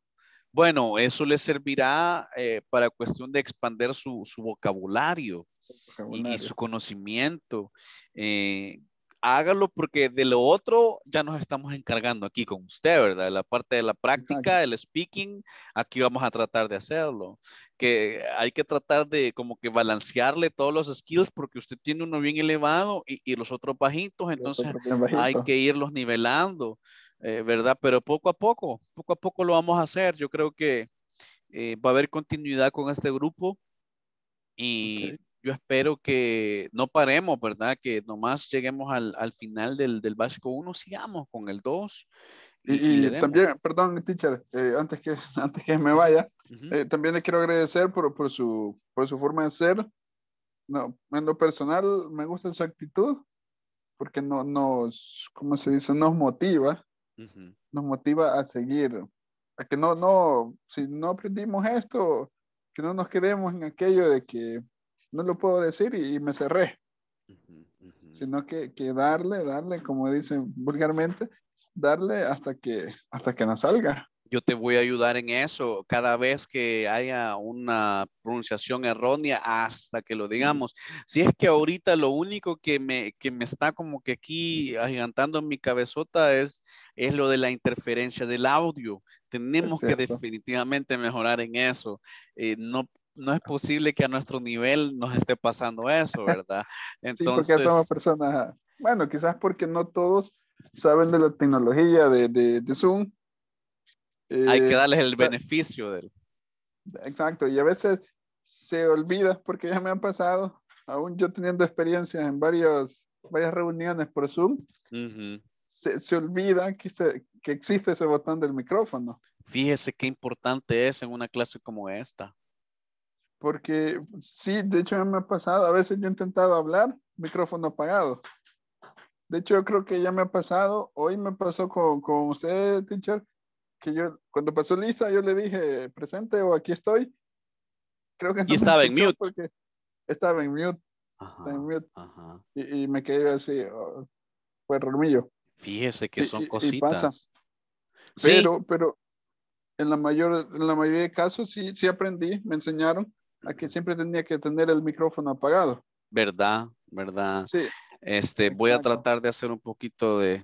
Bueno, eso le servirá eh, para cuestión de expandir su, su vocabulario, vocabulario. Y, y su conocimiento. Eh, Hágalo porque de lo otro ya nos estamos encargando aquí con usted, ¿verdad? La parte de la práctica, el speaking, aquí vamos a tratar de hacerlo. Que hay que tratar de como que balancearle todos los skills porque usted tiene uno bien elevado y, y los otros bajitos, entonces bajito. Hay que irlos nivelando, eh, ¿verdad? Pero poco a poco, poco a poco lo vamos a hacer. Yo creo que eh, va a haber continuidad con este grupo y... Okay. Yo espero que no paremos, ¿verdad? Que nomás lleguemos al, al final del, del básico uno, sigamos con el dos. Y, y, y también, perdón, teacher, eh, antes, que, antes que me vaya, uh-huh. eh, también le quiero agradecer por, por, su, por su forma de ser. No, en lo personal, me gusta su actitud, porque no, nos, ¿cómo se dice? Nos motiva, uh-huh. nos motiva a seguir. A que no, no, si no aprendimos esto, que no nos quedemos en aquello de que no lo puedo decir y, y me cerré. Uh-huh, uh-huh. Sino que, que darle, darle, como dicen vulgarmente, darle hasta que, hasta que nos salga. Yo te voy a ayudar en eso. Cada vez que haya una pronunciación errónea, hasta que lo digamos. Si es que ahorita lo único que me, que me está como que aquí agigantando en mi cabezota es, es lo de la interferencia del audio. Tenemos que definitivamente mejorar en eso. Eh, no no es posible que a nuestro nivel nos esté pasando eso, ¿verdad? Entonces, sí, porque somos personas, bueno, quizás porque no todos saben de la tecnología de, de, de Zoom. Eh, hay que darles el o sea, beneficio del. Exacto, y a veces se olvida, porque ya me han pasado, aún yo teniendo experiencias en varios, varias reuniones por Zoom, uh-huh. se, se olvida que, se, que existe ese botón del micrófono. Fíjese qué importante es en una clase como esta. Porque sí, de hecho ya me ha pasado, a veces yo he intentado hablar, micrófono apagado. De hecho yo creo que ya me ha pasado, hoy me pasó con, con usted, teacher, que yo, cuando pasó lista, yo le dije, presente o aquí estoy. Creo que no y estaba en mute. Porque estaba en mute. Ajá, estaba en mute. Ajá. Y, y me quedé así, oh, fue error mío. Fíjese que son y, cositas. Y pasa. Sí. Pero, pero en la, mayor, en la mayoría de casos sí, sí aprendí, me enseñaron a que siempre tenía que tener el micrófono apagado. ¿Verdad? ¿Verdad? Sí. Este, voy a tratar de hacer un poquito de...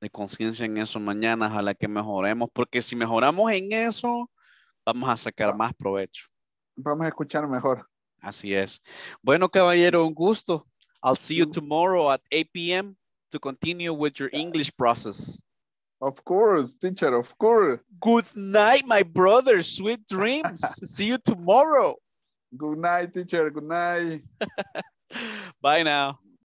de conciencia en eso mañana, ojalá que mejoremos, porque si mejoramos en eso, vamos a sacar más provecho. Vamos a escuchar mejor. Así es. Bueno, caballero, un gusto. I'll see you tomorrow at eight p m to continue with your English process. Of course, teacher, of course. Good night, my brother. Sweet dreams. See you tomorrow. Good night, teacher. Good night. Bye now.